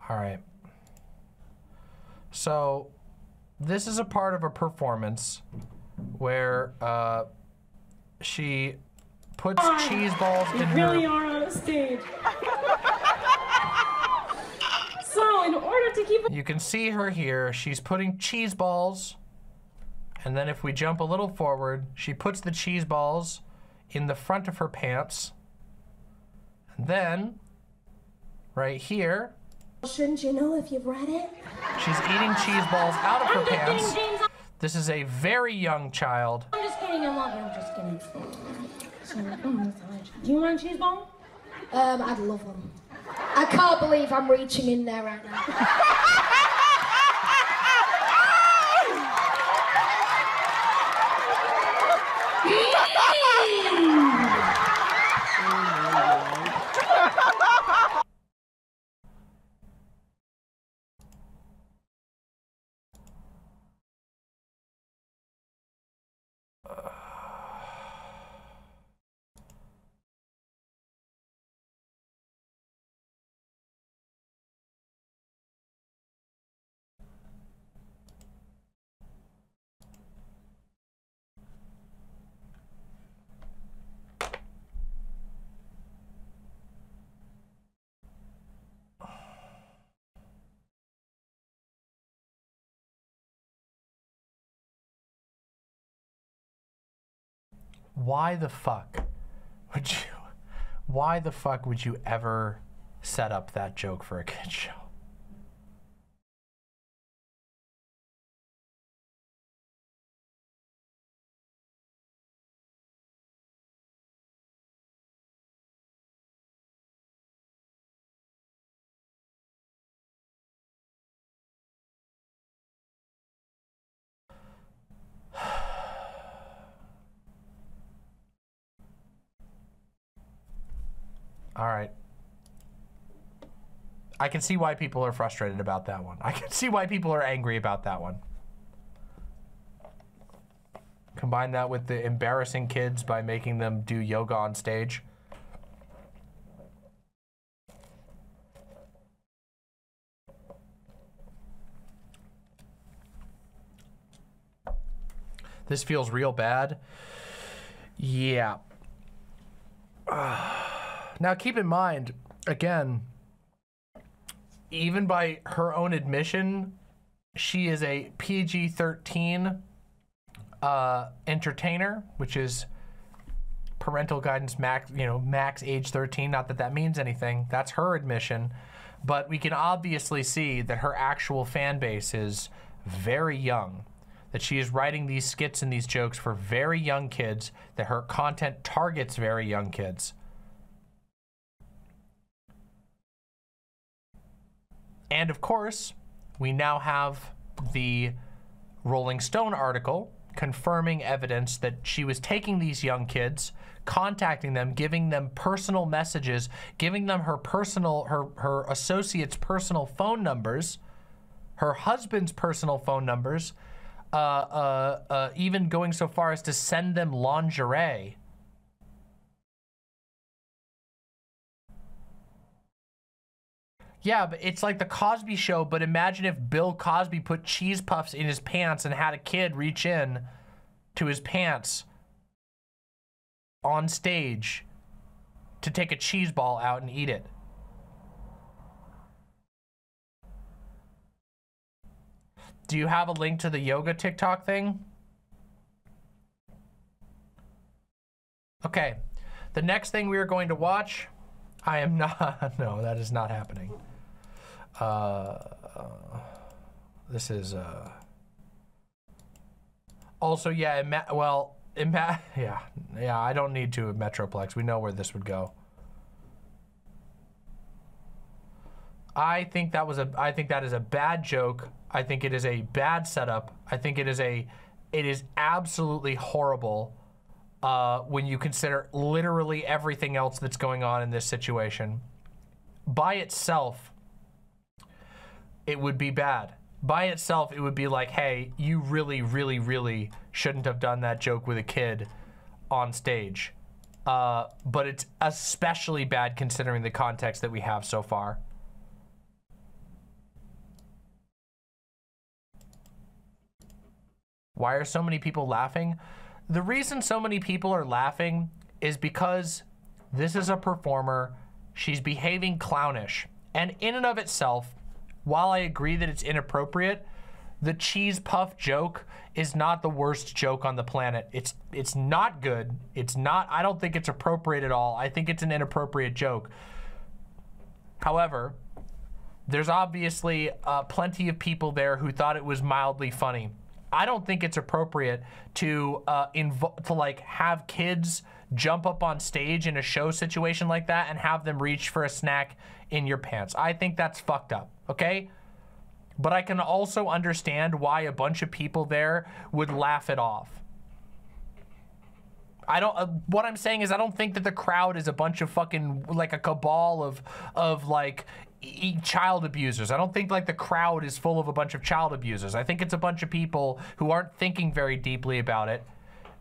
All right. So, this is a part of a performance where uh, she puts oh, cheese balls in her... You really are on stage. So, in order to keep... You can see her here. She's putting cheese balls. And then if we jump a little forward, she puts the cheese balls in the front of her pants. And then, right here... Shouldn't you know if you've read it? She's eating cheese balls out of her I'm pants. Kidding, this is a very young child. I'm just kidding, I love you. I'm just kidding. So, do you want a cheese ball? Um, I'd love them. I can't believe I'm reaching in there right now. Why the fuck would you, why the fuck would you ever set up that joke for a kid's show? All right. I can see why people are frustrated about that one. I can see why people are angry about that one. Combine that with the embarrassing kids by making them do yoga on stage. This feels real bad. Yeah. Uh. Now, keep in mind, again, even by her own admission, she is a P G thirteen uh, entertainer, which is parental guidance max, you know, max age thirteen. Not that that means anything. That's her admission. But we can obviously see that her actual fan base is very young, that she is writing these skits and these jokes for very young kids, that her content targets very young kids. And of course, we now have the Rolling Stone article confirming evidence that she was taking these young kids, contacting them, giving them personal messages, giving them her personal, her, her associates' personal phone numbers, her husband's personal phone numbers, uh, uh, uh, even going so far as to send them lingerie. Yeah, but it's like the Cosby Show, but imagine if Bill Cosby put cheese puffs in his pants and had a kid reach in to his pants on stage to take a cheese ball out and eat it. Do you have a link to the yoga TikTok thing? Okay, the next thing we are going to watch... I am not... No, that is not happening. Uh, this is uh also yeah ima well ima yeah yeah I don't need to Metroplex, we know where this would go. I think that was a I think that is a bad joke. I think it is a bad setup. I think it is a it is absolutely horrible. uh, when you consider literally everything else that's going on in this situation. By itself, it would be bad. By itself, it would be like, hey, you really, really, really shouldn't have done that joke with a kid on stage. Uh, but it's especially bad considering the context that we have so far. Why are so many people laughing? The reason so many people are laughing is because this is a performer. She's behaving clownish. And in and of itself, while I agree that it's inappropriate, the cheese puff joke is not the worst joke on the planet. It's it's not good. It's not, I don't think it's appropriate at all. I think it's an inappropriate joke. However, there's obviously uh, plenty of people there who thought it was mildly funny. I don't think it's appropriate to uh, inv to like have kids jump up on stage in a show situation like that and have them reach for a snack in your pants. I think that's fucked up, okay? But I can also understand why a bunch of people there would laugh it off. I don't, uh, what I'm saying is I don't think that the crowd is a bunch of fucking, like a cabal of, of like, e child abusers. I don't think like the crowd is full of a bunch of child abusers. I think it's a bunch of people who aren't thinking very deeply about it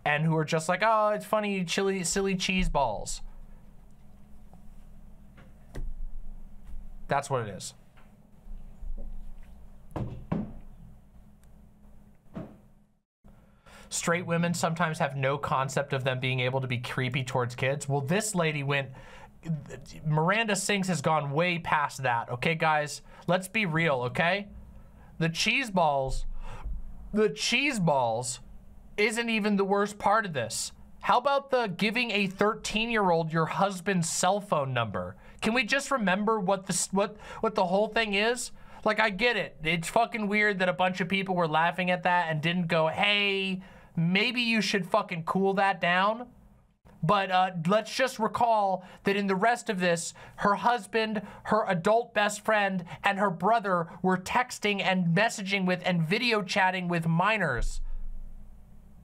and who are just like, oh, it's funny, chilly, silly cheese balls. That's what it is. Straight women sometimes have no concept of them being able to be creepy towards kids. Well, this lady went, Miranda Sings has gone way past that. Okay, guys, let's be real, okay? The cheese balls, the cheese balls isn't even the worst part of this. How about the giving a thirteen-year-old your husband's cell phone number? Can we just remember what the, what, what the whole thing is? Like, I get it. It's fucking weird that a bunch of people were laughing at that and didn't go, hey, maybe you should fucking cool that down. But uh, let's just recall that in the rest of this, her husband, her adult best friend, and her brother were texting and messaging with and video chatting with minors,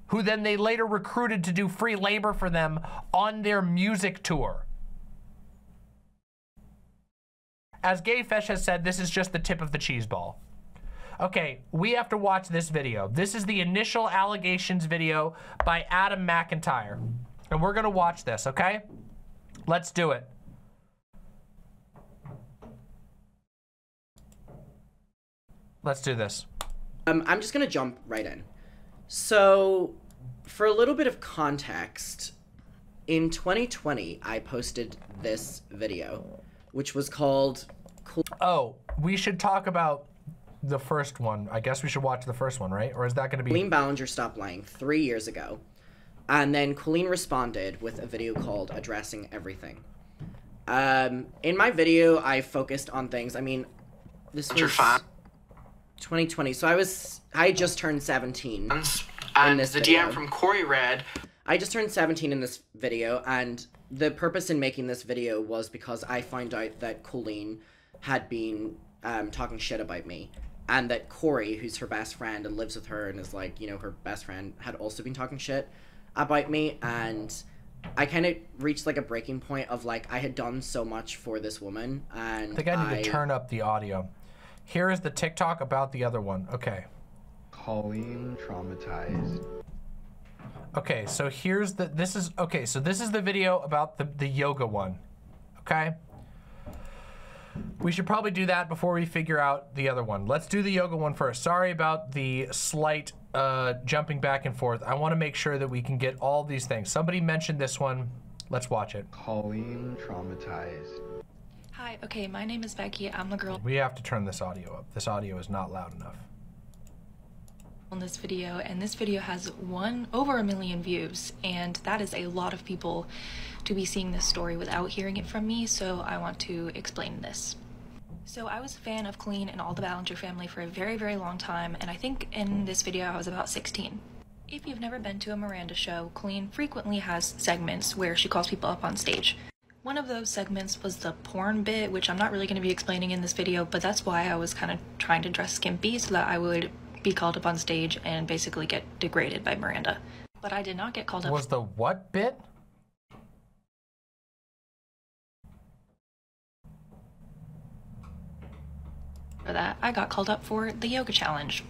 who then they later recruited to do free labor for them on their music tour. As Gayfesh has said, this is just the tip of the cheese ball. Okay, we have to watch this video. This is the initial allegations video by Adam McIntyre. And we're gonna watch this, okay? Let's do it. Let's do this. Um, I'm just gonna jump right in. So, for a little bit of context, in twenty twenty, I posted this video, which was called... Oh, we should talk about the first one. I guess we should watch the first one, right? Or is that gonna be... Colleen Ballinger stopped lying three years ago. And then Colleen responded with a video called Addressing Everything. Um, in my video, I focused on things. I mean, this was twenty twenty. So I was, I just turned seventeen. And this the video. D M from Corey read, I just turned seventeen in this video. And the purpose in making this video was because I found out that Colleen had been um, talking shit about me. And that Corey, who's her best friend and lives with her and is like, you know, her best friend, had also been talking shit about me. And I kind of reached like a breaking point of like, I had done so much for this woman. And I think I need I... to turn up the audio. Here is the TikTok about the other one. Okay. Colleen traumatized. Okay, so here's the, this is, okay, so this is the video about the, the yoga one. Okay. We should probably do that before we figure out the other one. Let's do the yoga one first. Sorry about the slight uh, jumping back and forth. I want to make sure that we can get all these things. Somebody mentioned this one. Let's watch it. Colleen traumatized. Hi, okay, my name is Becky. I'm the girl. We have to turn this audio up. This audio is not loud enough. On this video, and this video has one over a million views, and that is a lot of people to be seeing this story without hearing it from me, so I want to explain this. So I was a fan of Colleen and all the Ballinger family for a very, very long time, and I think in this video I was about sixteen. If you've never been to a Miranda show, Colleen frequently has segments where she calls people up on stage. One of those segments was the porn bit, which I'm not really going to be explaining in this video, but that's why I was kind of trying to dress skimpy so that I would be called up on stage and basically get degraded by Miranda. But I did not get called up. Was the what bit? For that, I got called up for the yoga challenge.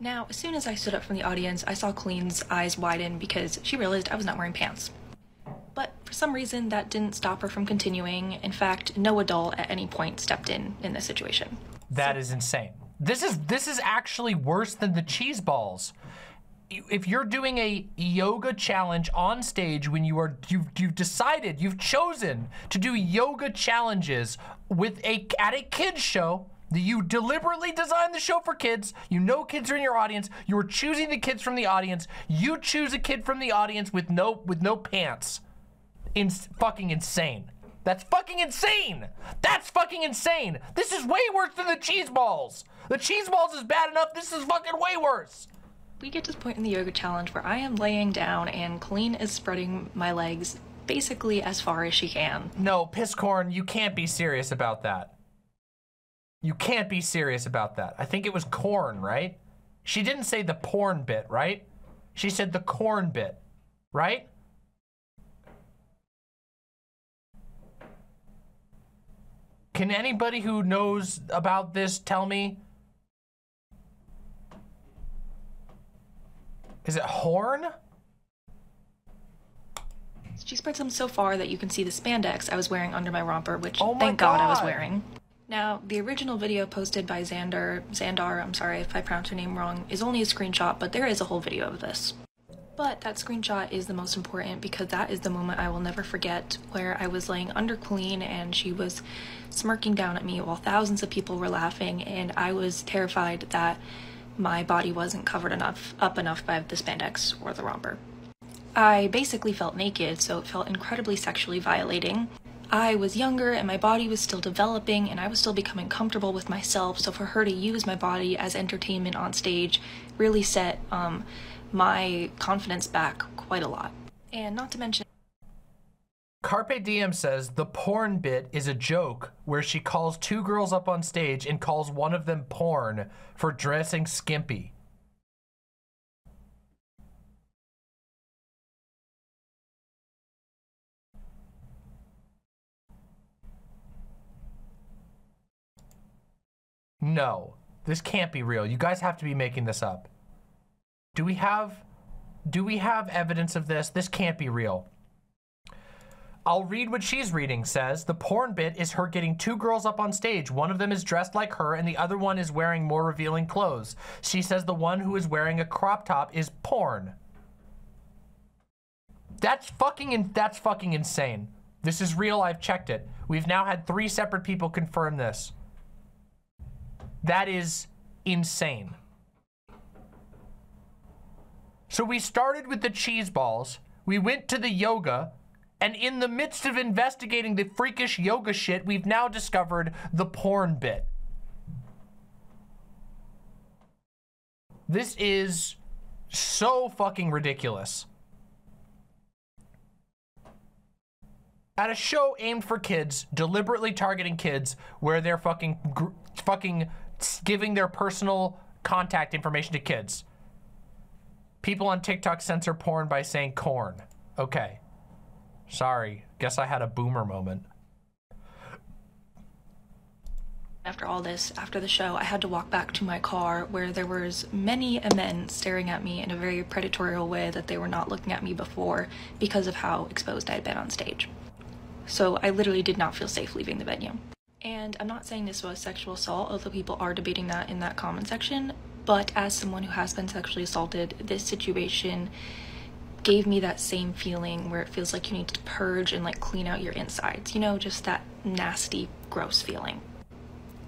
Now, as soon as I stood up from the audience, I saw Colleen's eyes widen because she realized I was not wearing pants. But for some reason, that didn't stop her from continuing. In fact, no adult at any point stepped in in this situation. That so is insane. This is this is actually worse than the cheese balls. If you're doing a yoga challenge on stage when you are you've, you've decided you've chosen to do yoga challenges with a at a kids show. You deliberately designed the show for kids. You know kids are in your audience. You were choosing the kids from the audience. You choose a kid from the audience with no with no pants. In fucking insane. That's fucking insane. That's fucking insane. This is way worse than the cheese balls. The cheese balls is bad enough. This is fucking way worse. We get to the point in the yoga challenge where I am laying down and Colleen is spreading my legs basically as far as she can. No, Pisscorn, you can't be serious about that. You can't be serious about that. I think it was corn, right? She didn't say the porn bit, right? She said the corn bit, right? Can anybody who knows about this tell me? Is it horn? She spreads them so far that you can see the spandex I was wearing under my romper, which oh my thank God. God I was wearing. Now, the original video posted by Xander, Xandar, I'm sorry if I pronounce her name wrong, is only a screenshot, but there is a whole video of this. But that screenshot is the most important because that is the moment I will never forget where I was laying under Colleen and she was smirking down at me while thousands of people were laughing and I was terrified that my body wasn't covered enough, up enough by the spandex or the romper. I basically felt naked, so it felt incredibly sexually violating. I was younger and my body was still developing and I was still becoming comfortable with myself, so for her to use my body as entertainment on stage really set um, my confidence back quite a lot. And not to mention... Carpe Diem says the porn bit is a joke where she calls two girls up on stage and calls one of them porn for dressing skimpy. No, this can't be real. You guys have to be making this up. Do we have, do we have evidence of this? This can't be real. I'll read what she's reading, says, the porn bit is her getting two girls up on stage. One of them is dressed like her and the other one is wearing more revealing clothes. She says the one who is wearing a crop top is porn. That's fucking, in, that's fucking insane. This is real, I've checked it. We've now had three separate people confirm this. That is insane. So we started with the cheese balls. We went to the yoga. And in the midst of investigating the freakish yoga shit, we've now discovered the porn bit. This is so fucking ridiculous. At a show aimed for kids, deliberately targeting kids where they're fucking gr fucking... giving their personal contact information to kids. People on TikTok censor porn by saying corn. Okay. Sorry. Guess I had a boomer moment. After all this, after the show, I had to walk back to my car where there was many men staring at me in a very predatory way that they were not looking at me before because of how exposed I had been on stage. So I literally did not feel safe leaving the venue. And I'm not saying this was sexual assault, although people are debating that in that comment section, but as someone who has been sexually assaulted, this situation gave me that same feeling where it feels like you need to purge and like clean out your insides, you know, just that nasty, gross feeling.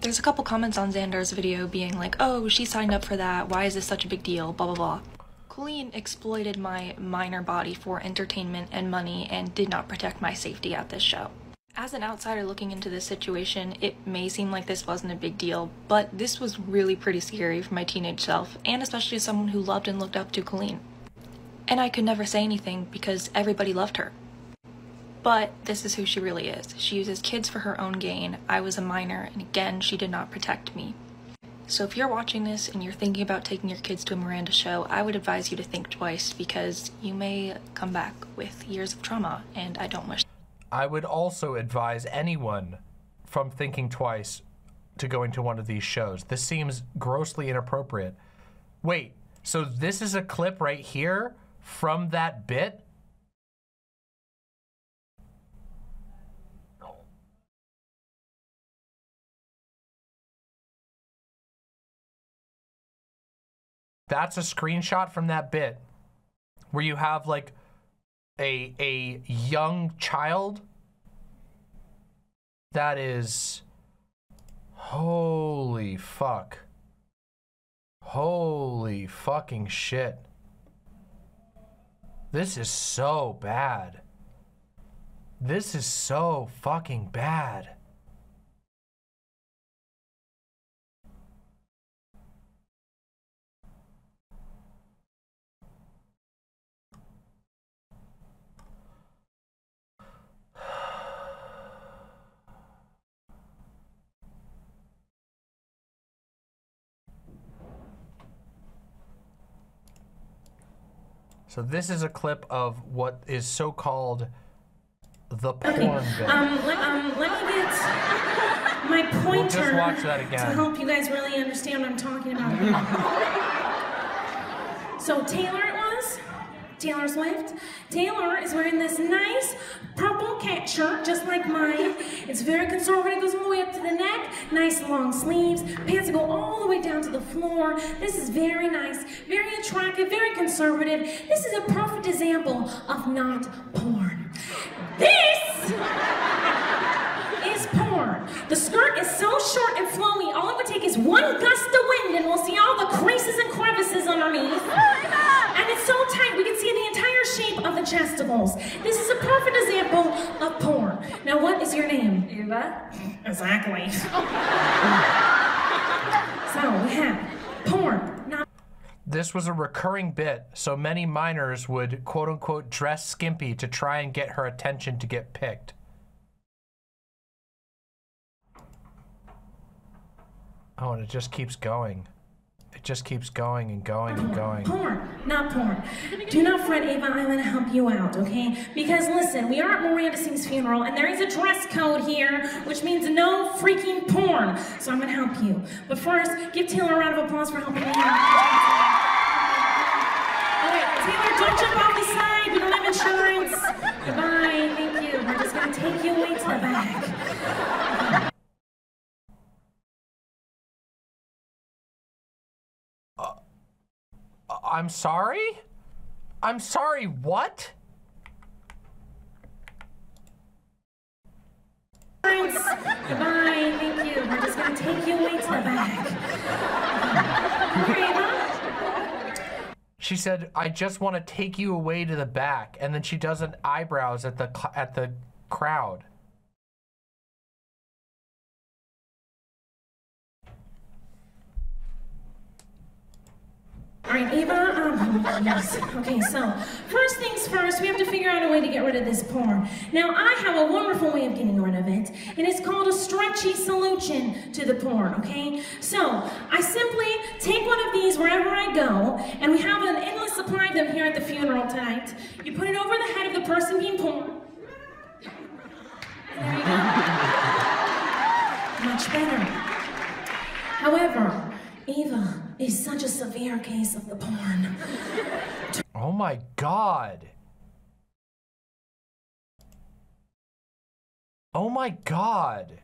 There's a couple comments on Xandar's video being like, oh, she signed up for that, why is this such a big deal, blah blah blah. Colleen exploited my minor body for entertainment and money and did not protect my safety at this show. As an outsider looking into this situation, it may seem like this wasn't a big deal, but this was really pretty scary for my teenage self, and especially someone who loved and looked up to Colleen. And I could never say anything because everybody loved her. But this is who she really is. She uses kids for her own gain. I was a minor, and again, she did not protect me. So if you're watching this and you're thinking about taking your kids to a Miranda show, I would advise you to think twice, because you may come back with years of trauma, and I don't wish. I would also advise anyone from thinking twice to going to one of these shows. This seems grossly inappropriate. Wait, so this is a clip right here from that bit? That's a screenshot from that bit where you have like a a young child. That is, holy fuck. Holy fucking shit. This is so bad. This is so fucking bad. So this is a clip of what is so-called the porn bit. Um, let, um, let me get my pointer we'll just watch that again. to help you guys really understand what I'm talking about. So Taylor it was, Taylor Swift. Taylor is wearing this nice purple cat shirt, just like mine. It's very conservative, goes all the way up to the neck, nice long sleeves, pants go all the way down to the floor. This is very nice, very attractive, very conservative. This is a perfect example of not porn. This is porn. The skirt is so short and flowy, all it would take is one gust of wind and we'll see all the creases and crevices underneath. And it's so tight, we can see the entire shape of the chesticles. This is a perfect example of porn. Now, what is your name? Eva? Exactly. So, we have porn. Now this was a recurring bit, so many minors would, quote-unquote, dress skimpy to try and get her attention to get picked. Oh, and it just keeps going. It just keeps going and going and going. Porn, not porn. Do not fret, Ava, I'm gonna help you out, okay? Because listen, we are at Miranda Sings' funeral and there is a dress code here, which means no freaking porn. So I'm gonna help you. But first, give Taylor a round of applause for helping me out. Okay, Taylor, don't jump off the side, we don't have insurance. Goodbye, thank you. We're just gonna take you away to the back. I'm sorry? I'm sorry, what? Thanks. Goodbye, thank you. We're just gonna take you away to the back. She said, I just wanna take you away to the back, and then she does an eyebrows at the, at the crowd. All right, Ava, um, yes. Okay, so first things first, we have to figure out a way to get rid of this porn. Now, I have a wonderful way of getting rid of it, and it's called a stretchy solution to the porn, okay? So, I simply take one of these wherever I go, and we have an endless supply of them here at the funeral tonight. You put it over the head of the person being porn. There you go. Much better. However, Eva is such a severe case of the porn. Oh my God. Oh my God.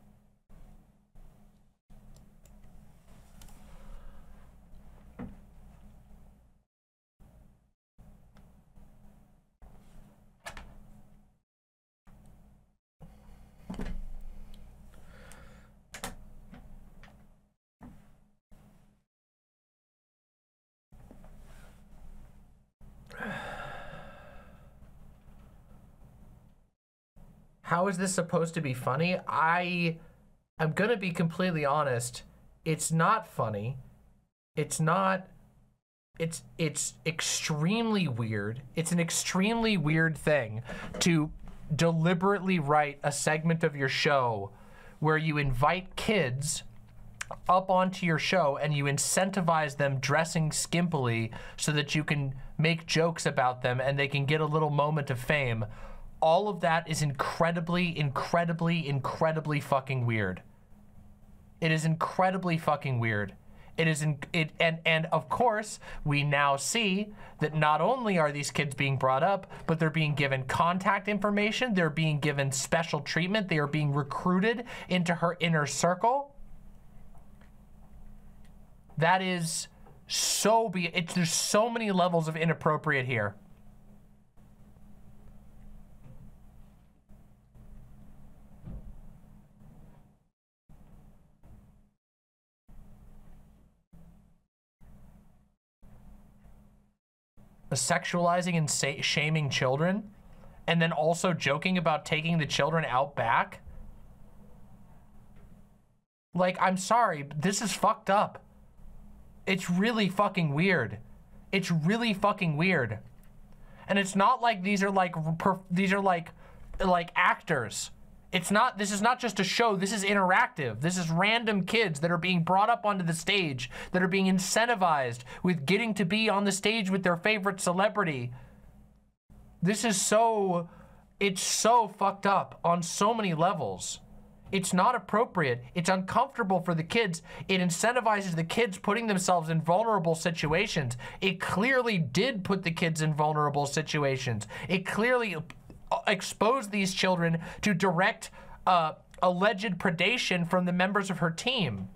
How is this supposed to be funny? I am gonna be completely honest. It's not funny. It's not, it's, it's extremely weird. It's an extremely weird thing to deliberately write a segment of your show where you invite kids up onto your show and you incentivize them dressing skimpily so that you can make jokes about them and they can get a little moment of fame, all of that is incredibly, incredibly, incredibly fucking weird. It is incredibly fucking weird. It is in, it and and of course we now see that not only are these kids being brought up, but they're being given contact information, they're being given special treatment, they are being recruited into her inner circle. That is so be it's there's so many levels of inappropriate here. Sexualizing and sa shaming children, and then also joking about taking the children out back. Like, I'm sorry, but this is fucked up. It's really fucking weird. It's really fucking weird. And it's not like these are like these are like like actors. It's not, this is not just a show, this is interactive. This is random kids that are being brought up onto the stage, that are being incentivized with getting to be on the stage with their favorite celebrity. This is so, it's so fucked up on so many levels. It's not appropriate, it's uncomfortable for the kids, it incentivizes the kids putting themselves in vulnerable situations. It clearly did put the kids in vulnerable situations. It clearly expose these children to direct uh, alleged predation from the members of her team.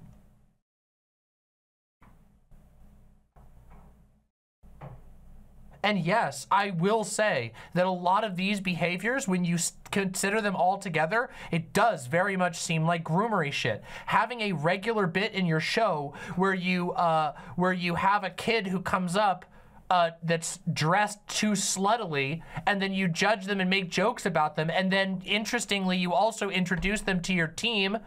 And yes, I will say that a lot of these behaviors, when you consider them all together, it does very much seem like groomery shit. Having a regular bit in your show where you uh, where you have a kid who comes up Uh, that's dressed too sluttily, and then you judge them and make jokes about them, and then interestingly you also introduce them to your team.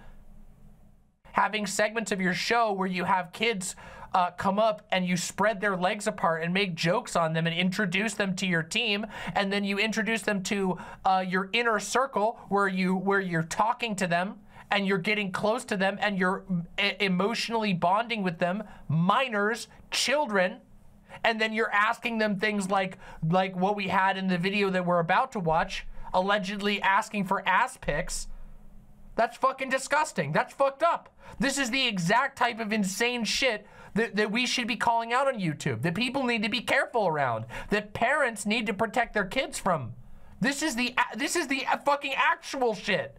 Having segments of your show where you have kids uh, come up and you spread their legs apart and make jokes on them and introduce them to your team, and then you introduce them to uh, your inner circle where you where you're talking to them and you're getting close to them and you're emotionally bonding with them, minors, children. And then you're asking them things like like what we had in the video that we're about to watch, allegedly asking for ass pics. That's fucking disgusting. That's fucked up. This is the exact type of insane shit that, that we should be calling out on YouTube, that people need to be careful around, that parents need to protect their kids from. This is the, this is the fucking actual shit.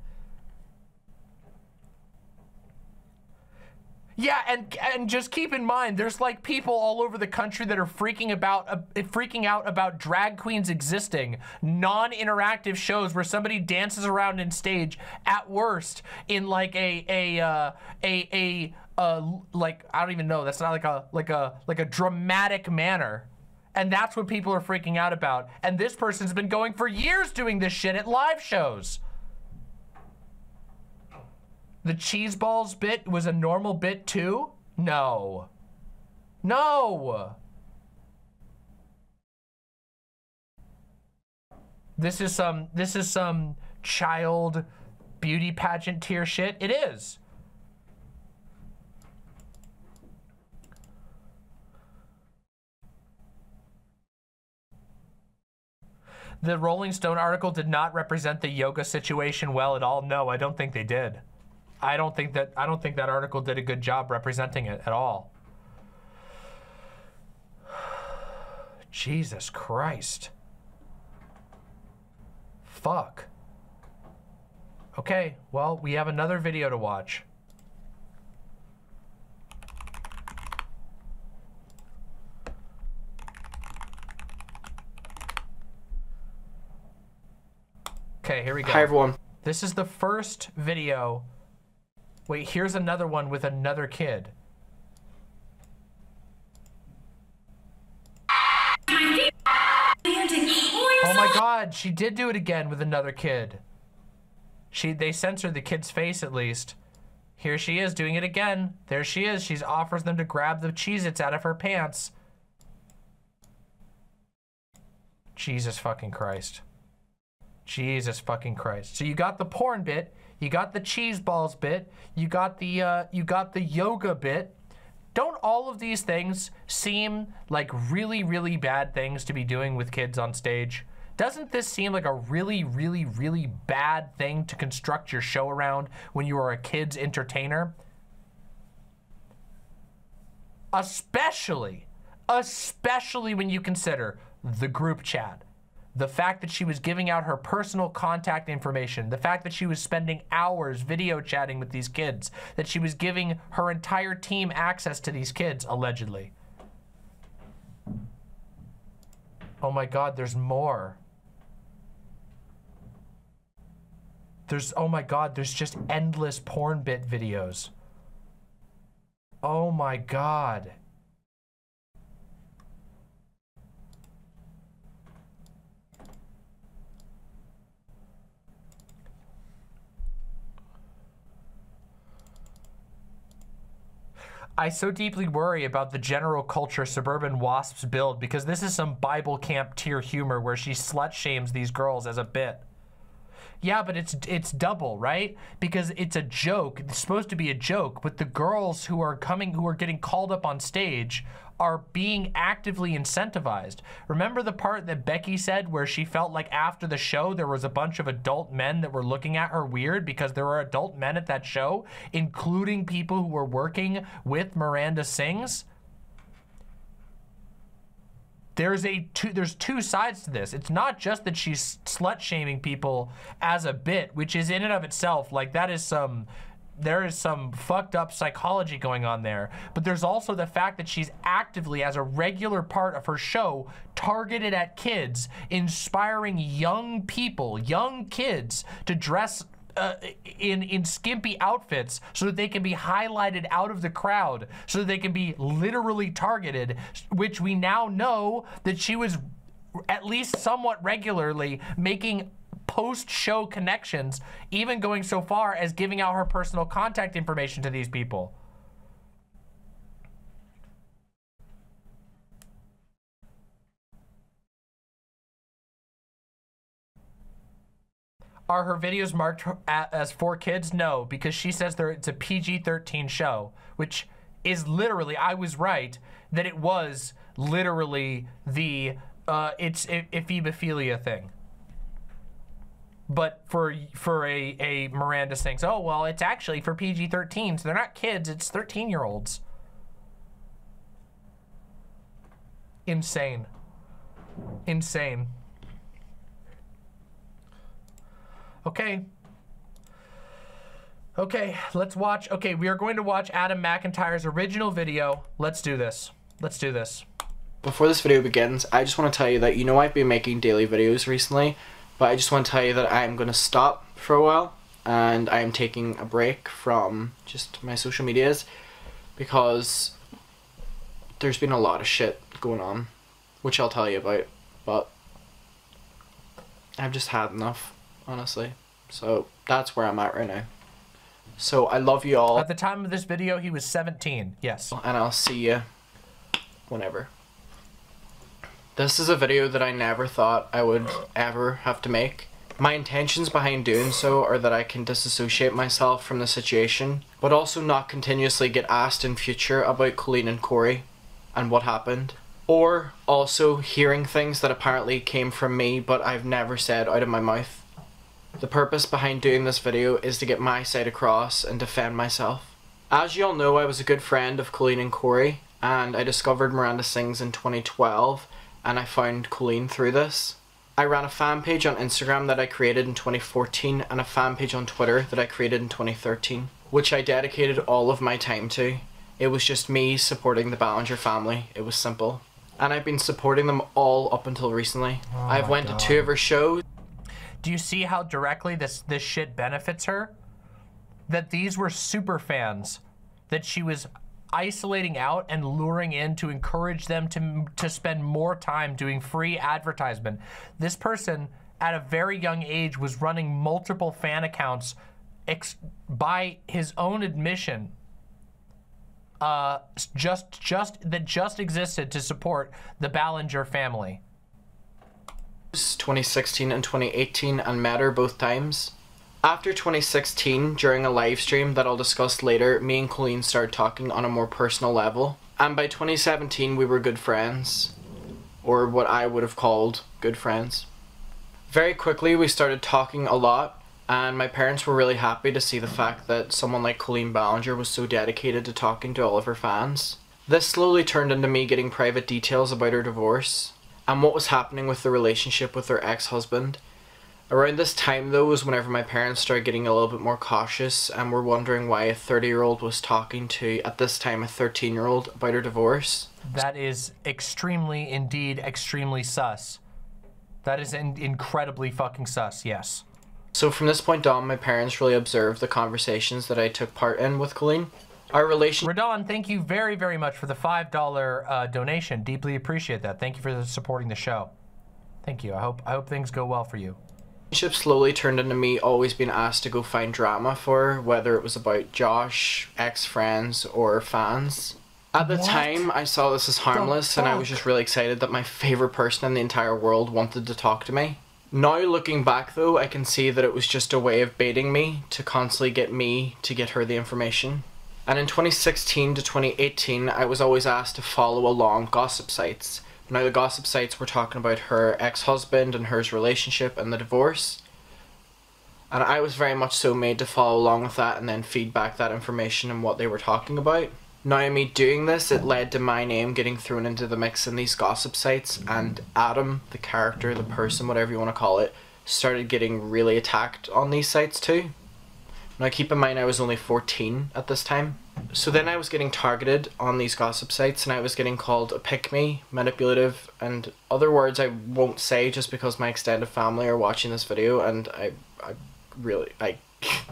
Yeah, and and just keep in mind, there's like people all over the country that are freaking about uh, freaking out about drag queens existing, non-interactive shows where somebody dances around in stage at worst in like a a uh, a a uh, like I don't even know. That's not like a like a like a dramatic manner, and that's what people are freaking out about. And this person's been going for years doing this shit at live shows. The cheese balls bit was a normal bit too? No. No! This is some, this is some child beauty pageant tier shit. It is. The Rolling Stone article did not represent the yoga situation well at all. No, I don't think they did. I don't think that I don't think that article did a good job representing it at all. Jesus Christ. Fuck. Okay, well, we have another video to watch. Okay, here we go. Hi everyone. This is the first video. Wait, here's another one with another kid. Oh my God, she did do it again with another kid. She, they censored the kid's face at least. Here she is doing it again. There she is, she offers them to grab the Cheez-Its out of her pants. Jesus fucking Christ. Jesus fucking Christ. So you got the porn bit, You got the cheese balls bit. You got the uh, you got the yoga bit. Don't all of these things seem like really, really bad things to be doing with kids on stage? Doesn't this seem like a really, really, really bad thing to construct your show around when you are a kid's entertainer? Especially, especially when you consider the group chat. The fact that she was giving out her personal contact information, the fact that she was spending hours video chatting with these kids, that she was giving her entire team access to these kids, allegedly. Oh my God, there's more. There's, oh my God, there's just endless porn bit videos. Oh my God. I so deeply worry about the general culture suburban wasps build, because this is some Bible camp tier humor where she slut shames these girls as a bit. Yeah, but it's it's double, right? Because it's a joke. It's supposed to be a joke, but the girls who are coming, who are getting called up on stage, are being actively incentivized. Remember the part that Becky said where she felt like after the show there was a bunch of adult men that were looking at her weird because there were adult men at that show, including people who were working with Miranda Sings? There's a two, there's two sides to this. It's not just that she's slut shaming people as a bit, which is in and of itself, like that is some, there is some fucked up psychology going on there. But there's also the fact that she's actively, as a regular part of her show, targeted at kids, inspiring young people, young kids to dress Uh, in in skimpy outfits so that they can be highlighted out of the crowd, so that they can be literally targeted, which we now know that she was at least somewhat regularly making post-show connections, even going so far as giving out her personal contact information to these people. Are her videos marked as for kids? No, because she says they're, it's a P G thirteen show, which is literally, I was right, that it was literally the, uh, it's ephemophilia thing. But for for a, a Miranda Sings, oh, well, it's actually for P G thirteen, so they're not kids, it's thirteen-year-olds. Insane. Insane. Okay. Okay, let's watch. Okay, we are going to watch Adam McIntyre's original video. Let's do this. Let's do this. Before this video begins, I just want to tell you that, you know, I've been making daily videos recently, but I just want to tell you that I'm going to stop for a while, and I'm taking a break from just my social medias because there's been a lot of shit going on, which I'll tell you about, but I've just had enough. Honestly, so that's where I'm at right now. So I love you all. At the time of this video, he was seventeen. Yes. And I'll see you whenever. This is a video that I never thought I would ever have to make. My intentions behind doing so are that I can disassociate myself from the situation, but also not continuously get asked in future about Colleen and Corey and what happened. Or also hearing things that apparently came from me, but I've never said out of my mouth. The purpose behind doing this video is to get my side across and defend myself. As you all know, I was a good friend of Colleen and Corey, and I discovered Miranda Sings in twenty twelve, and I found Colleen through this. I ran a fan page on Instagram that I created in twenty fourteen, and a fan page on Twitter that I created in twenty thirteen, which I dedicated all of my time to. It was just me supporting the Ballinger family. It was simple. And I've been supporting them all up until recently. Oh, I've went God. to two of her shows. Do you see how directly this, this shit benefits her? That these were super fans that she was isolating out and luring in to encourage them to, to spend more time doing free advertisement. This person, at a very young age, was running multiple fan accounts ex by his own admission. Uh, just, just, that just existed to support the Ballinger family. twenty sixteen and twenty eighteen, and met her both times. After twenty sixteen, during a live stream that I'll discuss later, me and Colleen started talking on a more personal level, and by twenty seventeen we were good friends, or what I would have called good friends. Very quickly we started talking a lot, and my parents were really happy to see the fact that someone like Colleen Ballinger was so dedicated to talking to all of her fans. This slowly turned into me getting private details about her divorce, and what was happening with the relationship with her ex-husband. Around this time though was whenever my parents started getting a little bit more cautious and were wondering why a thirty year old was talking to, at this time, a thirteen year old about her divorce. That is extremely, indeed, extremely sus. That is in incredibly fucking sus, yes. So from this point on, my parents really observed the conversations that I took part in with Colleen. Our relation- Radon, thank you very, very much for the five dollar uh, donation. Deeply appreciate that. Thank you for supporting the show. Thank you. I hope, I hope things go well for you. Relationship slowly turned into me always being asked to go find drama for her, whether it was about Josh, ex-friends, or fans. At the what? time, I saw this as harmless, and I was just really excited that my favorite person in the entire world wanted to talk to me. Now, looking back though, I can see that it was just a way of baiting me to constantly get me to get her the information. And in twenty sixteen to twenty eighteen, I was always asked to follow along gossip sites. Now, the gossip sites were talking about her ex-husband and hers relationship and the divorce, and I was very much so made to follow along with that and then feed back that information and what they were talking about. Now, me doing this, it led to my name getting thrown into the mix in these gossip sites, and Adam, the character, the person, whatever you want to call it, started getting really attacked on these sites too. Now, keep in mind I was only fourteen at this time. So then I was getting targeted on these gossip sites, and I was getting called a pick-me, manipulative, and other words I won't say just because my extended family are watching this video, and I, I really, I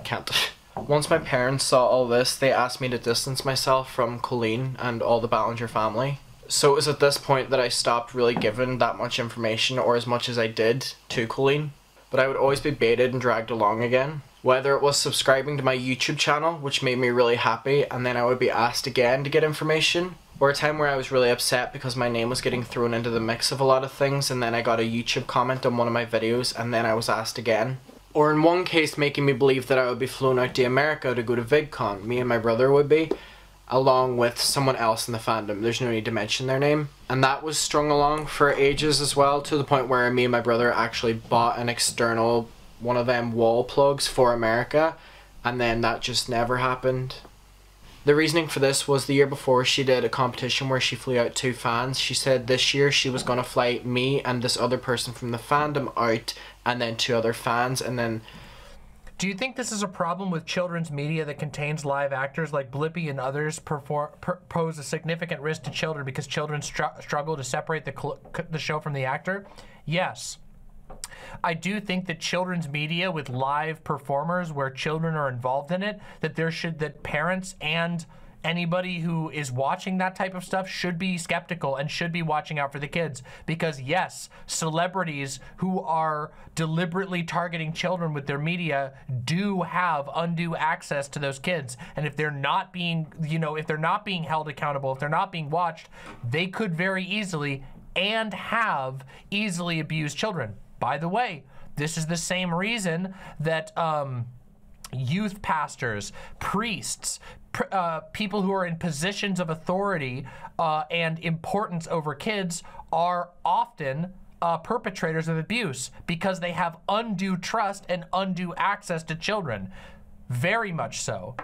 can't. Once my parents saw all this, they asked me to distance myself from Colleen and all the Ballinger family. So it was at this point that I stopped really giving that much information, or as much as I did, to Colleen. But I would always be baited and dragged along again. Whether it was subscribing to my YouTube channel, which made me really happy, and then I would be asked again to get information, or a time where I was really upset because my name was getting thrown into the mix of a lot of things, and then I got a YouTube comment on one of my videos, and then I was asked again. Or in one case, making me believe that I would be flown out to America to go to VidCon, me and my brother would be, along with someone else in the fandom, there's no need to mention their name. And that was strung along for ages as well, to the point where me and my brother actually bought an external one of them wall plugs for America, and then that just never happened. The reasoning for this was the year before she did a competition where she flew out two fans. She said this year she was going to fly me and this other person from the fandom out, and then two other fans, and then... Do you think this is a problem with children's media that contains live actors like Blippi and others perform, per, pose a significant risk to children because children str struggle to separate the, the show from the actor? Yes. I do think that children's media with live performers where children are involved in it, that there should, that parents and anybody who is watching that type of stuff should be skeptical and should be watching out for the kids, because yes, celebrities who are deliberately targeting children with their media do have undue access to those kids, and if they're not being, you know, if they're not being held accountable, if they're not being watched, they could very easily and have easily abused children. By the way, this is the same reason that um, youth pastors, priests, pr uh, people who are in positions of authority uh, and importance over kids are often uh, perpetrators of abuse, because they have undue trust and undue access to children. Very much so.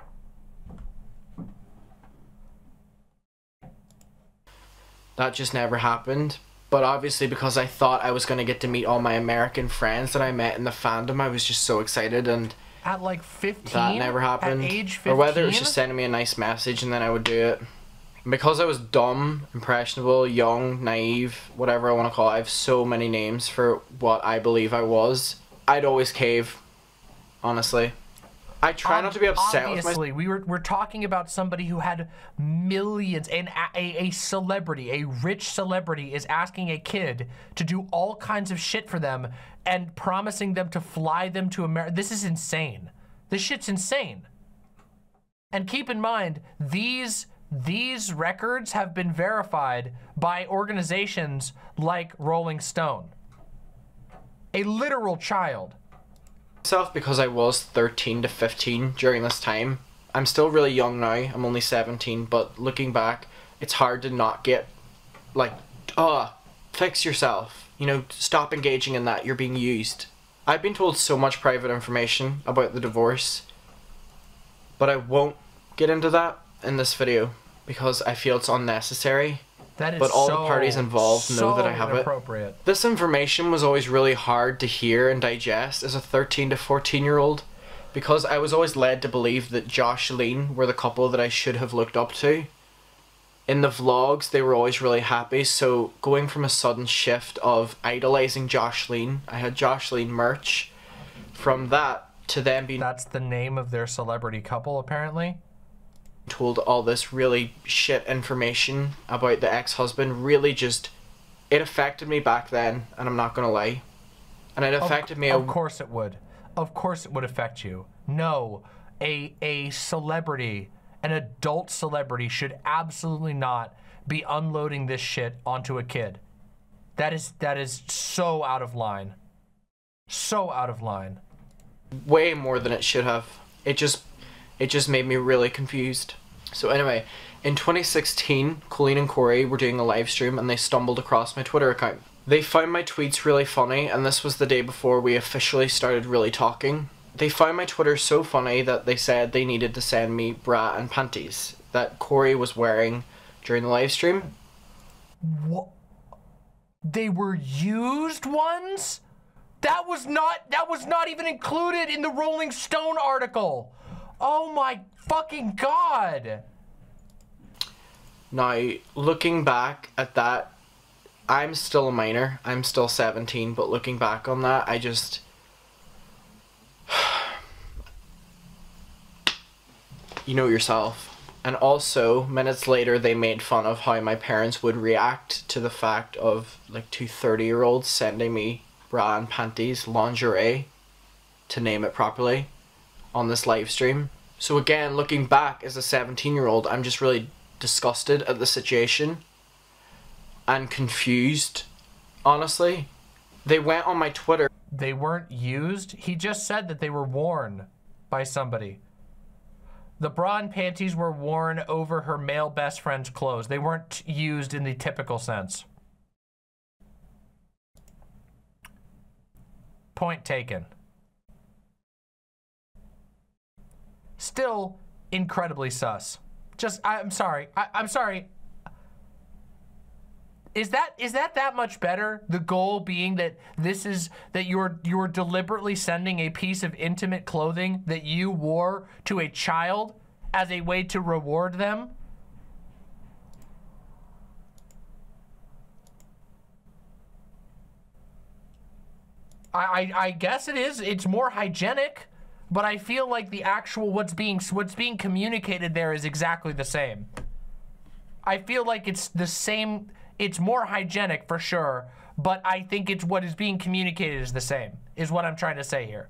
That just never happened. But obviously, because I thought I was going to get to meet all my American friends that I met in the fandom, I was just so excited, and at like fifteen, that never happened. At age fifteen? Or whether it was just sending me a nice message and then I would do it. And because I was dumb, impressionable, young, naive, whatever I want to call it, I have so many names for what I believe I was, I'd always cave, honestly. I try um, not to be upset with myself. Obviously, we were, we're talking about somebody who had millions, and a, a celebrity, a rich celebrity is asking a kid to do all kinds of shit for them and promising them to fly them to America. This is insane. This shit's insane. And keep in mind, these, these records have been verified by organizations like Rolling Stone. A literal child myself because I was thirteen to fifteen during this time. I'm still really young now, I'm only seventeen, but looking back, it's hard to not get, like, oh, fix yourself. You know, stop engaging in that, you're being used. I've been told so much private information about the divorce, but I won't get into that in this video because I feel it's unnecessary. That is but all so, the parties involved so know that I have it. This information was always really hard to hear and digest as a thirteen to fourteen year old, because I was always led to believe that Josh and Lean were the couple that I should have looked up to. In the vlogs, they were always really happy, so going from a sudden shift of idolizing Josh Lean, I had Josh Lean merch, from that to them being... That's the name of their celebrity couple, apparently? Told all this really shit information about the ex-husband, really just... It affected me back then, and I'm not gonna lie. And it affected of, me... Of course it would. Of course it would affect you. No, a, a celebrity... An adult celebrity should absolutely not be unloading this shit onto a kid. That is that is so out of line. So out of line. Way more than it should have. It just it just made me really confused. So anyway, in twenty sixteen, Colleen and Corey were doing a live stream and they stumbled across my Twitter account. They found my tweets really funny, and this was the day before we officially started really talking. They found my Twitter so funny that they said they needed to send me bra and panties that Corey was wearing during the live stream. What? They were used ones? That was not, that was not even included in the Rolling Stone article. Oh my fucking God. Now, looking back at that, I'm still a minor. I'm still seventeen, but looking back on that, I just... You know yourself. And also, minutes later, they made fun of how my parents would react to the fact of like two thirty year olds sending me bra and panties, lingerie, to name it properly, on this live stream. So again, looking back as a seventeen year old, I'm just really disgusted at the situation and confused, honestly. They went on my Twitter. They weren't used. He just said that they were worn by somebody. The bra and panties were worn over her male best friend's clothes. They weren't used in the typical sense. Point taken. Still incredibly sus. Just, I, I'm sorry. I, I'm sorry. Is that is that that much better? The goal being that this is that you're you're deliberately sending a piece of intimate clothing that you wore to a child as a way to reward them? I I, I guess it is. It's more hygienic, but I feel like the actual what's being what's being communicated there is exactly the same. I feel like it's the same. It's more hygienic for sure, but I think it's what is being communicated is the same, is what I'm trying to say here.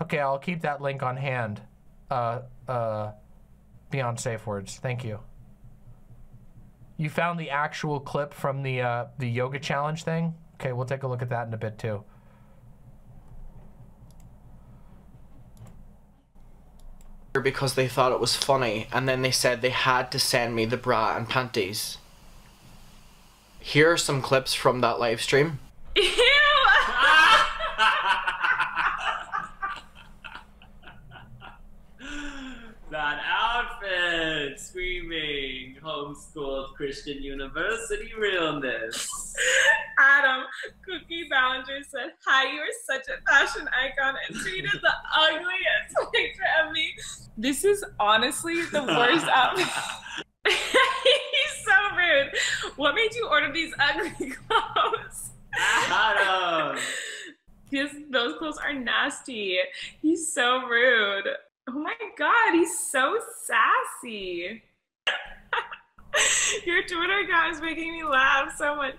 Okay, I'll keep that link on hand. Uh, uh, beyond safe words, thank you. You found the actual clip from the, uh, the yoga challenge thing? Okay, we'll take a look at that in a bit too. Because they thought it was funny, and then they said they had to send me the bra and panties. Here are some clips from that live stream. Ew! That outfit! Screaming homeschooled Christian university realness. Adam, Cookie Ballinger said, hi, you are such a fashion icon and tweeted the ugliest picture of me. This is honestly the worst outfit. He's so rude. What made you order these ugly clothes? Adam! His, those clothes are nasty. He's so rude. Oh my God, he's so sassy. Your Twitter account is making me laugh so much.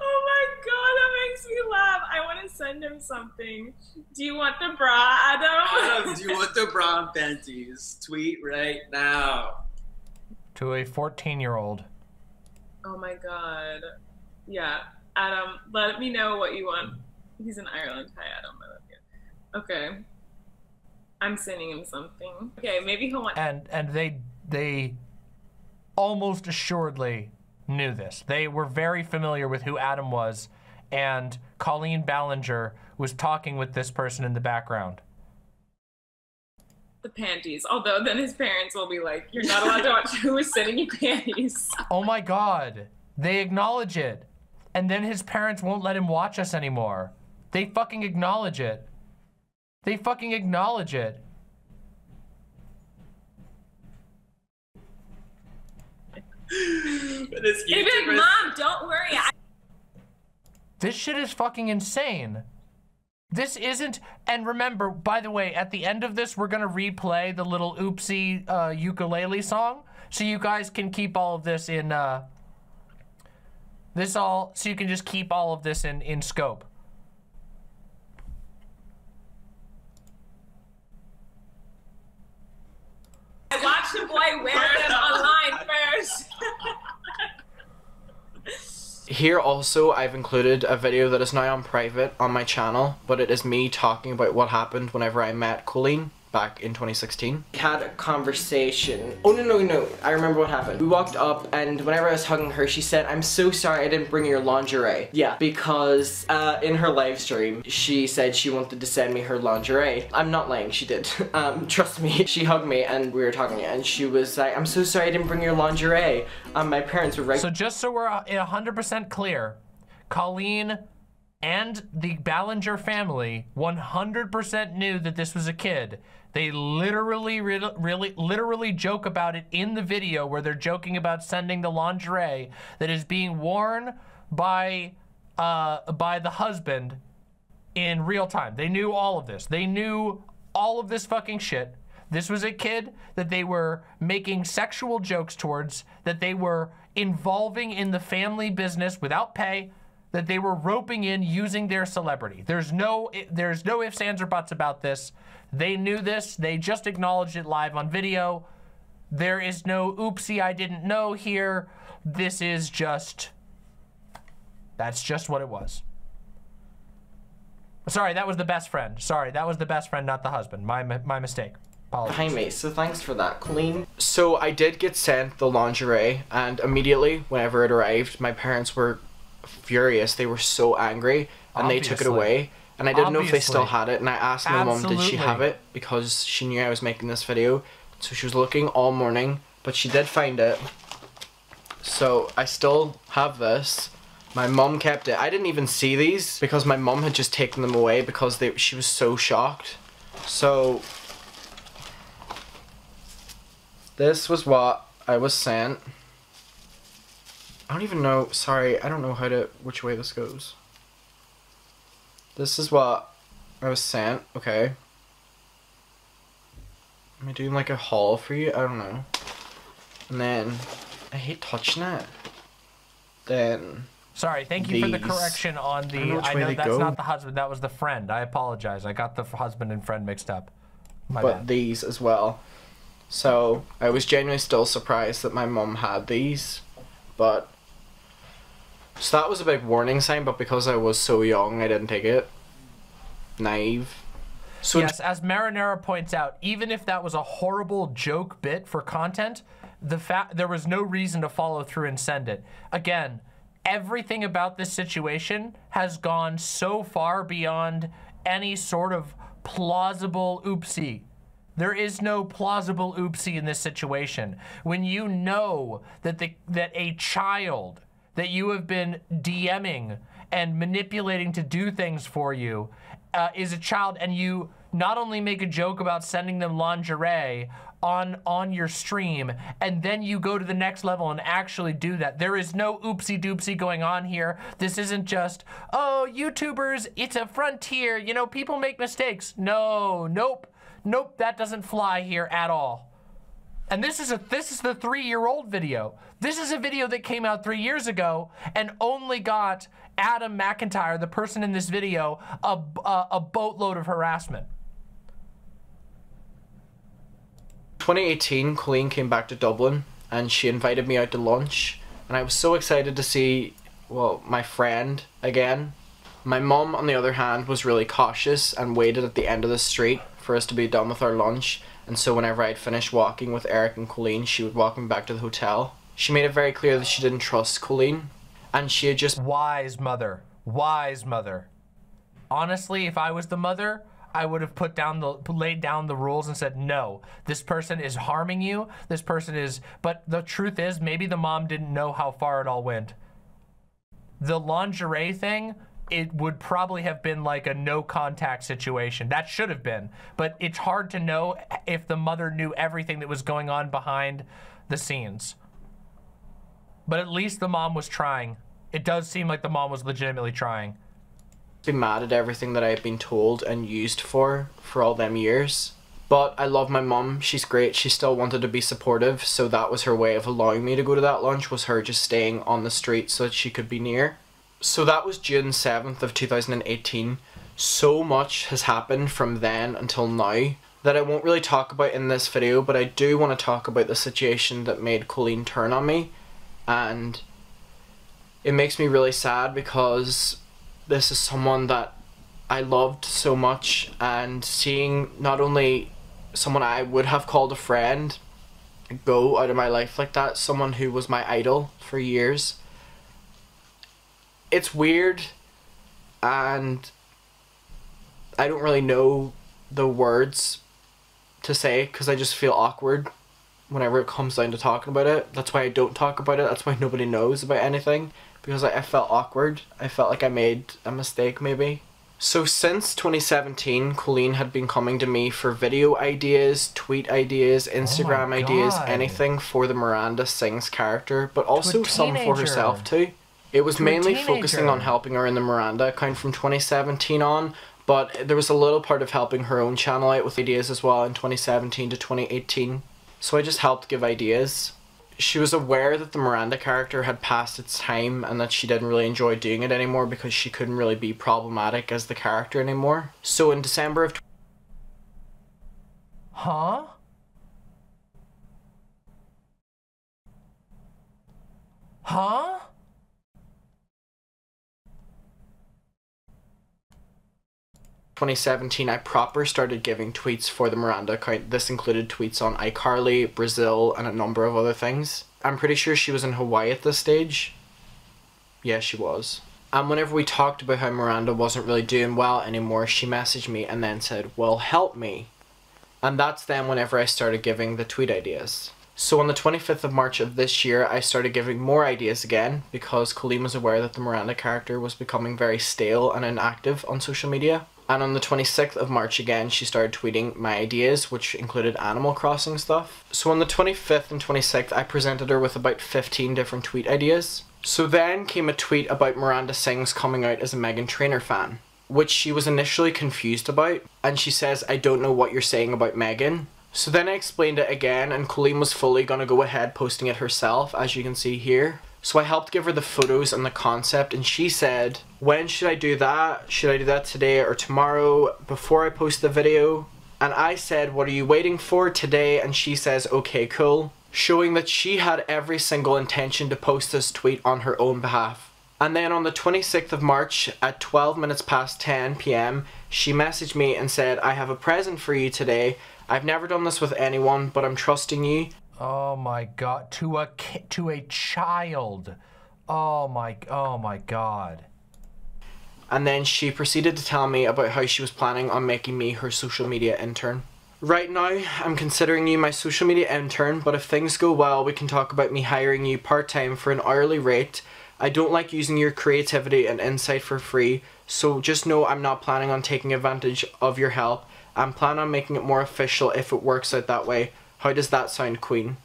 Oh my God, that makes me laugh. I want to send him something. Do you want the bra, Adam? Adam, do you want the bra and panties? Tweet right now. to a fourteen-year-old. Oh my God. Yeah. Adam, let me know what you want. He's in Ireland. Hi, Adam. I love you. Okay. I'm sending him something. Okay, maybe he'll want... And, and they, they almost assuredly knew this. They were very familiar with who Adam was, and Colleen Ballinger was talking with this person in the background. The panties. Although then his parents will be like, you're not allowed to watch who is sending you panties. Oh my God. They acknowledge it. And then his parents won't let him watch us anymore. They fucking acknowledge it. They fucking acknowledge it. This YouTuber's... Mom, don't worry. I... This shit is fucking insane. This isn't, and remember, by the way, at the end of this, we're gonna replay the little oopsie uh, ukulele song, so you guys can keep all of this in, uh, this all, so you can just keep all of this in, in scope. I watched the boy wear them online first. Here also, I've included a video that is now on private on my channel, but it is me talking about what happened whenever I met Colleen back in twenty sixteen. We had a conversation. Oh no, no, no, I remember what happened. We walked up, and whenever I was hugging her, she said, I'm so sorry I didn't bring your lingerie. Yeah, because uh, in her live stream, she said she wanted to send me her lingerie. I'm not lying, she did. um, trust me. She hugged me, and we were talking, and she was like, I'm so sorry I didn't bring your lingerie. Um, my parents were right. So just so we're one hundred percent clear, Colleen and the Ballinger family one hundred percent knew that this was a kid. They literally, really, literally joke about it in the video where they're joking about sending the lingerie that is being worn by, uh, by the husband in real time. They knew all of this. They knew all of this fucking shit. This was a kid that they were making sexual jokes towards, that they were involving in the family business without pay, that they were roping in using their celebrity. There's no, there's no ifs, ands, or buts about this. They knew this. They just acknowledged it live on video. There is no oopsie, I didn't know here. This is just, that's just what it was. Sorry, that was the best friend. Sorry, that was the best friend, not the husband. My, my mistake. Apologies. Hi mate, so thanks for that, Colleen. So I did get sent the lingerie, and immediately whenever it arrived, my parents were furious. They were so angry, and Obviously. they took it away, and I didn't Obviously. know if they still had it, and I asked my mom, did she have it, because she knew I was making this video, so she was looking all morning, but she did find it. So I still have this. My mom kept it. I didn't even see these because my mom had just taken them away because they, she was so shocked. So this was what I was sent. I don't even know, sorry, I don't know how to, which way this goes. This is what I was sent, okay. Am I doing like a haul for you? I don't know. And then, I hate touching it. Then... Sorry, thank you these. for the correction on the, I know, I know that's go. not the husband, that was the friend. I apologize, I got the husband and friend mixed up. My but bad. These as well. So, I was genuinely still surprised that my mum had these, but... So that was a big warning sign, but because I was so young, I didn't take it. Naive. So yes, as Marinara points out, even if that was a horrible joke bit for content, the fact there was no reason to follow through and send it. Again, everything about this situation has gone so far beyond any sort of plausible oopsie. There is no plausible oopsie in this situation. When you know that the, that a child that you have been DMing and manipulating to do things for you uh, is a child, and you not only make a joke about sending them lingerie on, on your stream, and then you go to the next level and actually do that. There is no oopsie doopsie going on here. This isn't just, oh, YouTubers, it's a frontier, you know, people make mistakes. No, nope, nope, that doesn't fly here at all. And this is a this is the three-year-old video. This is a video that came out three years ago and only got Adam McIntyre, the person in this video, a, a, a boatload of harassment. twenty eighteen, Colleen came back to Dublin, and she invited me out to lunch, and I was so excited to see, well, my friend again. My mum, on the other hand, was really cautious and waited at the end of the street for us to be done with our lunch, and so whenever I'd finished walking with Eric and Colleen, she would walk me back to the hotel. She made it very clear that she didn't trust Colleen, and she had just— Wise mother. Wise mother. Honestly, if I was the mother, I would have put down the, laid down the rules and said, no, this person is harming you. This person is, but the truth is maybe the mom didn't know how far it all went. The lingerie thing, it would probably have been like a no contact situation. That should have been, but it's hard to know if the mother knew everything that was going on behind the scenes. But at least the mom was trying. It does seem like the mom was legitimately trying. Be mad at everything that I had been told and used for for all them years, but I love my mum, she's great, she still wanted to be supportive, so that was her way of allowing me to go to that lunch, was her just staying on the street so that she could be near. So that was June seventh of two thousand eighteen. So much has happened from then until now that I won't really talk about in this video, but I do want to talk about the situation that made Colleen turn on me, and it makes me really sad because this is someone that I loved so much, and seeing not only someone I would have called a friend go out of my life like that, someone who was my idol for years. It's weird, and I don't really know the words to say because I just feel awkward whenever it comes down to talking about it. That's why I don't talk about it, that's why nobody knows about anything. Because I felt awkward. I felt like I made a mistake, maybe. So since twenty seventeen, Colleen had been coming to me for video ideas, tweet ideas, Instagram oh ideas, anything for the Miranda Sings character, but also some for herself too. It was to mainly focusing on helping her in the Miranda account from twenty seventeen on, but there was a little part of helping her own channel out with ideas as well in twenty seventeen to twenty eighteen. So I just helped give ideas. She was aware that the Miranda character had passed its time and that she didn't really enjoy doing it anymore because she couldn't really be problematic as the character anymore. So in December of... Huh? Huh? twenty seventeen, I proper started giving tweets for the Miranda account. This included tweets on iCarly, Brazil, and a number of other things. I'm pretty sure she was in Hawaii at this stage. Yeah, she was. And whenever we talked about how Miranda wasn't really doing well anymore, she messaged me and then said, well, help me. And that's then whenever I started giving the tweet ideas. So on the twenty-fifth of March of this year, I started giving more ideas again because Colleen was aware that the Miranda character was becoming very stale and inactive on social media. And on the twenty-sixth of March again, she started tweeting my ideas, which included Animal Crossing stuff. So on the twenty-fifth and twenty-sixth, I presented her with about fifteen different tweet ideas. So then came a tweet about Miranda Sings coming out as a Meghan Trainor fan, which she was initially confused about, and she says, I don't know what you're saying about Meghan. So then I explained it again, and Colleen was fully gonna go ahead posting it herself, as you can see here. So I helped give her the photos and the concept, and she said, when should I do that? Should I do that today or tomorrow before I post the video? And I said, what are you waiting for? Today. And she says, okay, cool. Showing that she had every single intention to post this tweet on her own behalf. And then on the twenty-sixth of March at twelve minutes past ten p m, she messaged me and said, I have a present for you today. I've never done this with anyone, but I'm trusting you. Oh my God, to a kid, to a child. Oh my, oh my God. And then she proceeded to tell me about how she was planning on making me her social media intern. Right now, I'm considering you my social media intern, but if things go well, we can talk about me hiring you part-time for an hourly rate. I don't like using your creativity and insight for free, so just know I'm not planning on taking advantage of your help. I'm planning on making it more official if it works out that way. How does that sound, Queen?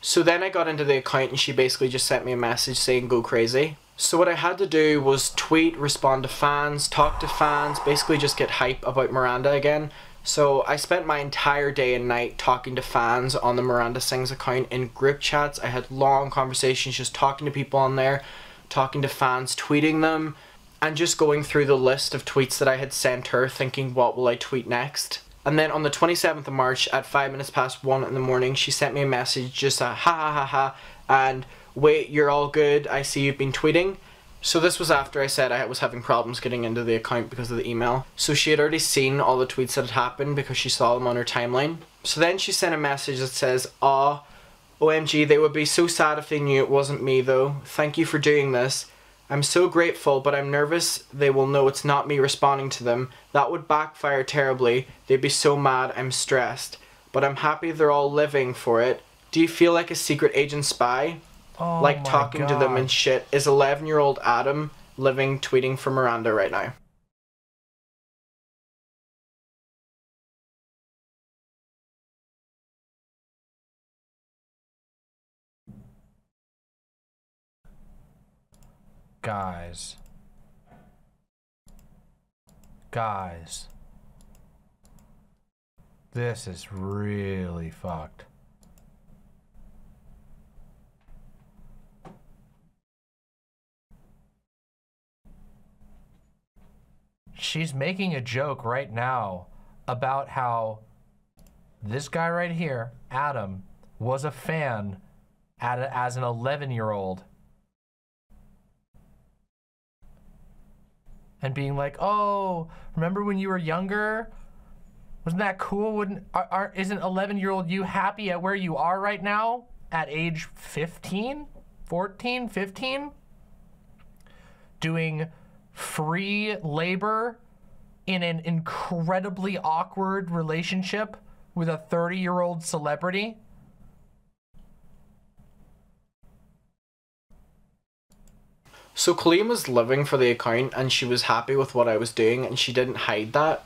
So then I got into the account and she basically just sent me a message saying go crazy. So what I had to do was tweet, respond to fans, talk to fans, basically just get hype about Miranda again. So I spent my entire day and night talking to fans on the Miranda Sings account in group chats. I had long conversations just talking to people on there, talking to fans, tweeting them, and just going through the list of tweets that I had sent her thinking what will I tweet next. And then on the twenty-seventh of March at five minutes past one in the morning, she sent me a message, just a ha ha ha ha, and wait, you're all good, I see you've been tweeting. So this was after I said I was having problems getting into the account because of the email. So she had already seen all the tweets that had happened because she saw them on her timeline. So then she sent a message that says, aw, O M G, they would be so sad if they knew it wasn't me though. Thank you for doing this. I'm so grateful, but I'm nervous they will know it's not me responding to them. That would backfire terribly. They'd be so mad, I'm stressed. But I'm happy they're all living for it. Do you feel like a secret agent spy? Oh, like talking God. to them and shit. Is eleven-year-old Adam living, tweeting for Miranda right now? Guys. Guys. This is really fucked. She's making a joke right now about how this guy right here, Adam, was a fan at a, as an eleven-year-old. And being like, oh, remember when you were younger? Wasn't that cool? Wouldn't, are, are, isn't eleven-year-old you happy at where you are right now at age fifteen, fourteen, fifteen? Doing free labor in an incredibly awkward relationship with a thirty-year-old celebrity? So Colleen was living for the account and she was happy with what I was doing and she didn't hide that.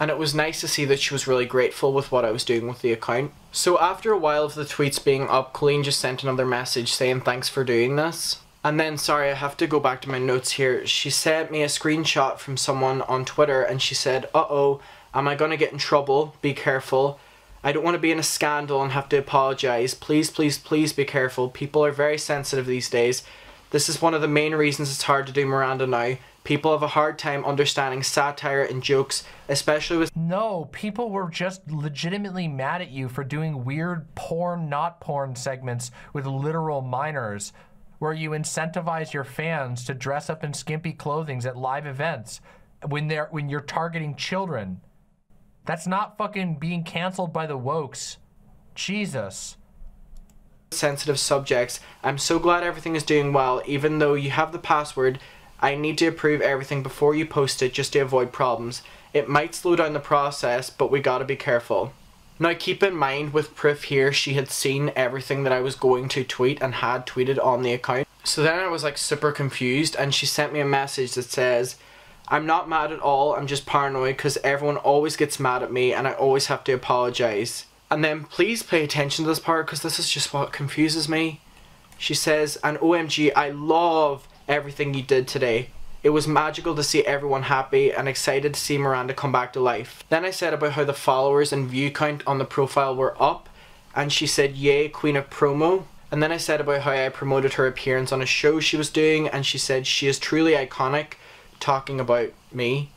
And it was nice to see that she was really grateful with what I was doing with the account. So after a while of the tweets being up, Colleen just sent another message saying thanks for doing this. And then, sorry, I have to go back to my notes here. She sent me a screenshot from someone on Twitter and she said, uh-oh, am I gonna get in trouble? Be careful. I don't want to be in a scandal and have to apologize. Please, please, please be careful. People are very sensitive these days. This is one of the main reasons it's hard to do Miranda now. People have a hard time understanding satire and jokes, especially with— No, people were just legitimately mad at you for doing weird porn, not porn segments with literal minors, where you incentivize your fans to dress up in skimpy clothings at live events when they're when you're targeting children. That's not fucking being canceled by the wokes. Jesus. Sensitive subjects. I'm so glad everything is doing well, even though you have the password. I need to approve everything before you post it just to avoid problems. It might slow down the process, but we gotta be careful. Now keep in mind with Prif here, she had seen everything that I was going to tweet and had tweeted on the account. So then I was like super confused and she sent me a message that says, I'm not mad at all, I'm just paranoid because everyone always gets mad at me and I always have to apologize. And then please pay attention to this part because this is just what confuses me. She says, and O M G, I love everything you did today. It was magical to see everyone happy and excited to see Miranda come back to life. Then I said about how the followers and view count on the profile were up and she said, yay, queen of promo. And then I said about how I promoted her appearance on a show she was doing and she said, she is truly iconic, talking about me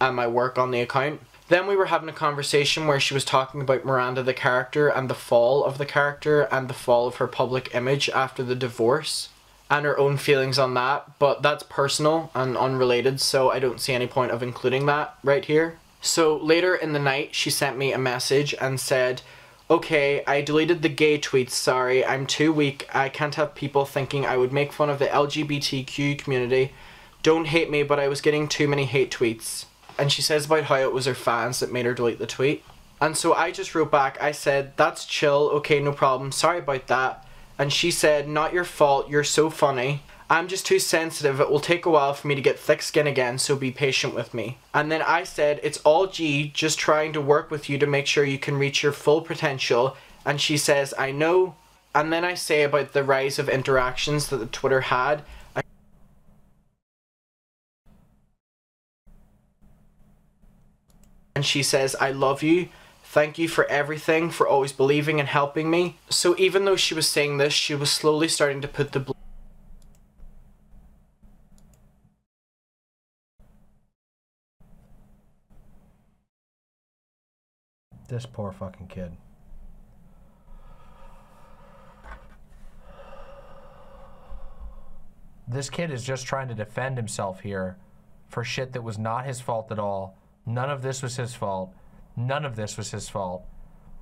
and my work on the account. Then we were having a conversation where she was talking about Miranda the character and the fall of the character and the fall of her public image after the divorce and her own feelings on that, but that's personal and unrelated, so I don't see any point of including that right here. So later in the night, she sent me a message and said, okay, I deleted the gay tweets, sorry, I'm too weak, I can't have people thinking I would make fun of the L G B T Q community. Don't hate me, but I was getting too many hate tweets. And she says about how it was her fans that made her delete the tweet. And so I just wrote back, I said, that's chill, okay, no problem, sorry about that. And she said, not your fault, you're so funny. I'm just too sensitive, it will take a while for me to get thick skin again, so be patient with me. And then I said, it's all G, just trying to work with you to make sure you can reach your full potential. And she says, I know. And then I say about the rise of interactions that the Twitter had. And she says, I love you. Thank you for everything, for always believing and helping me. So even though she was saying this, she was slowly starting to put the This poor fucking kid. This kid is just trying to defend himself here for shit that was not his fault at all. None of this was his fault. None of this was his fault.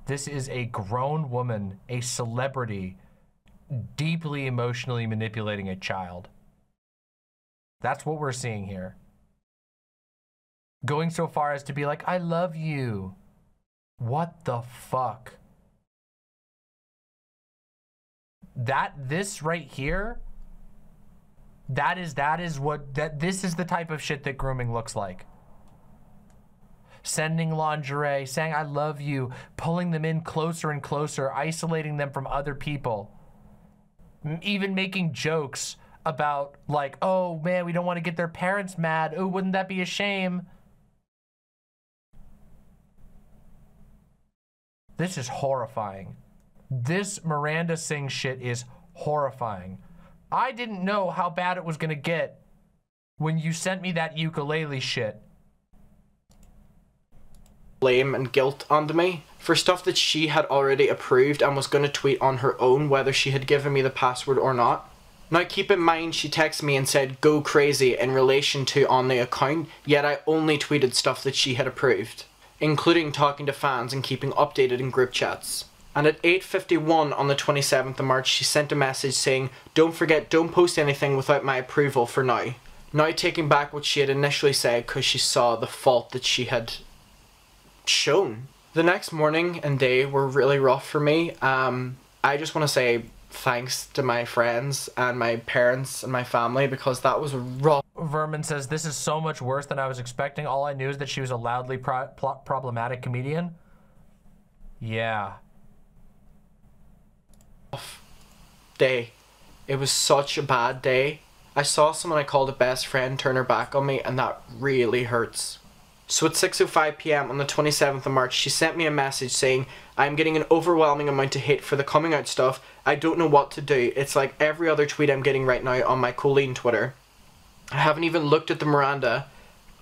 This is a grown woman, a celebrity, deeply emotionally manipulating a child. That's what we're seeing here. Going so far as to be like, I love you. What the fuck? That, this right here, That is, that is what, that this is the type of shit that grooming looks like. Sending lingerie, saying I love you, pulling them in closer and closer, isolating them from other people. Even making jokes about like, oh man, we don't want to get their parents mad. Oh, wouldn't that be a shame? This is horrifying. This Miranda Sings shit is horrifying. I didn't know how bad it was gonna get when you sent me that ukulele shit. Blame and guilt onto me for stuff that she had already approved and was gonna tweet on her own whether she had given me the password or not. Now keep in mind she texted me and said go crazy in relation to on the account, yet I only tweeted stuff that she had approved, including talking to fans and keeping updated in group chats. And at eight fifty-one on the twenty-seventh of March, she sent a message saying, don't forget, don't post anything without my approval for now. Now taking back what she had initially said because she saw the fault that she had shown. The next morning and day were really rough for me. Um, I just want to say thanks to my friends and my parents and my family because that was rough. Vermin says, this is so much worse than I was expecting. All I knew is that she was a loudly pro pro problematic comedian. Yeah. Day. It was such a bad day. I saw someone I called a best friend turn her back on me and that really hurts. So at six oh five p m on the twenty-seventh of March, she sent me a message saying, I'm getting an overwhelming amount of hate for the coming out stuff. I don't know what to do. It's like every other tweet I'm getting right now on my Colleen Twitter. I haven't even looked at the Miranda,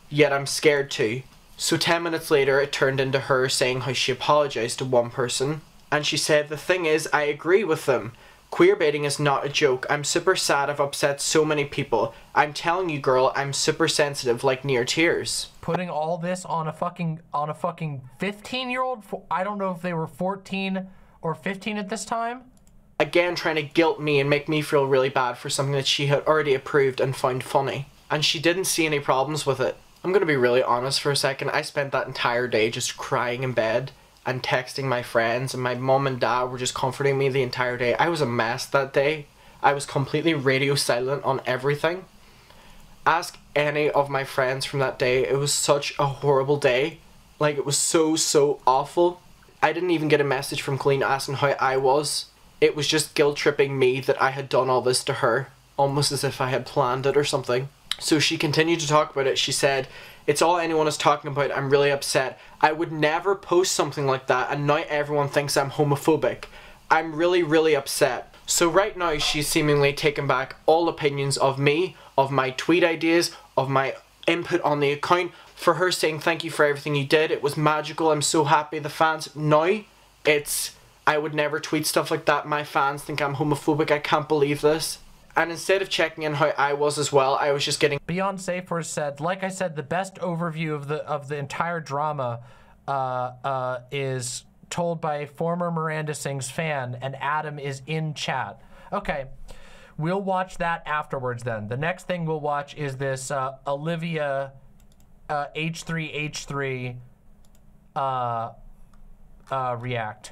yet I'm scared too. So ten minutes later, it turned into her saying how she apologized to one person. And she said, the thing is, I agree with them. Queer baiting is not a joke. I'm super sad I've upset so many people. I'm telling you, girl, I'm super sensitive, like near tears. Putting all this on a fucking, on a fucking fifteen year old, I don't know if they were fourteen or fifteen at this time. Again, trying to guilt me and make me feel really bad for something that she had already approved and found funny. And she didn't see any problems with it. I'm gonna be really honest for a second. I spent that entire day just crying in bed and texting my friends, and my mom and dad were just comforting me the entire day. I was a mess that day. I was completely radio silent on everything. Ask any of my friends from that day. It was such a horrible day. Like, it was so, so awful. I didn't even get a message from Colleen asking how I was. It was just guilt-tripping me that I had done all this to her, almost as if I had planned it or something. So she continued to talk about it. She said, it's all anyone is talking about. I'm really upset. I would never post something like that, and now everyone thinks I'm homophobic. I'm really, really upset. So right now, she's seemingly taken back all opinions of me, of my tweet ideas, of my input on the account. For her saying, thank you for everything you did. It was magical. I'm so happy. The fans, now it's, I would never tweet stuff like that. My fans think I'm homophobic. I can't believe this. And instead of checking in how I was as well, I was just getting... Beyond Safer said, like I said, the best overview of the of the entire drama uh, uh, is told by a former Miranda Sings fan, and Adam is in chat. Okay, we'll watch that afterwards then. The next thing we'll watch is this uh, Olivia uh, H three H three uh, uh, react.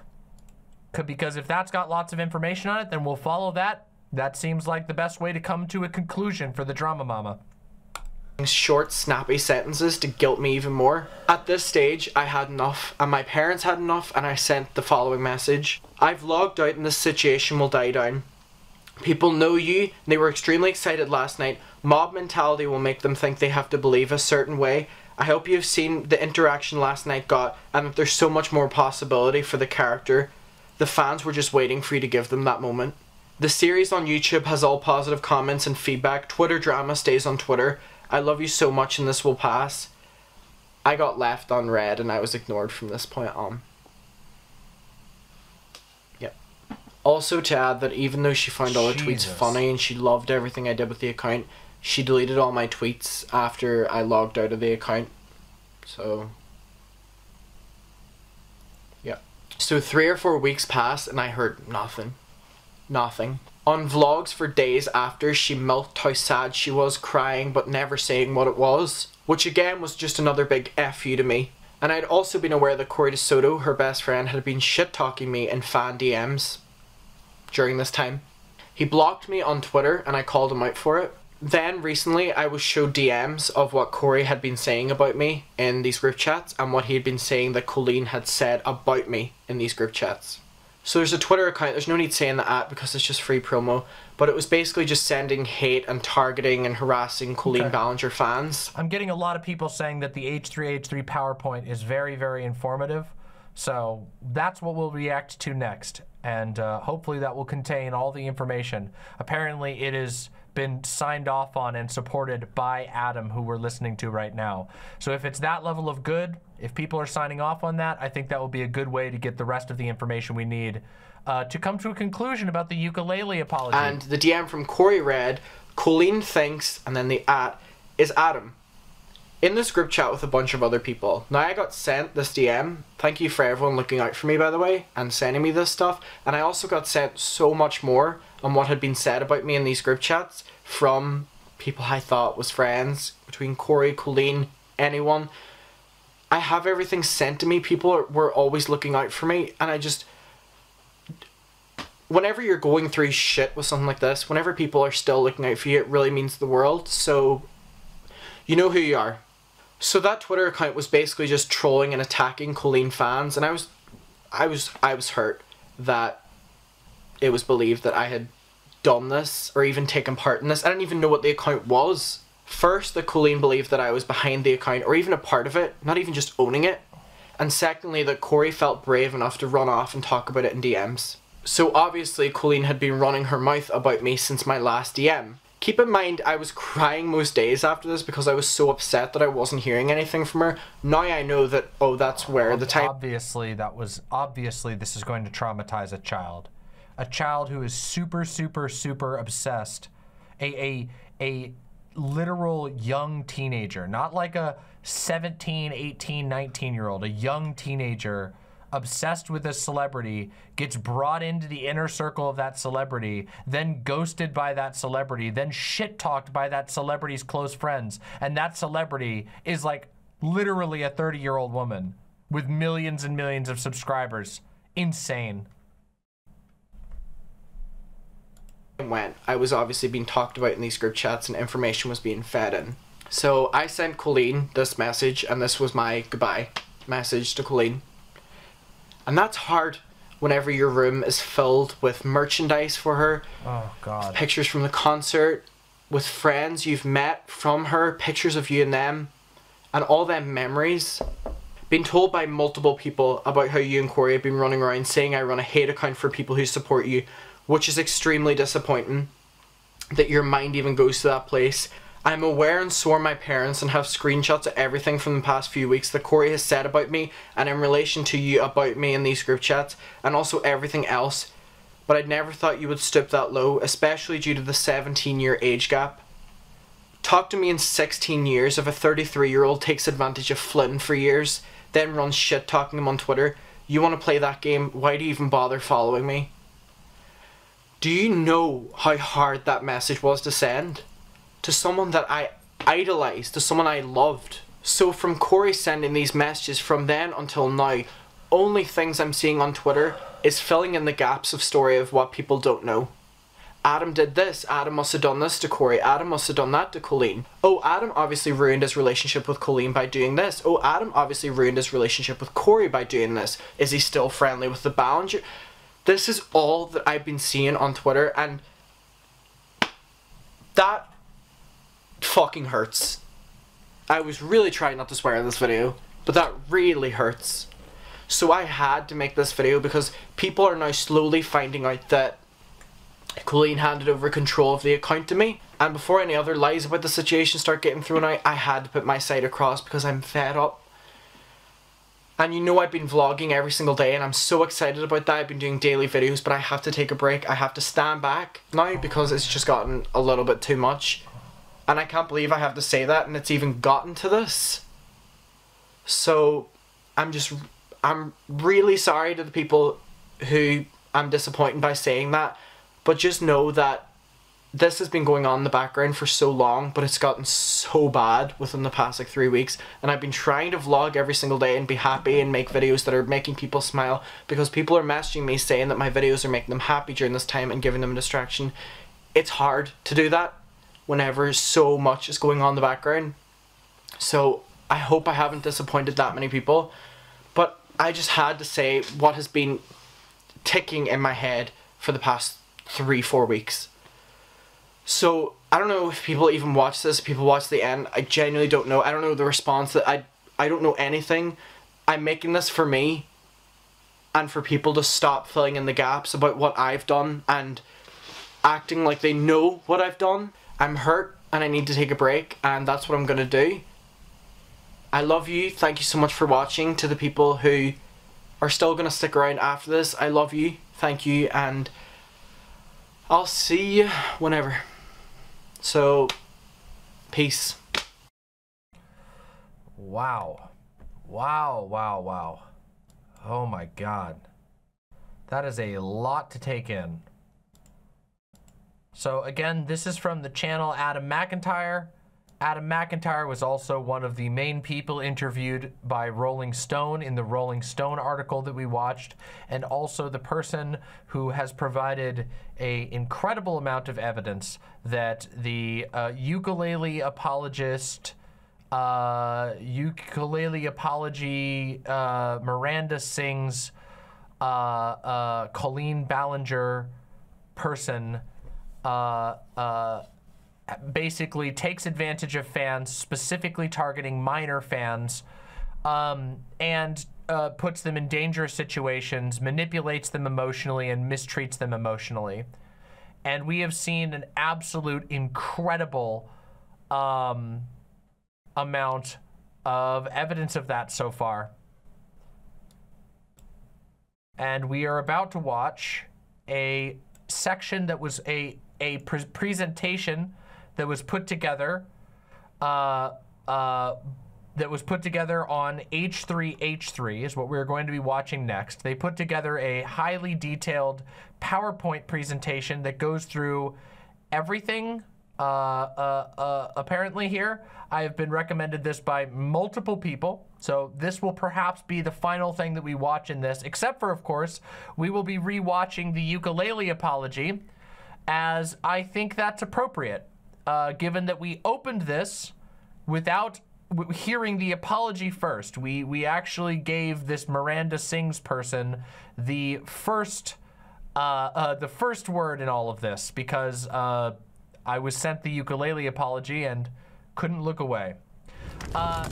Because if that's got lots of information on it, then we'll follow that. That seems like the best way to come to a conclusion for the drama mama. Short, snappy sentences to guilt me even more. At this stage, I had enough, and my parents had enough, and I sent the following message. I've logged out and this situation will die down. People know you, they were extremely excited last night. Mob mentality will make them think they have to believe a certain way. I hope you've seen the interaction last night got, and that there's so much more possibility for the character. The fans were just waiting for you to give them that moment. The series on YouTube has all positive comments and feedback. Twitter drama stays on Twitter. I love you so much and this will pass. I got left unread and I was ignored from this point on. Also to add that even though she found all her tweets funny and she loved everything I did with the account, she deleted all my tweets after I logged out of the account. So, yeah. So three or four weeks passed and I heard nothing. Nothing. On vlogs for days after, she milked how sad she was, crying but never saying what it was, which again was just another big F you to me. And I'd also been aware that Corey DeSanto, her best friend, had been shit-talking me in fan D Ms during this time. He blocked me on Twitter and I called him out for it. Then recently I was shown D Ms of what Corey had been saying about me in these group chats and what he had been saying that Colleen had said about me in these group chats. So there's a Twitter account, there's no need saying the at because it's just free promo, but it was basically just sending hate and targeting and harassing Colleen okay. Ballinger fans. I'm getting a lot of people saying that the H three H three PowerPoint is very, very informative, so that's what we'll react to next, and uh, hopefully that will contain all the information. Apparently it has been signed off on and supported by Adam, who we're listening to right now. So if it's that level of good, if people are signing off on that, I think that will be a good way to get the rest of the information we need uh, to come to a conclusion about the ukulele apology. And the D M from Corey read, Colleen thinks, and then the at, is Adam. In this group chat with a bunch of other people. Now I got sent this D M. Thank you for everyone looking out for me, by the way, and sending me this stuff. And I also got sent so much more on what had been said about me in these group chats from people I thought was friends, between Corey, Colleen, anyone. I have everything sent to me. People were always looking out for me, and I just... Whenever you're going through shit with something like this, whenever people are still looking out for you, it really means the world, so you know who you are. So that Twitter account was basically just trolling and attacking Colleen fans, and I was, I was, I was hurt that it was believed that I had done this, or even taken part in this. I didn't even know what the account was. First, that Colleen believed that I was behind the account, or even a part of it, not even just owning it. And secondly, that Corey felt brave enough to run off and talk about it in D Ms. So obviously, Colleen had been running her mouth about me since my last D M. Keep in mind, I was crying most days after this because I was so upset that I wasn't hearing anything from her. Now I know that, oh, that's where the time... Obviously, that was... Obviously, this is going to traumatize a child. A child who is super, super, super obsessed. A... a... a... literal young teenager, not like a seventeen, eighteen, nineteen year old, a young teenager obsessed with a celebrity, gets brought into the inner circle of that celebrity, then ghosted by that celebrity, then shit talked by that celebrity's close friends, and that celebrity is like literally a thirty year old woman with millions and millions of subscribers. Insane. Went. I was obviously being talked about in these group chats and information was being fed in. So I sent Colleen this message, and this was my goodbye message to Colleen. And that's hard whenever your room is filled with merchandise for her. Oh God. With pictures from the concert, with friends you've met from her, pictures of you and them, and all them memories. Been told by multiple people about how you and Corey have been running around saying I run a hate account for people who support you, which is extremely disappointing that your mind even goes to that place. I'm aware and swore my parents and have screenshots of everything from the past few weeks that Corey has said about me and in relation to you about me in these group chats and also everything else, but I'd never thought you would stoop that low, especially due to the seventeen year age gap. Talk to me in sixteen years if a thirty-three year old takes advantage of Flynn for years, then runs shit talking him on Twitter. You want to play that game? Why do you even bother following me? Do you know how hard that message was to send? To someone that I idolized, to someone I loved. So from Corey sending these messages from then until now, only things I'm seeing on Twitter is filling in the gaps of story of what people don't know. Adam did this, Adam must have done this to Corey, Adam must have done that to Colleen. Oh, Adam obviously ruined his relationship with Colleen by doing this. Oh, Adam obviously ruined his relationship with Corey by doing this. Is he still friendly with the Ballinger? This is all that I've been seeing on Twitter, and that fucking hurts. I was really trying not to swear in this video, but that really hurts. So I had to make this video because people are now slowly finding out that Colleen handed over control of the account to me, and before any other lies about the situation start getting thrown out, I had to put my side across because I'm fed up. And you know I've been vlogging every single day and I'm so excited about that. I've been doing daily videos, but I have to take a break. I have to stand back now because it's just gotten a little bit too much. And I can't believe I have to say that and it's even gotten to this. So I'm just, I'm really sorry to the people who I'm disappointing by saying that. But just know that this has been going on in the background for so long, but it's gotten so bad within the past like three weeks. And I've been trying to vlog every single day and be happy and make videos that are making people smile, because people are messaging me saying that my videos are making them happy during this time and giving them a distraction. It's hard to do that whenever so much is going on in the background. So I hope I haven't disappointed that many people, but I just had to say what has been ticking in my head for the past three, four weeks. So, I don't know if people even watch this, people watch the end, I genuinely don't know. I don't know the response, that I, I don't know anything. I'm making this for me, and for people to stop filling in the gaps about what I've done, and acting like they know what I've done. I'm hurt, and I need to take a break, and that's what I'm gonna do. I love you, thank you so much for watching. To the people who are still gonna stick around after this, I love you, thank you, and I'll see you whenever. So, peace. Wow. Wow, wow, wow. Oh my God. That is a lot to take in. So again, this is from the channel Adam McIntyre. Adam McIntyre was also one of the main people interviewed by Rolling Stone in the Rolling Stone article that we watched, and also the person who has provided an incredible amount of evidence that the uh, ukulele apologist, uh, ukulele apology, uh, Miranda Sings, uh, uh, Colleen Ballinger person, uh, uh, basically takes advantage of fans, specifically targeting minor fans, um, and uh, puts them in dangerous situations, manipulates them emotionally, and mistreats them emotionally. And we have seen an absolute incredible um, amount of evidence of that so far. And we are about to watch a section that was a, a pre- presentation that was put together, uh, uh, that was put together on H three H three is what we're going to be watching next. They put together a highly detailed PowerPoint presentation that goes through everything, uh, uh, uh, apparently here. I have been recommended this by multiple people, so this will perhaps be the final thing that we watch in this, except for, of course, we will be re-watching the ukulele apology, as I think that's appropriate. Uh, given that we opened this without w hearing the apology first. We, we actually gave this Miranda Sings person the first, uh, uh, the first word in all of this, because uh, I was sent the ukulele apology and couldn't look away. Uh